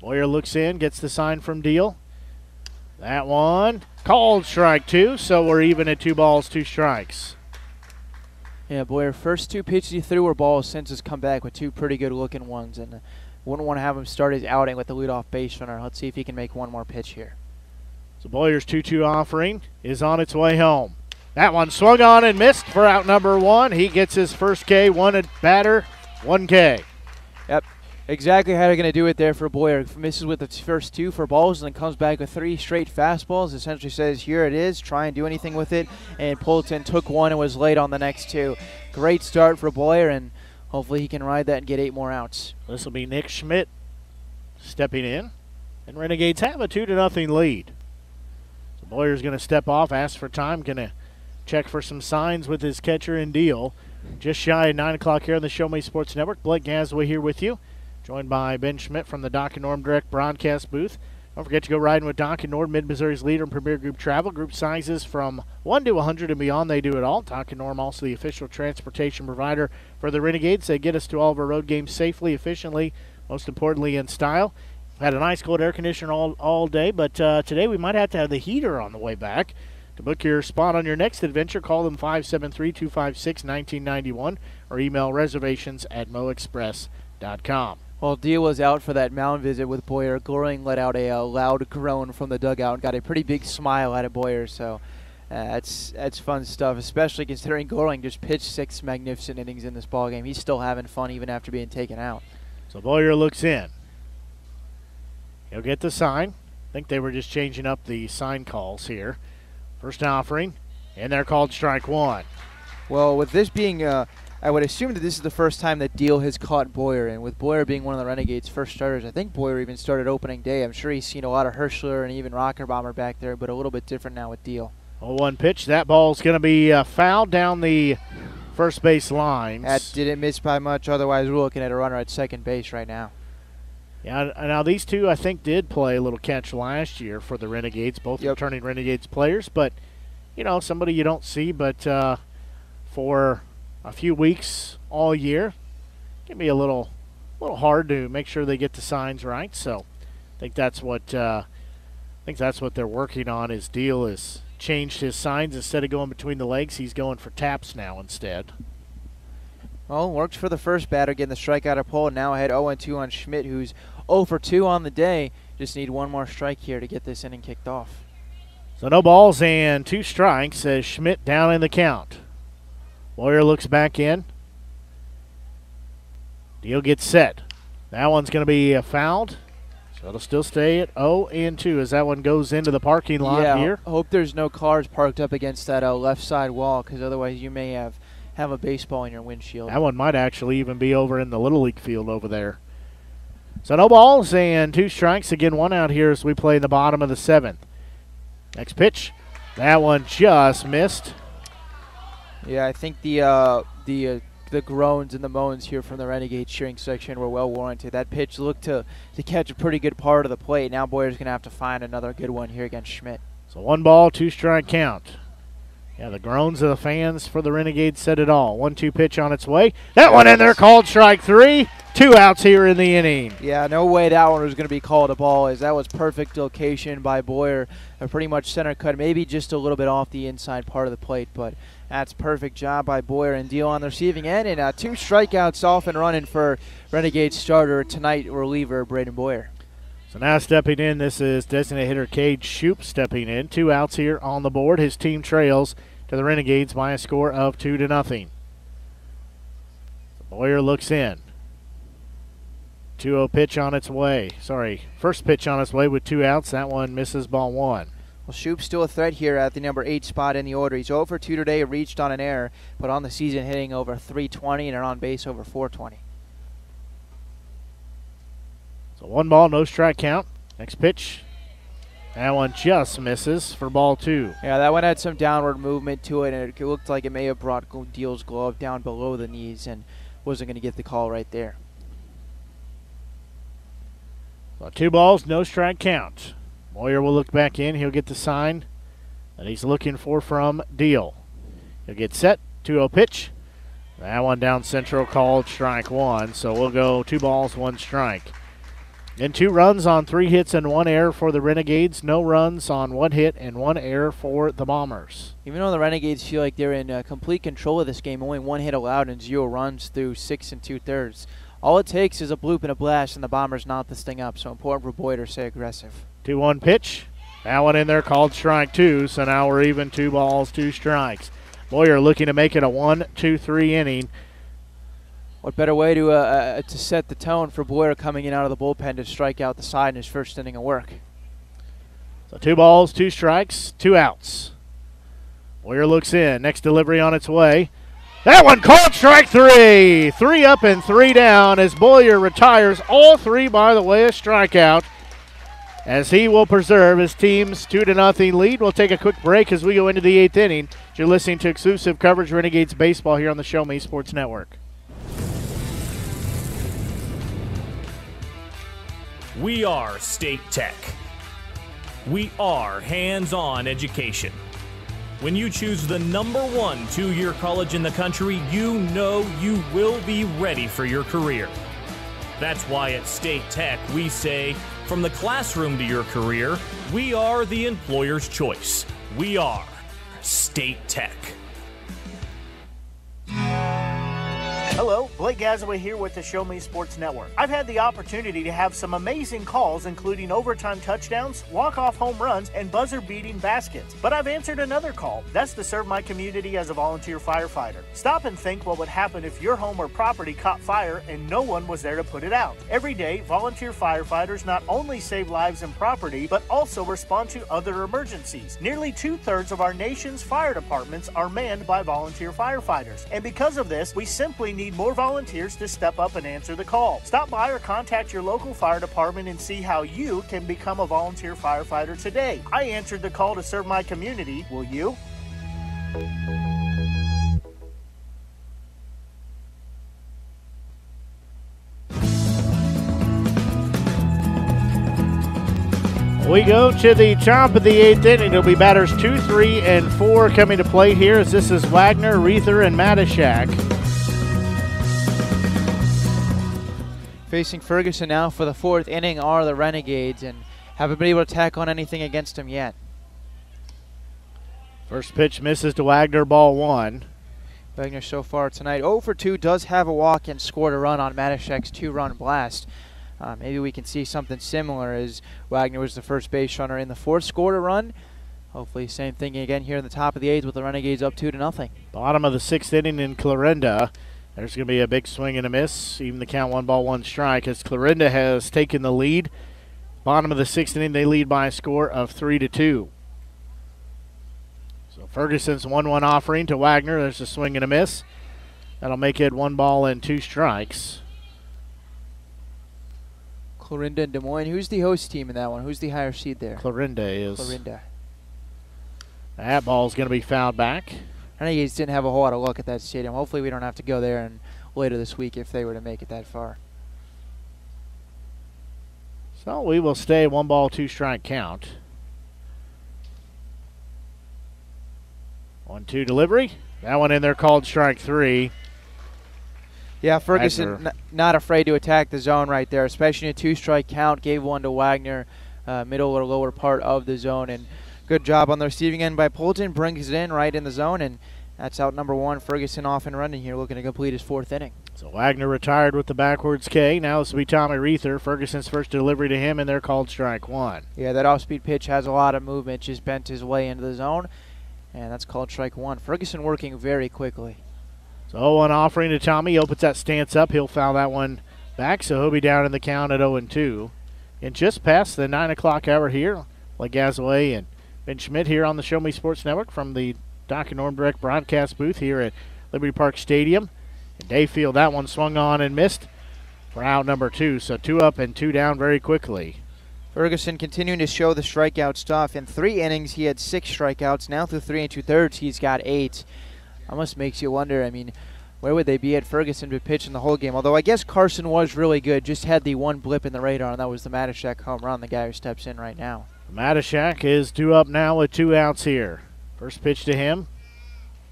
Boyer looks in, gets the sign from Deal. That one called strike 2, so we're even at 2 balls, 2 strikes. Yeah, Boyer, first 2 pitches he threw were balls. Since has come back with 2 pretty good-looking ones, and wouldn't want to have him start his outing with the leadoff base runner. Let's see if he can make one more pitch here. So Boyer's 2-2 offering is on its way home. That one swung on and missed for out number 1. He gets his first K, 1 at batter, 1K. Yep, exactly how they're going to do it there for Boyer. Misses with the first 2 for balls and then comes back with 3 straight fastballs. Essentially says, here it is, try and do anything with it. And Poulton took 1 and was late on the next 2. Great start for Boyer, and hopefully he can ride that and get 8 more outs. This will be Nick Schmidt stepping in, and Renegades have a 2-0 lead. So Boyer's going to step off, ask for time, going to check for some signs with his catcher and Deal. Just shy of 9 o'clock here on the Show Me Sports Network. Blake Gasaway here with you, joined by Ben Schmidt from the Doc and Norm Direct broadcast booth. Don't forget to go riding with Doc and Norm, Mid-Missouri's leader in premier group travel. Group sizes from 1 to 100 and beyond, they do it all. Doc and Norm, also the official transportation provider for the Renegades. They get us to all of our road games safely, efficiently, most importantly in style. Had an ice cold air conditioner all day, but today we might have to have the heater on the way back. To book your spot on your next adventure, call them 573-256-1991 or email reservations@moexpress.com. Well, Deal was out for that mound visit with Boyer. Gorling let out a loud groan from the dugout and got a pretty big smile out of Boyer, so that's fun stuff, especially considering Gorling just pitched 6 magnificent innings in this ballgame. He's still having fun even after being taken out. So Boyer looks in. He'll get the sign. I think they were just changing up the sign calls here. First offering, and they're called strike 1. Well, with this being, I would assume that this is the first time that Deal has caught Boyer, and with Boyer being one of the Renegades' first starters, I think Boyer even started opening day. I'm sure he's seen a lot of Herschler and even Rockerbomber back there, but a little bit different now with Deal. 0-1 pitch, that ball's going to be fouled down the first base line. That didn't miss by much, otherwise we're looking at a runner at second base right now. Yeah, now these two, I think, did play a little catch last year for the Renegades, both returning Renegades players. But, you know, somebody you don't see, but for a few weeks all year, it can be a little hard to make sure they get the signs right. So I think that's what they're working on. His Deal has changed his signs. Instead of going between the legs, he's going for taps now instead. Well, worked for the first batter, getting the strikeout of Poulton. Now ahead 0-2 on Schmidt, who's 0 for 2 on the day. Just need 1 more strike here to get this inning kicked off. So 0 balls and 2 strikes as Schmidt down in the count. Boyer looks back in. Deal gets set. That one's going to be fouled. So it'll still stay at 0-2 as that one goes into the parking lot here. I hope there's no cars parked up against that left side wall, because otherwise you may have a baseball in your windshield. That one might actually even be over in the Little League field over there. So 0 balls and 2 strikes. Again, 1 out here as we play in the bottom of the 7th. Next pitch. That one just missed. Yeah, I think the the groans and the moans here from the Renegade cheering section were well warranted. That pitch looked to catch a pretty good part of the plate. Now Boyer's going to have to find another good one here against Schmidt. So 1-2 strike count. Yeah, the groans of the fans for the Renegades said it all. 1-2 pitch on its way. That one in there called strike three. 2 outs here in the inning. Yeah, no way that one was going to be called a ball, as that was perfect location by Boyer. A pretty much center cut, maybe just a little bit off the inside part of the plate, but that's perfect job by Boyer and Deal on the receiving end. And 2 strikeouts off and running for Renegade starter tonight, reliever Braden Boyer. So now stepping in, this is designated hitter Cade Shoup stepping in. 2 outs here on the board. His team trails to the Renegades by a score of 2-0. So Boyer looks in. 2-0 pitch on its way. Sorry, first pitch on its way with 2 outs. That one misses, ball one. Well, Shoup's still a threat here at the number 8 spot in the order. He's 0 for 2 today, reached on an error, but on the season hitting over 320 and an on base over 420. So 1-0 strike count. Next pitch. That one just misses for ball two. Yeah, that one had some downward movement to it, and it looked like it may have brought Deal's glove down below the knees and wasn't going to get the call right there. Well, 2-0 strike count. Boyer will look back in. He'll get the sign that he's looking for from Deal. He'll get set. 2-0 pitch. That one down central called strike one. So we'll go 2-1 strike. And 2 runs on 3 hits and 1 error for the Renegades. No runs on 1 hit and 1 error for the Bombers. Even though the Renegades feel like they're in complete control of this game, only 1 hit allowed and 0 runs through 6 2/3. All it takes is a bloop and a blast, and the Bombers knot this thing up. So important for Boyer to stay aggressive. 2-1 pitch. That one in there called strike two. So now we're even. 2-2 strikes. Boyer looking to make it a 1-2-3 inning. What better way to set the tone for Boyer coming in out of the bullpen to strike out the side in his first inning of work. So 2-2 strikes, 2 outs. Boyer looks in. Next delivery on its way. That one called strike three. 3 up and 3 down as Boyer retires all 3 by the way of strikeout, as he will preserve his team's 2-0 lead. We'll take a quick break as we go into the 8th inning. You're listening to exclusive coverage Renegades baseball here on the Show Me Sports Network. We are State Tech. We are hands-on education. When you choose the #1 two-year college in the country, you know you will be ready for your career. That's why at State Tech we say, from the classroom to your career, we are the employer's choice. We are State Tech. Hello, Blake Gasaway here with the Show Me Sports Network. I've had the opportunity to have some amazing calls, including overtime touchdowns, walk-off home runs, and buzzer-beating baskets. But I've answered another call. That's to serve my community as a volunteer firefighter. Stop and think what would happen if your home or property caught fire and no one was there to put it out. Every day, volunteer firefighters not only save lives and property, but also respond to other emergencies. Nearly 2/3 of our nation's fire departments are manned by volunteer firefighters. And because of this, we simply need more volunteers to step up and answer the call. Stop by or contact your local fire department and see how you can become a volunteer firefighter today. I answered the call to serve my community. Will you? We go to the top of the 8th inning. It'll be batters 2, 3, and 4 coming to play here, as this is Wagner, Reether, and Matishak. Facing Ferguson now for the 4th inning are the Renegades, and haven't been able to tack on anything against him yet. First pitch misses to Wagner, ball one. Wagner so far tonight 0 for 2, does have a walk and scored a run on Matishak's 2-run blast. Maybe we can see something similar, as Wagner was the first base runner in the 4th, scored a run. Hopefully same thing again here in the top of the 8th with the Renegades up 2-0. Bottom of the 6th inning in Clarinda. There's going to be a big swing and a miss. Even the count 1-1 strike as Clarinda has taken the lead. Bottom of the 6th inning, they lead by a score of 3-2. So Ferguson's 1-1 offering to Wagner. There's a swing and a miss. That'll make it 1-2 strikes. Clarinda and Des Moines. Who's the host team in that one? Who's the higher seed there? Clarinda is. Clarinda. That ball's going to be fouled back. I know you guys didn't have a whole lot of luck at that stadium. Hopefully we don't have to go there and later this week if they were to make it that far. So we will stay 1-2 strike count. 1-2 delivery. That one in there called strike three. Yeah, Ferguson not afraid to attack the zone right there, especially in a 2-strike count. Gave one to Wagner, middle or lower part of the zone. And good job on the receiving end by Poulton. Brings it in right in the zone, and that's out number one. Ferguson off and running here, looking to complete his 4th inning. So Wagner retired with the backwards K. Now this will be Tommy Reether. Ferguson's first delivery to him, and they're called strike one. Yeah, that off-speed pitch has a lot of movement. Just bent his way into the zone, and that's called strike one. Ferguson working very quickly. So 0-1 offering to Tommy. He opens that stance up. He'll foul that one back, so he'll be down in the count at 0-2. And just past the 9 o'clock hour here, Blake Gasaway and Ben Schmidt here on the Show Me Sports Network from the Doc and Norm Direct broadcast booth here at Liberty Park Stadium. And Dayfield, that one swung on and missed for out number 2. So 2 up and 2 down very quickly. Ferguson continuing to show the strikeout stuff. In 3 innings, he had 6 strikeouts. Now through 3 2/3, he's got 8. Almost makes you wonder, I mean, where would they be had Ferguson been pitching the whole game? Although I guess Carson was really good, just had the one blip in the radar, and that was the Matishak home run, the guy who steps in right now. Matishak is 2 up now with 2 outs here. First pitch to him,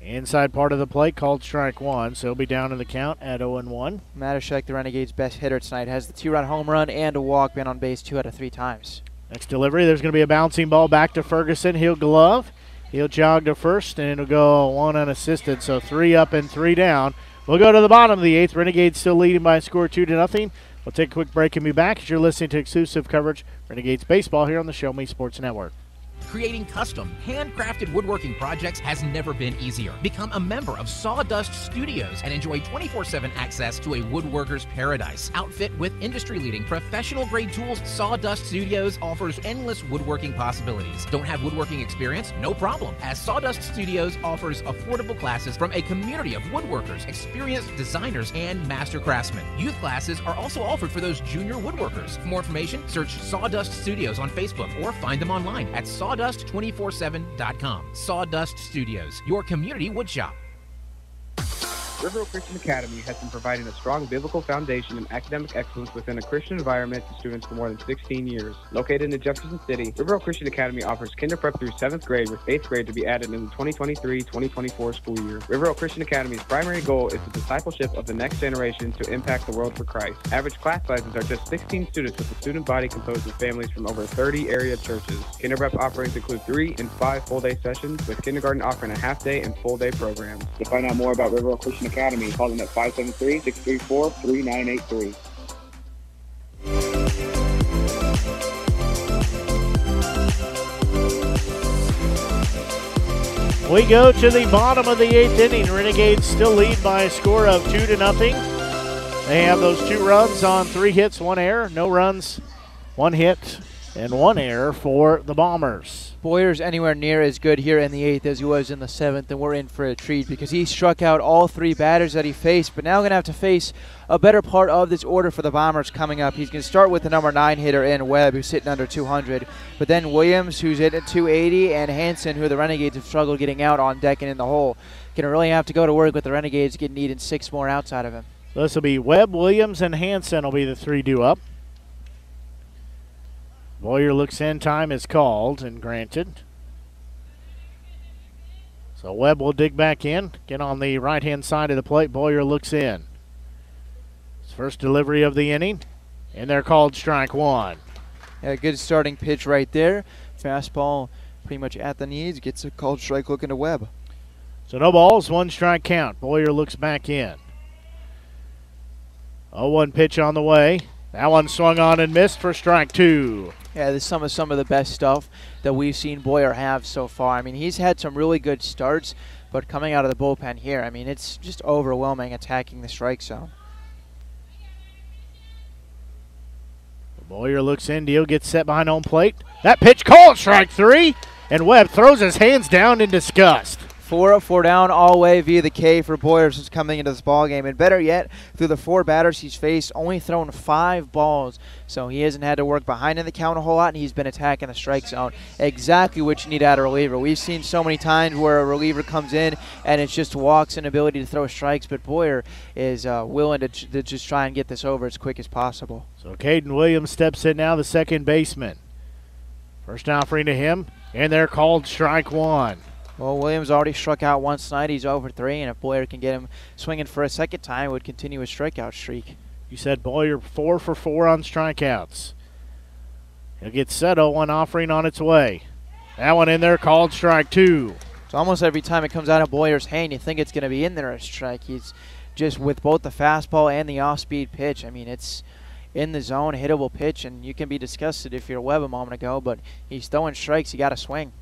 inside part of the plate, called strike one, so he'll be down in the count at 0-1. Matishak, the Renegades' best hitter tonight, has the 2-run home run and a walk, been on base 2 out of 3 times. Next delivery, there's going to be a bouncing ball back to Ferguson. He'll glove, he'll jog to first, and it'll go 1 unassisted, so 3 up and 3 down. We'll go to the bottom of the 8th. Renegades still leading by a score 2-0. We'll take a quick break and be back as you're listening to exclusive coverage Renegades baseball here on the Show Me Sports Network. Creating custom, handcrafted woodworking projects has never been easier. Become a member of Sawdust Studios and enjoy 24/7 access to a woodworker's paradise. Outfit with industry-leading, professional-grade tools, Sawdust Studios offers endless woodworking possibilities. Don't have woodworking experience? No problem, as Sawdust Studios offers affordable classes from a community of woodworkers, experienced designers, and master craftsmen. Youth classes are also offered for those junior woodworkers. For more information, search Sawdust Studios on Facebook or find them online at Sawdust247.com. Sawdust Studios, your community woodshop. River Oak Christian Academy has been providing a strong biblical foundation and academic excellence within a Christian environment to students for more than 16 years. Located in Jefferson City, River Oak Christian Academy offers kinder prep through 7th grade, with 8th grade to be added in the 2023-2024 school year. River Oak Christian Academy's primary goal is the discipleship of the next generation to impact the world for Christ. Average class sizes are just 16 students, with the student body composed of families from over 30 area churches. Kinder prep offerings include 3 and 5 full-day sessions, with kindergarten offering a half-day and full-day programs. To find out more about River Oak Christian Academy, call them at 573-634-3983. We go to the bottom of the 8th inning. Renegades still lead by a score of 2-0. They have those 2 runs on 3 hits, 1 error. No runs, 1 hit, and 1 error for the Bombers. Boyer's anywhere near as good here in the 8th as he was in the 7th, and we're in for a treat because he struck out all 3 batters that he faced, but now going to have to face a better part of this order for the Bombers coming up. He's going to start with the number 9 hitter in Webb, who's sitting under 200, but then Williams, who's at 280, and Hansen, who the Renegades have struggled getting out on deck and in the hole. Going to really have to go to work with the Renegades, getting needed 6 more outside of him. So this will be Webb, Williams, and Hansen will be the 3 due up. Boyer looks in, time is called and granted. So Webb will dig back in, get on the right-hand side of the plate. Boyer looks in. His first delivery of the inning, and they're called strike one. Yeah, good starting pitch right there. Fastball pretty much at the knees, gets a called strike looking to Webb. So no balls, 1-strike count. Boyer looks back in. 0-1 pitch on the way. That one swung on and missed for strike two. Yeah, this is some of the best stuff that we've seen Boyer have so far. I mean, he's had some really good starts, but coming out of the bullpen here, I mean, it's just overwhelming attacking the strike zone. Boyer looks in, Deal gets set behind home plate. That pitch called strike three, and Webb throws his hands down in disgust. 4 of 4 down all way via the K for Boyer since coming into this ballgame. And better yet, through the 4 batters he's faced, only thrown 5 balls. So he hasn't had to work behind in the count a whole lot, and he's been attacking the strike zone. Exactly what you need out of a reliever. We've seen so many times where a reliever comes in and it's just walks and ability to throw strikes, but Boyer is willing to just try and get this over as quick as possible. So Caden Williams steps in now, the second baseman. First offering to him, and they're called strike one. Well, Williams already struck out once tonight. He's 0 for 3, and if Boyer can get him swinging for a second time, it would continue his strikeout streak. You said Boyer 4 for 4 on strikeouts. He'll get Seto, one offering on its way. That one in there called strike two. So almost every time it comes out of Boyer's hand, you think it's going to be in there a strike. He's just with both the fastball and the off-speed pitch. I mean, it's in the zone, hittable pitch, and you can be disgusted if you're Webb a moment ago, but he's throwing strikes. You got to swing.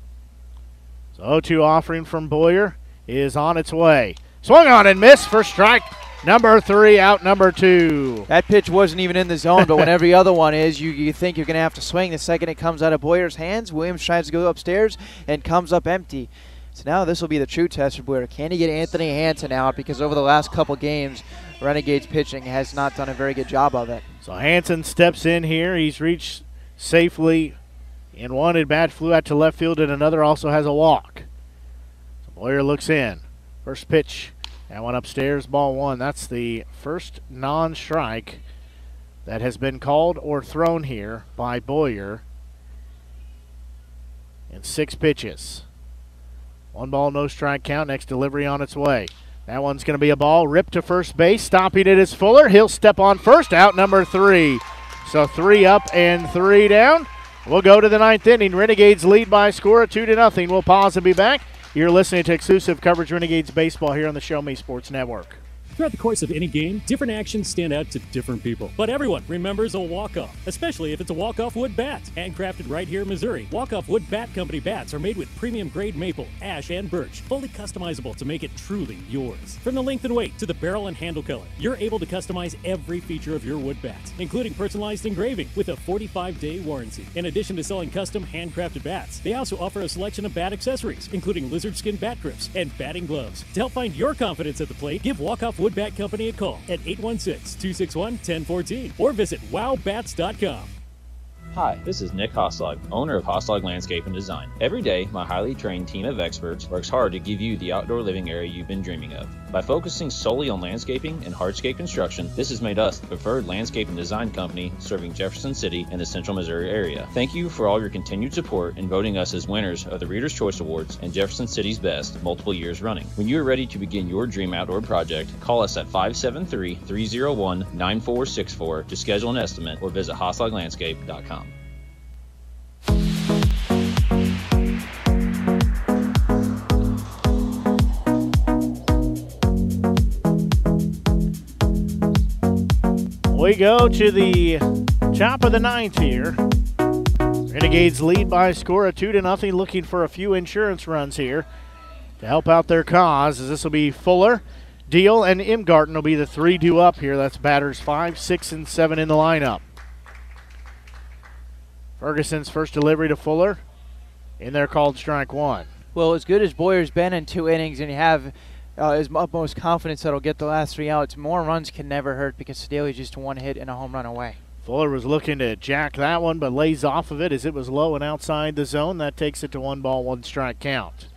So 0-2 offering from Boyer is on its way. Swung on and missed for strike number 3, out number 2. That pitch wasn't even in the zone, but when every other one is, you think you're going to have to swing. The second it comes out of Boyer's hands, Williams tries to go upstairs and comes up empty. So now this will be the true test for Boyer. Can he get Anthony Hansen out? Because over the last couple games, Renegades pitching has not done a very good job of it. So Hansen steps in here. He's reached safely in one at bat, flew out to left field, and another also has a walk. So Boyer looks in. First pitch, that one upstairs, ball one. That's the first non-strike that has been called or thrown here by Boyer in 6 pitches. 1 ball, no strike count. Next delivery on its way. That one's going to be a ball. Ripped to first base. Stopping it is Fuller. He'll step on first. Out number 3. So 3 up and 3 down. We'll go to the 9th inning. Renegades lead by a score of 2-0. We'll pause and be back. You're listening to exclusive coverage Renegades baseball here on the Show Me Sports Network. Throughout the course of any game, different actions stand out to different people. But everyone remembers a walk-off, especially if it's a walk-off wood bat. Handcrafted right here in Missouri, Walk-Off Wood Bat Company bats are made with premium grade maple, ash, and birch, fully customizable to make it truly yours. From the length and weight to the barrel and handle color, you're able to customize every feature of your wood bat, including personalized engraving with a 45-day warranty. In addition to selling custom handcrafted bats, they also offer a selection of bat accessories, including lizard skin bat grips and batting gloves. To help find your confidence at the plate, give Walk-Off Wood Bat Company a call at 816-261-1014 or visit wowbats.com. Hi, this is Nick Hoslog, owner of Hoslog Landscape and Design. Every day, my highly trained team of experts works hard to give you the outdoor living area you've been dreaming of. By focusing solely on landscaping and hardscape construction, this has made us the preferred landscape and design company serving Jefferson City and the Central Missouri area. Thank you for all your continued support in voting us as winners of the Reader's Choice Awards and Jefferson City's Best multiple years running. When you are ready to begin your dream outdoor project, call us at 573-301-9464 to schedule an estimate or visit HoslogLandscape.com. We go to the top of the 9th here. Renegades lead by a score of 2-0, looking for a few insurance runs here to help out their cause, as this will be Fuller, Deal, and Imgarden will be the three due up here. That's batters 5, 6, and 7 in the lineup. Ferguson's first delivery to Fuller, and they're called strike one. Well, as good as Boyer's been in 2 innings, and you have his utmost confidence that'll get the last 3 outs. More runs can never hurt because Sedalia's just 1 hit and a home run away. Fuller was looking to jack that one, but lays off of it as it was low and outside the zone. That takes it to 1 ball, 1 strike count.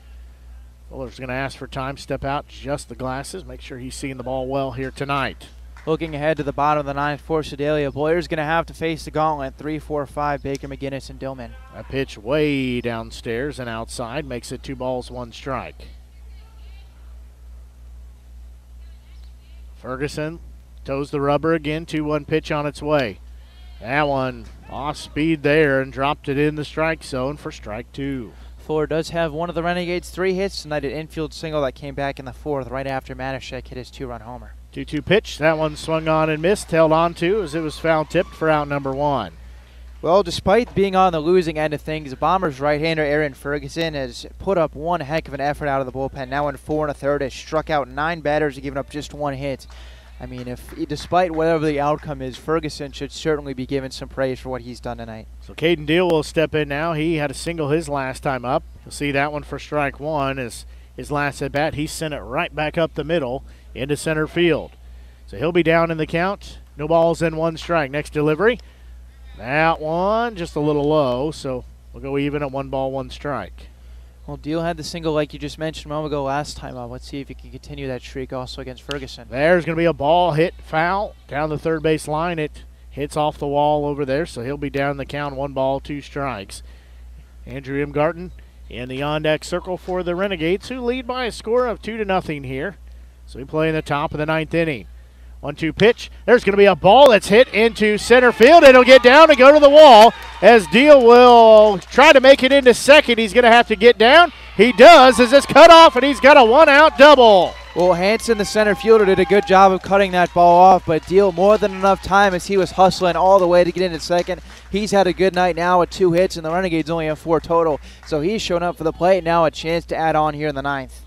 Fuller's going to ask for time, step out, adjust the glasses, make sure he's seeing the ball well here tonight. Looking ahead to the bottom of the 9th for Sedalia, Boyer's going to have to face the gauntlet. 3, 4, 5, Baker, McGinnis, and Dillman. A pitch way downstairs and outside makes it 2 balls, 1 strike. Ferguson toes the rubber again, 2-1 pitch on its way. That one off speed there and dropped it in the strike zone for strike 2. Fuller does have one of the Renegades' 3 hits tonight, an infield single that came back in the 4th right after Matishak hit his 2-run homer. 2-2 pitch, that one swung on and missed, held on to as it was foul tipped for out number 1. Well, despite being on the losing end of things, Bombers right-hander Aaron Ferguson has put up one heck of an effort out of the bullpen. Now in 4 1/3, has struck out 9 batters and given up just 1 hit. I mean, despite whatever the outcome is, Ferguson should certainly be given some praise for what he's done tonight. So Caden Deal will step in now. He had a single his last time up. You'll see that one for strike 1 as his last at bat, he sent it right back up the middle into center field. So he'll be down in the count. No balls and one strike. Next delivery. That one just a little low, so we'll go even at 1-1 strike. Well, Deal had the single like you just mentioned a moment ago last time up. Let's see if he can continue that streak also against Ferguson. There's going to be a ball hit foul down the third base line. It hits off the wall over there, so he'll be down the count 1-2 strikes. Andrew Imgarden in the on-deck circle for the Renegades, who lead by a score of 2-0 here. So we play in the top of the ninth inning. 1-2 pitch. There's going to be a ball that's hit into center field. It'll get down and go to the wall as Deal will try to make it into second. He's going to have to get down. He does as it's cut off, and he's got a one-out double. Well, Hansen, the center fielder, did a good job of cutting that ball off, but Deal more than enough time as he was hustling all the way to get into second. He's had a good night now with 2 hits, and the Renegades only have 4 total. So he's shown up for the plate. Now a chance to add on here in the ninth.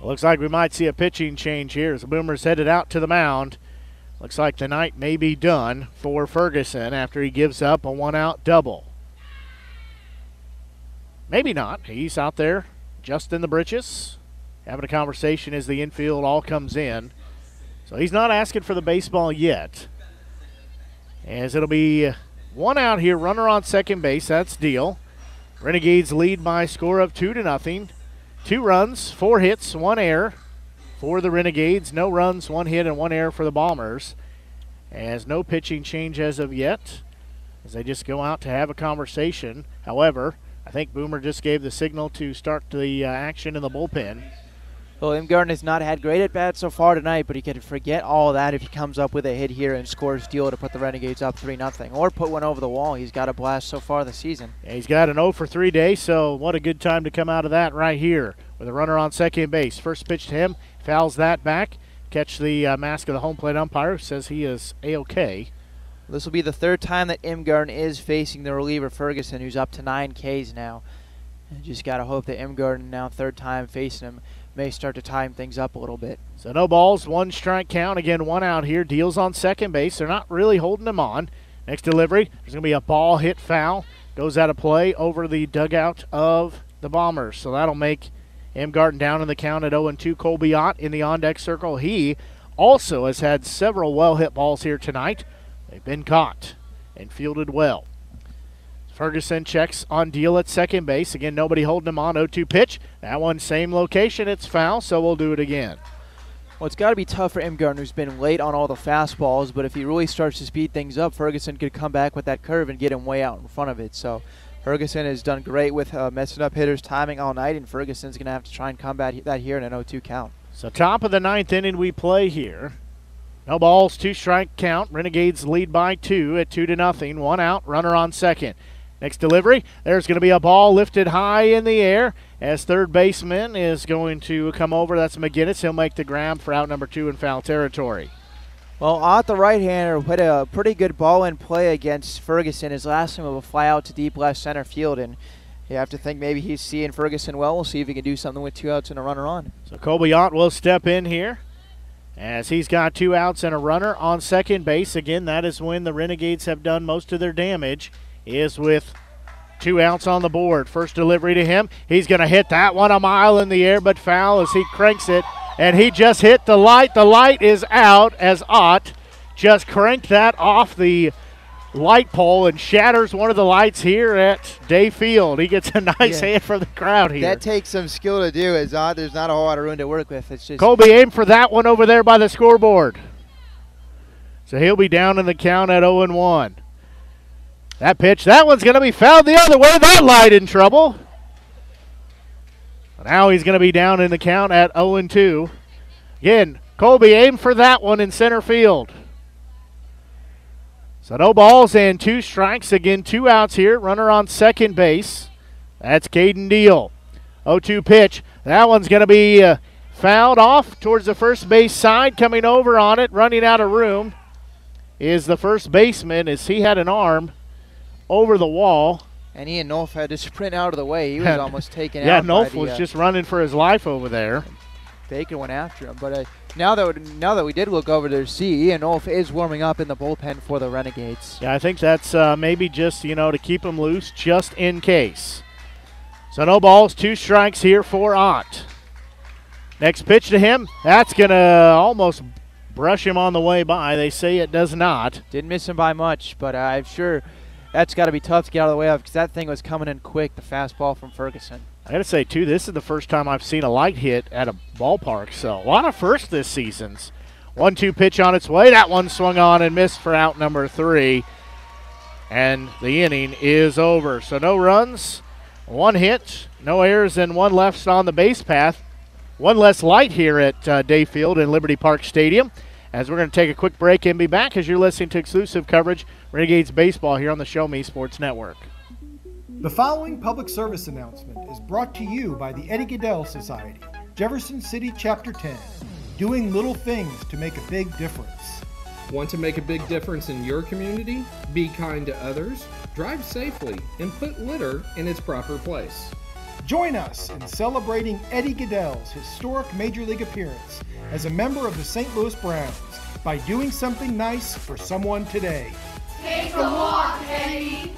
Looks like we might see a pitching change here as the Boomers headed out to the mound. Looks like the night may be done for Ferguson after he gives up a one-out double. Maybe not. He's out there just in the britches, having a conversation as the infield all comes in. So he's not asking for the baseball yet. As it'll be one out here, runner on second base. That's Deal. Renegades lead by a score of 2-0. 2 runs, 4 hits, 1 error for the Renegades. No runs, 1 hit, and 1 error for the Bombers. As no pitching change as of yet, as they just go out to have a conversation. However, I think Boomer just gave the signal to start the action in the bullpen. Well, Imgarden has not had great at-bats so far tonight, but he can forget all that if he comes up with a hit here and scores Deal to put the Renegades up 3-0 or put one over the wall. He's got a blast so far this season. Yeah, he's got an 0 for 3 day, so what a good time to come out of that right here with a runner on second base. First pitch to him, fouls that back. Catch the mask of the home plate umpire, who says he is A-OK. This will be the 3rd time that Imgarden is facing the reliever Ferguson, who's up to 9 Ks now. And just got to hope that Imgarden, now 3rd time facing him, may start to time things up a little bit. So no balls, 1 strike count. Again, 1 out here. Deal's on second base. They're not really holding him on. Next delivery, there's going to be a ball hit foul. Goes out of play over the dugout of the Bombers. So that'll make Imgarden down in the count at 0-2. Colby Ott in the on-deck circle. He also has had several well-hit balls here tonight. They've been caught and fielded well. Ferguson checks on Deal at second base. Again, nobody holding him on. 0-2 pitch. That one, same location. It's foul, so we'll do it again. Well, it's got to be tough for Imgarden, who's been late on all the fastballs, but if he really starts to speed things up, Ferguson could come back with that curve and get him way out in front of it. So Ferguson has done great with messing up hitters' timing all night, and Ferguson's going to have to try and combat that here in an 0-2 count. So top of the ninth inning we play here. No balls, 2 strike count. Renegades lead by 2 at 2-0. 1 out, runner on second. Next delivery, there's going to be a ball lifted high in the air as third baseman is going to come over. That's McGinnis. He'll make the grab for out number 2 in foul territory. Well, Ott, the right-hander, put a pretty good ball in play against Ferguson. His last time will fly out to deep left center field, and you have to think maybe he's seeing Ferguson well. We'll see if he can do something with 2 outs and a runner on. So Colby Ott will step in here as he's got 2 outs and a runner on second base. Again, that is when the Renegades have done most of their damage, is with 2 outs on the board. First delivery to him. He's going to hit that one a mile in the air, but foul as he cranks it. And he just hit the light. The light is out as Ott just cranked that off the light pole and shatters one of the lights here at Day Field. He gets a nice hand from the crowd here. That takes some skill to do, as Ott, there's not a whole lot of room to work with. It's just Colby aimed for that one over there by the scoreboard. So he'll be down in the count at 0-1. That pitch, that one's going to be fouled the other way. That light in trouble. Now he's going to be down in the count at 0-2. Again, Colby aimed for that one in center field. So no balls and 2 strikes. Again, 2 outs here. Runner on second base. That's Caden Deal. 0-2 pitch. That one's going to be fouled off towards the first base side. Coming over on it, running out of room, is the first baseman, as he had an arm over the wall. And Ian Nolf had to sprint out of the way. He was almost taken out. Yeah, Nolf was just running for his life over there. Baker went after him. But now that we did look over there to see, Ian Nolf is warming up in the bullpen for the Renegades. Yeah, I think that's maybe just, you know, to keep him loose just in case. So no balls, 2 strikes here for Ott. Next pitch to him. That's going to almost brush him on the way by. They say it does not. Didn't miss him by much, but I'm sure that's got to be tough to get out of the way of because that thing was coming in quick, the fastball from Ferguson. I got to say, too, this is the first time I've seen a light hit at a ballpark, so a lot of firsts this season's. 1-2 pitch on its way. That one swung on and missed for out number 3. And the inning is over. So no runs, one hit, no errors, and one left on the base path. One less light here at Dayfield in Liberty Park Stadium. As we're going to take a quick break and be back as you're listening to exclusive coverage Renegades Baseball here on the Show Me Sports Network. The following public service announcement is brought to you by the Eddie Goodell Society, Jefferson City Chapter 10, doing little things to make a big difference. Want to make a big difference in your community? Be kind to others, drive safely, and put litter in its proper place. Join us in celebrating Eddie Goodell's historic Major League appearance as a member of the St. Louis Browns by doing something nice for someone today. Take a walk, Eddie!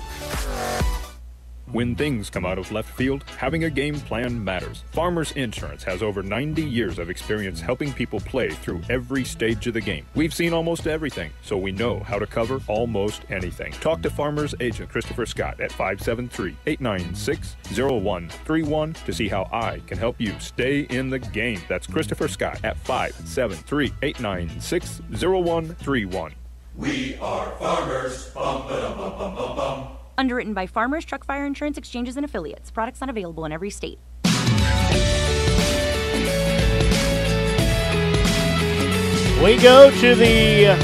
When things come out of left field, having a game plan matters. Farmers Insurance has over 90 years of experience helping people play through every stage of the game. We've seen almost everything, so we know how to cover almost anything. Talk to Farmers Agent Christopher Scott at 573-896-0131 to see how I can help you stay in the game. That's Christopher Scott at 573-896-0131. We are farmers. Bum, ba-dum, bum, bum, bum, bum. Underwritten by Farmers, Truck Fire Insurance, Exchanges, and Affiliates. Products not available in every state. We go to the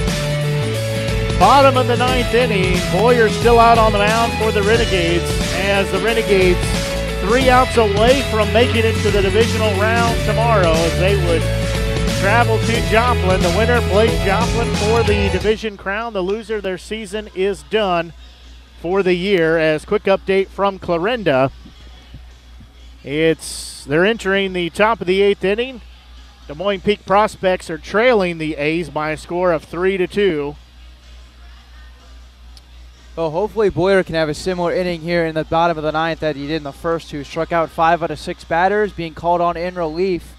bottom of the ninth inning. Boyer still out on the mound for the Renegades as the Renegades 3 outs away from making it to the divisional round tomorrow as they would travel to Joplin. The winner plays Joplin for the division crown. The loser, their season is done for the year. As quick update from Clarinda, they're entering the top of the 8th inning. Des Moines Peak Prospects are trailing the A's by a score of 3-2. Well, hopefully Boyer can have a similar inning here in the bottom of the 9th that he did in the first two. Struck out 5 out of 6 batters, being called on in relief.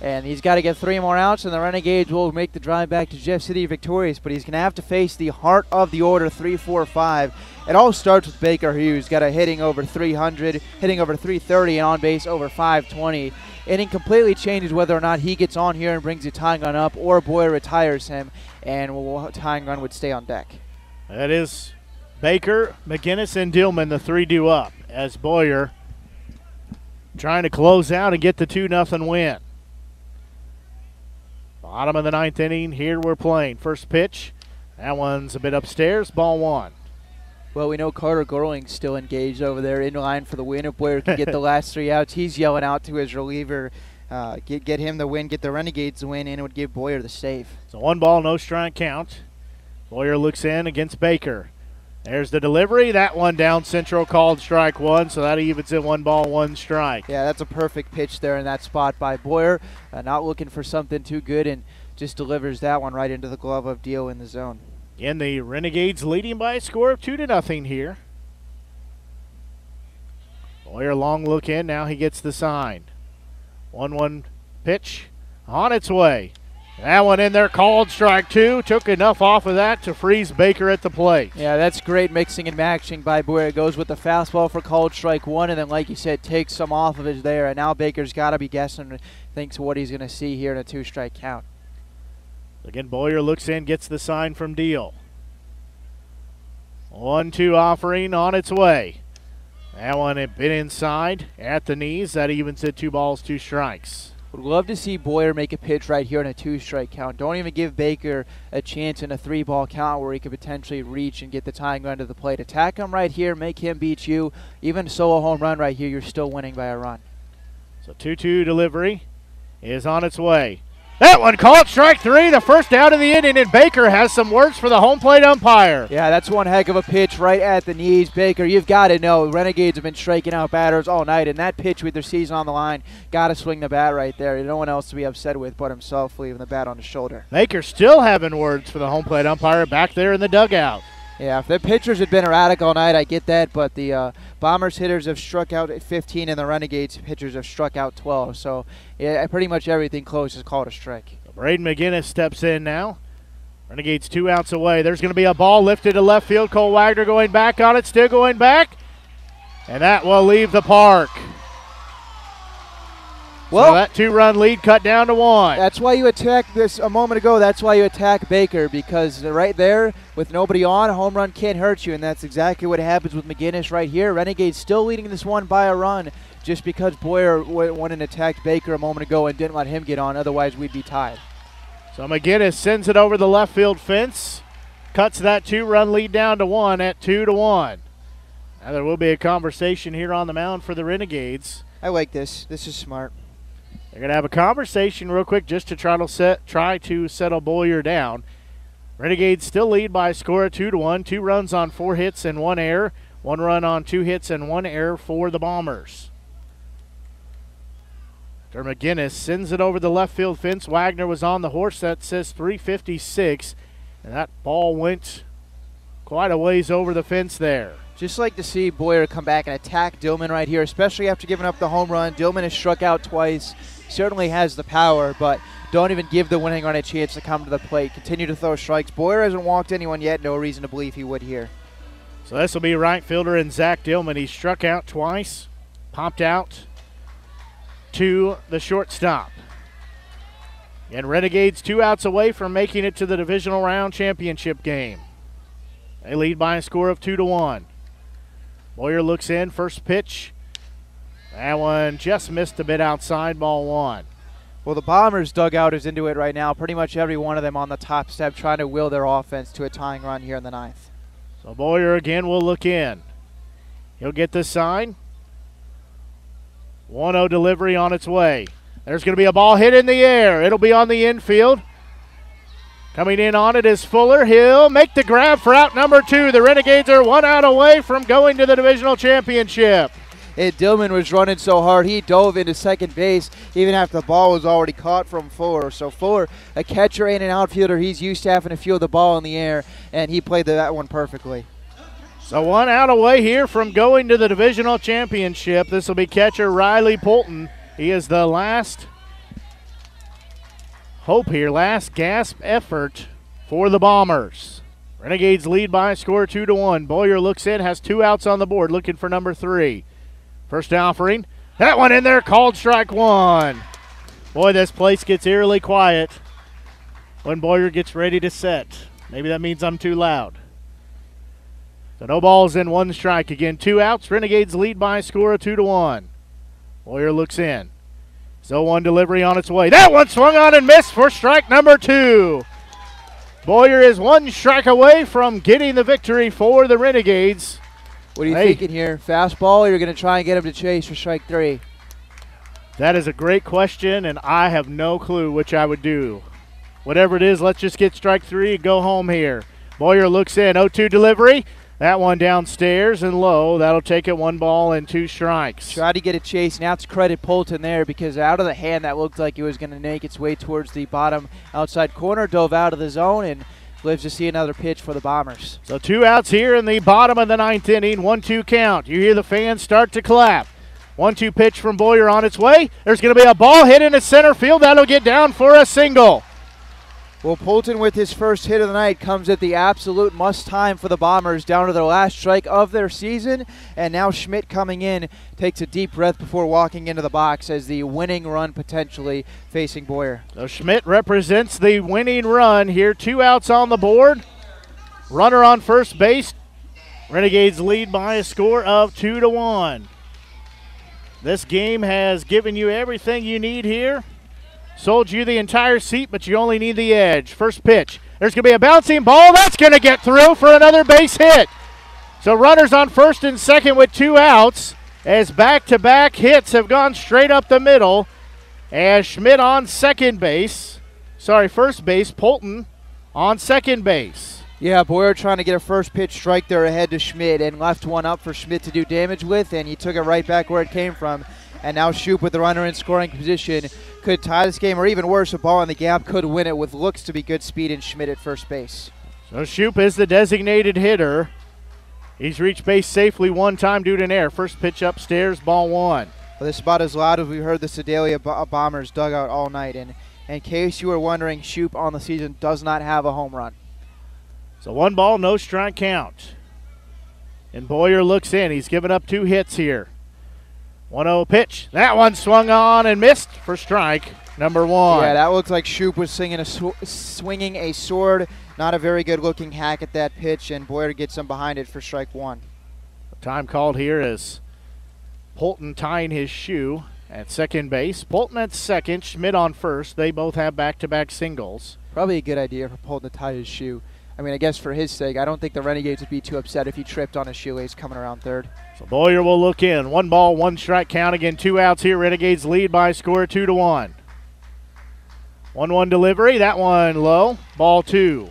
And he's got to get 3 more outs, and the Renegades will make the drive back to Jeff City victorious. But he's going to have to face the heart of the order, 3-4-5. It all starts with Baker, who's got a hitting over 300, hitting over 330, and on base over 520. And it completely changes whether or not he gets on here and brings the tying run up, or Boyer retires him, and tying run would stay on deck. That is Baker, McGinnis, and Dillman, the three due up, as Boyer trying to close out and get the 2-0 win. Bottom of the 9th inning, here we're playing. First pitch, that one's a bit upstairs, ball 1. Well, we know Carter Gorling's still engaged over there in line for the win. If Boyer can get the last 3 outs, he's yelling out to his reliever, get him the win, get the Renegades the win, and it would give Boyer the save. So 1-0 count. Boyer looks in against Baker. There's the delivery. That one down central, called strike one, so that evens it 1-1. Yeah, that's a perfect pitch there in that spot by Boyer. Not looking for something too good and just delivers that one right into the glove of Deal in the zone. Again, the Renegades leading by a score of 2-0 here. Boyer, long look in. Now he gets the sign. 1-1 pitch on its way. That one in there, called strike two. Took enough off of that to freeze Baker at the plate. Yeah, that's great mixing and matching by Boyer. Goes with the fastball for called strike one, and then, like you said, takes some off of it there. And now Baker's got to be guessing, thinks what he's going to see here in a 2-strike count. Again, Boyer looks in, gets the sign from Deal. 1-2 offering on its way. That one had been inside at the knees. That evens it 2-2. Would love to see Boyer make a pitch right here in a 2-strike count. Don't even give Baker a chance in a 3-ball count where he could potentially reach and get the tying run to the plate. Attack him right here, make him beat you. Even solo home run right here, you're still winning by a run. So 2-2 delivery is on its way. That one called strike three, the first out of the inning, and Baker has some words for the home plate umpire. Yeah, that's one heck of a pitch right at the knees. Baker, you've got to know, Renegades have been striking out batters all night, and that pitch with their season on the line, got to swing the bat right there. No one else to be upset with but himself, leaving the bat on his shoulder. Baker still having words for the home plate umpire back there in the dugout. Yeah, if the pitchers had been erratic all night, I get that, but the Bombers hitters have struck out at 15 and the Renegades pitchers have struck out 12. So yeah, pretty much everything close is called a strike. Braden McGinnis steps in now. Renegades 2 outs away. There's going to be a ball lifted to left field. Cole Wagner going back on it, still going back. And that will leave the park. Well, so that 2-run lead cut down to 1. That's why you attack this a moment ago. That's why you attack Baker, because right there with nobody on, a home run can't hurt you, and that's exactly what happens with McGinnis right here. Renegades still leading this one by a run just because Boyer went and attacked Baker a moment ago and didn't let him get on. Otherwise, we'd be tied. So McGinnis sends it over the left field fence, cuts that 2-run lead down to 1 at 2-1. Now there will be a conversation here on the mound for the Renegades. I like this. This is smart. They're going to have a conversation real quick just to try to settle Boyer down. Renegades still lead by a score of 2-1. 2 runs on 4 hits and 1 error. 1 run on 2 hits and 1 error for the Bombers. After McGinnis sends it over the left field fence, Wagner was on the horse. That says 356, and that ball went quite a ways over the fence there. Just like to see Boyer come back and attack Dillman right here, especially after giving up the home run. Dillman has struck out twice, certainly has the power, but don't even give the winning run a chance to come to the plate. Continue to throw strikes. Boyer hasn't walked anyone yet. No reason to believe he would here. So this will be right fielder and Zach Dillman. He struck out twice, popped out to the shortstop. And Renegades 2 outs away from making it to the divisional round championship game. They lead by a score of 2-1. Boyer looks in, first pitch. That one just missed a bit outside, ball 1. Well, the Bombers' dugout is into it right now. Pretty much every one of them on the top step trying to will their offense to a tying run here in the 9th. So Boyer again will look in. He'll get this sign. 1-0 delivery on its way. There's going to be a ball hit in the air. It'll be on the infield. Coming in on it is Fuller. He'll make the grab for out number 2. The Renegades are 1 out away from going to the divisional championship. And Dillman was running so hard, he dove into second base even after the ball was already caught from Fuller. So Fuller, a catcher and an outfielder, he's used to having to field the ball in the air, and he played that one perfectly. So 1 out away here from going to the divisional championship. This will be catcher Riley Poulton. He is the last hope here, last gasp effort for the Bombers. Renegades lead by a score 2-1. Boyer looks in, has 2 outs on the board, looking for number 3. First offering, that one in there, called strike 1. Boy, this place gets eerily quiet when Boyer gets ready to set. Maybe that means I'm too loud. So no balls in, 1 strike again. 2 outs, Renegades lead by a score of 2-1. Boyer looks in. So 1 delivery on its way. That one swung on and missed for strike number 2. Boyer is 1 strike away from getting the victory for the Renegades. What are you thinking here? Fastball, or you're going to try and get him to chase for strike 3? That is a great question, and I have no clue which I would do. Whatever it is, let's just get strike 3 and go home here. Boyer looks in. 0-2 delivery. That one downstairs and low. That'll take it 1 ball and 2 strikes. Try to get a chase. Now it's credit Poulton there, because out of the hand that looked like it was going to make its way towards the bottom outside corner. Dove out of the zone and lives to see another pitch for the Bombers. So 2 outs here in the bottom of the 9th inning. 1-2 count. You hear the fans start to clap. 1-2 pitch from Boyer on its way. There's going to be a ball hit into center field. That'll get down for a single. Well, Poulton with his first hit of the night comes at the absolute must time for the Bombers, down to their last strike of their season. And now Schmidt coming in takes a deep breath before walking into the box as the winning run potentially facing Boyer. So Schmidt represents the winning run here. 2 outs on the board. Runner on first base. Renegades lead by a score of 2-1. This game has given you everything you need here. Sold you the entire seat, but you only need the edge. First pitch. There's going to be a bouncing ball. That's going to get through for another base hit. So runners on first and second with 2 outs as back-to-back hits have gone straight up the middle. As Schmidt on second base. Sorry, first base. Poulton on second base. Yeah, Boyer trying to get a first pitch strike there ahead to Schmidt and left one up for Schmidt to do damage with, and he took it right back where it came from. And now Shoup with the runner in scoring position could tie this game, or even worse, a ball in the gap could win it with looks to be good speed in Schmidt at first base. So Shoup is the designated hitter. He's reached base safely one time due to an error. First pitch upstairs, ball one. Well, this is about as loud as we heard the Sedalia Bombers dugout all night. And in case you were wondering, Shoup on the season does not have a home run. So one ball, no strike count. And Boyer looks in. He's given up two hits here. 1-0 pitch. That one swung on and missed for strike number one. Yeah, that looks like Shoup was swinging a sword. Not a very good-looking hack at that pitch, and Boyer gets him behind it for strike one. Time called here is Poulton tying his shoe at second base. Poulton at second, Schmidt on first. They both have back-to-back singles. Probably a good idea for Poulton to tie his shoe. I mean, I guess for his sake, I don't think the Renegades would be too upset if he tripped on his shoelace coming around third. So Boyer will look in. One ball, one strike count. Again, two outs here. Renegades lead by a score of 2-1. 1-1 delivery. That one low. Ball two.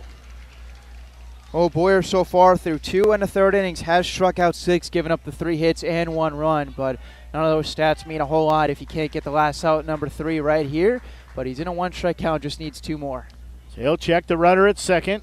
Oh, Boyer so far through 2 1/3 innings has struck out 6, giving up the 3 hits and 1 run, but none of those stats mean a whole lot if he can't get the last out, number 3 right here, but he's in a 1 strike count, just needs 2 more. So he'll check the runner at second.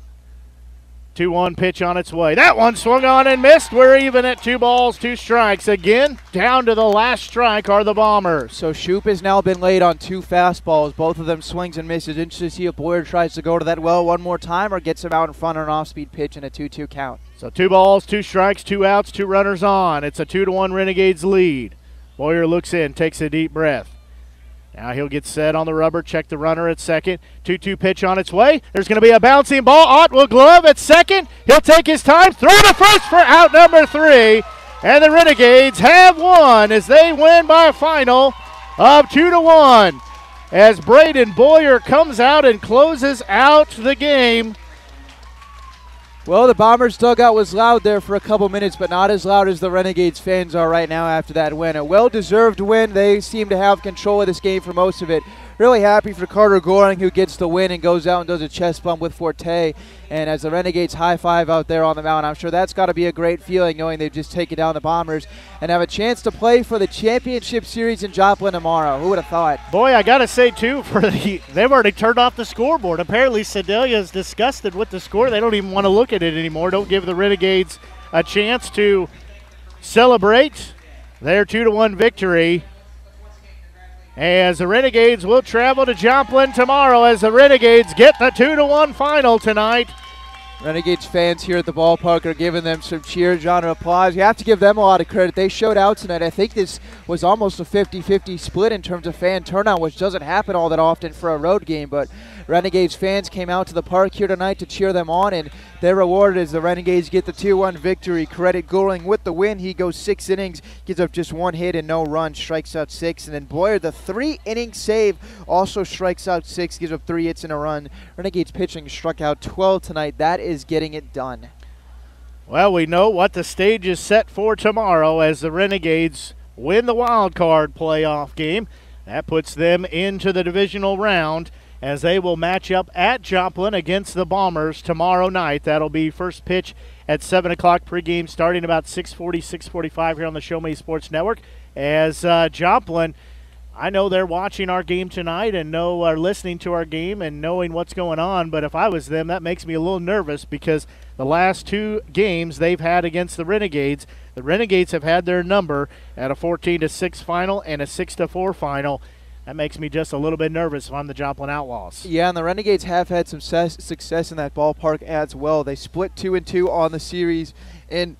2-1 pitch on its way. That one swung on and missed. We're even at 2 balls, 2 strikes. Again, down to the last strike are the Bombers. So Shoup has now been laid on 2 fastballs. Both of them swings and misses. Interesting to see if Boyer tries to go to that well one more time or gets him out in front on an off-speed pitch in a 2-2 count. So 2 balls, 2 strikes, 2 outs, 2 runners on. It's a 2-1 Renegades lead. Boyer looks in, takes a deep breath. Now he'll get set on the rubber, check the runner at second. 2-2 pitch on its way. There's going to be a bouncing ball. Ott will glove at second. He'll take his time. Throw to first for out number 3. And the Renegades have won as they win by a final of 2-1. As Braden Boyer comes out and closes out the game. Well, the Bombers dugout was loud there for a couple minutes, but not as loud as the Renegades fans are right now after that win. A well-deserved win. They seem to have control of this game for most of it. Really happy for Carter Gorling, who gets the win and goes out and does a chest bump with Forte. And as the Renegades high-five out there on the mound, I'm sure that's got to be a great feeling knowing they've just taken down the Bombers and have a chance to play for the championship series in Joplin tomorrow. Who would have thought? Boy, I got to say, too, they've already turned off the scoreboard. Apparently, Sedalia is disgusted with the score. They don't even want to look at it anymore. Don't give the Renegades a chance to celebrate their 2-1 victory. As the Renegades will travel to Joplin tomorrow as the Renegades get the 2-1 final tonight. Renegades fans here at the ballpark are giving them some cheer, John, and applause. You have to give them a lot of credit. They showed out tonight. I think this was almost a 50-50 split in terms of fan turnout, which doesn't happen all that often for a road game, but Renegades fans came out to the park here tonight to cheer them on, and they're rewarded as the Renegades get the 2-1 victory. Credit Gorling with the win. He goes 6 innings, gives up just 1 hit and no run, strikes out 6. And then Boyer, the 3-inning save, also strikes out 6, gives up 3 hits and a run. Renegades pitching struck out 12 tonight. That is getting it done. Well, we know what the stage is set for tomorrow as the Renegades win the wild card playoff game. That puts them into the divisional round as they will match up at Joplin against the Bombers tomorrow night. That'll be first pitch at 7 o'clock pregame, starting about 6:40, 6:45 here on the Show Me Sports Network. As Joplin, I know they're watching our game tonight and know are listening to our game and knowing what's going on, but if I was them, that makes me a little nervous because the last 2 games they've had against the Renegades have had their number at a 14-6 final and a 6-4 final. That makes me just a little bit nervous if I'm the Joplin Outlaws. Yeah, and the Renegades have had some success in that ballpark as well. They split 2-2 on the series in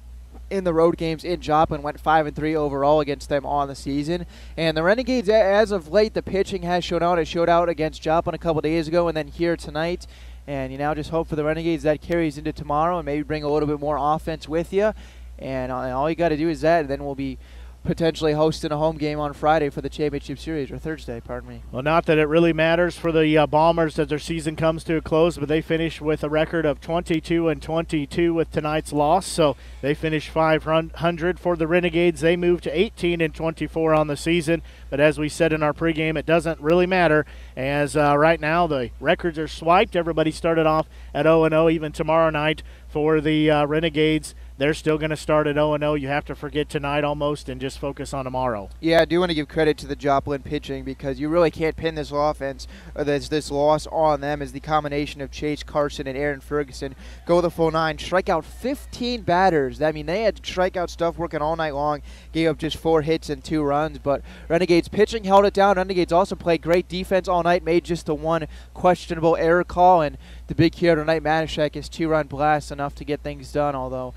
the road games in Joplin, went 5-3 overall against them on the season. And the Renegades, as of late, the pitching has shown out. It showed out against Joplin a couple days ago and then here tonight. And you now just hope for the Renegades that carries into tomorrow and maybe bring a little bit more offense with you. And all you got to do is that, and then we'll be potentially hosting a home game on Friday for the championship series, or Thursday, pardon me. Well, not that it really matters for the Bombers as their season comes to a close, but they finish with a record of 22-22 with tonight's loss, so they finish 500. For the Renegades, they move to 18-24 on the season, but as we said in our pregame, it doesn't really matter as right now the records are swiped. Everybody started off at 0-0, even tomorrow night for the Renegades. they're still going to start at 0-0. You have to forget tonight almost and just focus on tomorrow. Yeah, I do want to give credit to the Joplin pitching because you really can't pin this offense or this loss on them as the combination of Chase Carson and Aaron Ferguson go the full nine, strike out 15 batters. I mean, they had strikeout stuff working all night long, gave up just 4 hits and 2 runs, but Renegades pitching held it down. Renegades also played great defense all night, made just the one questionable error call, and the big hero tonight, Matishak, is 2-run blast enough to get things done, although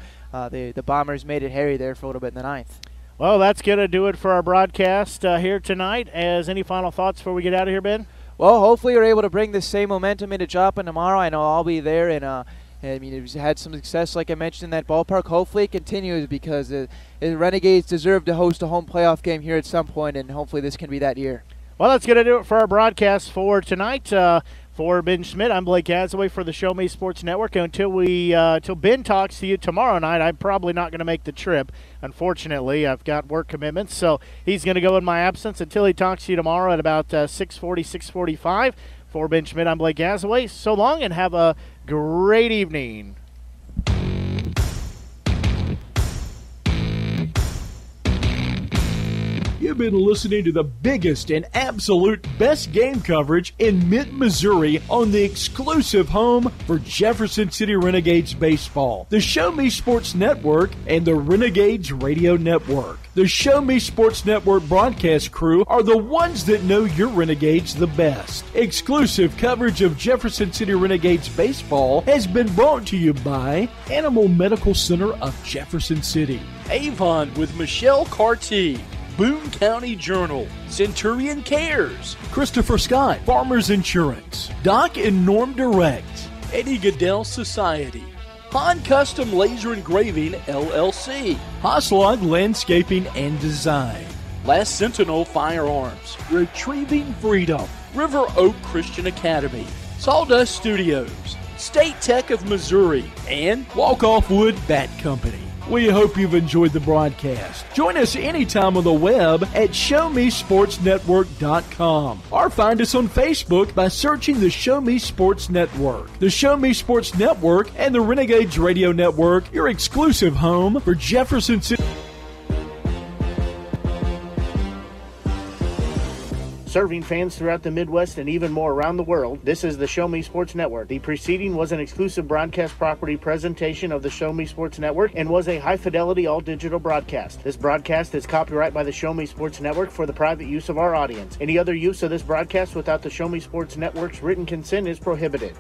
the Bombers made it hairy there for a little bit in the ninth. Well, that's going to do it for our broadcast here tonight. As any final thoughts before we get out of here, Ben? Well, hopefully we're able to bring the same momentum into Joplin tomorrow. I know I'll be there, and I mean, it's had some success, like I mentioned, in that ballpark. Hopefully it continues because the Renegades deserve to host a home playoff game here at some point, and hopefully this can be that year. Well, that's going to do it for our broadcast for tonight. For Ben Schmidt, I'm Blake Gasaway for the Show Me Sports Network. And until Ben talks to you tomorrow night, I'm probably not going to make the trip. Unfortunately, I've got work commitments, so he's going to go in my absence until he talks to you tomorrow at about 6:40, 6:45. For Ben Schmidt, I'm Blake Gasaway. So long and have a great evening. You've been listening to the biggest and absolute best game coverage in Mid-Missouri on the exclusive home for Jefferson City Renegades baseball, the Show Me Sports Network and the Renegades Radio Network. The Show Me Sports Network broadcast crew are the ones that know your Renegades the best. Exclusive coverage of Jefferson City Renegades baseball has been brought to you by Animal Medical Center of Jefferson City, Avon with Michelle Carty, Boone County Journal, Centurion Cares, Christopher Scott, Farmers Insurance, Doc and Norm Direct, Eddie Goodell Society, Han Custom Laser Engraving, LLC, Hoslog Landscaping and Design, Last Sentinel Firearms, Retrieving Freedom, River Oak Christian Academy, Sawdust Studios, State Tech of Missouri, and Walk Off Wood Bat Company. We hope you've enjoyed the broadcast. Join us anytime on the web at showmesportsnetwork.com or find us on Facebook by searching the Show Me Sports Network. The Show Me Sports Network and the Renegades Radio Network, your exclusive home for Jefferson City. Serving fans throughout the Midwest and even more around the world, this is the Show Me Sports Network. The preceding was an exclusive broadcast property presentation of the Show Me Sports Network and was a high-fidelity all-digital broadcast. This broadcast is copyright by the Show Me Sports Network for the private use of our audience. Any other use of this broadcast without the Show Me Sports Network's written consent is prohibited.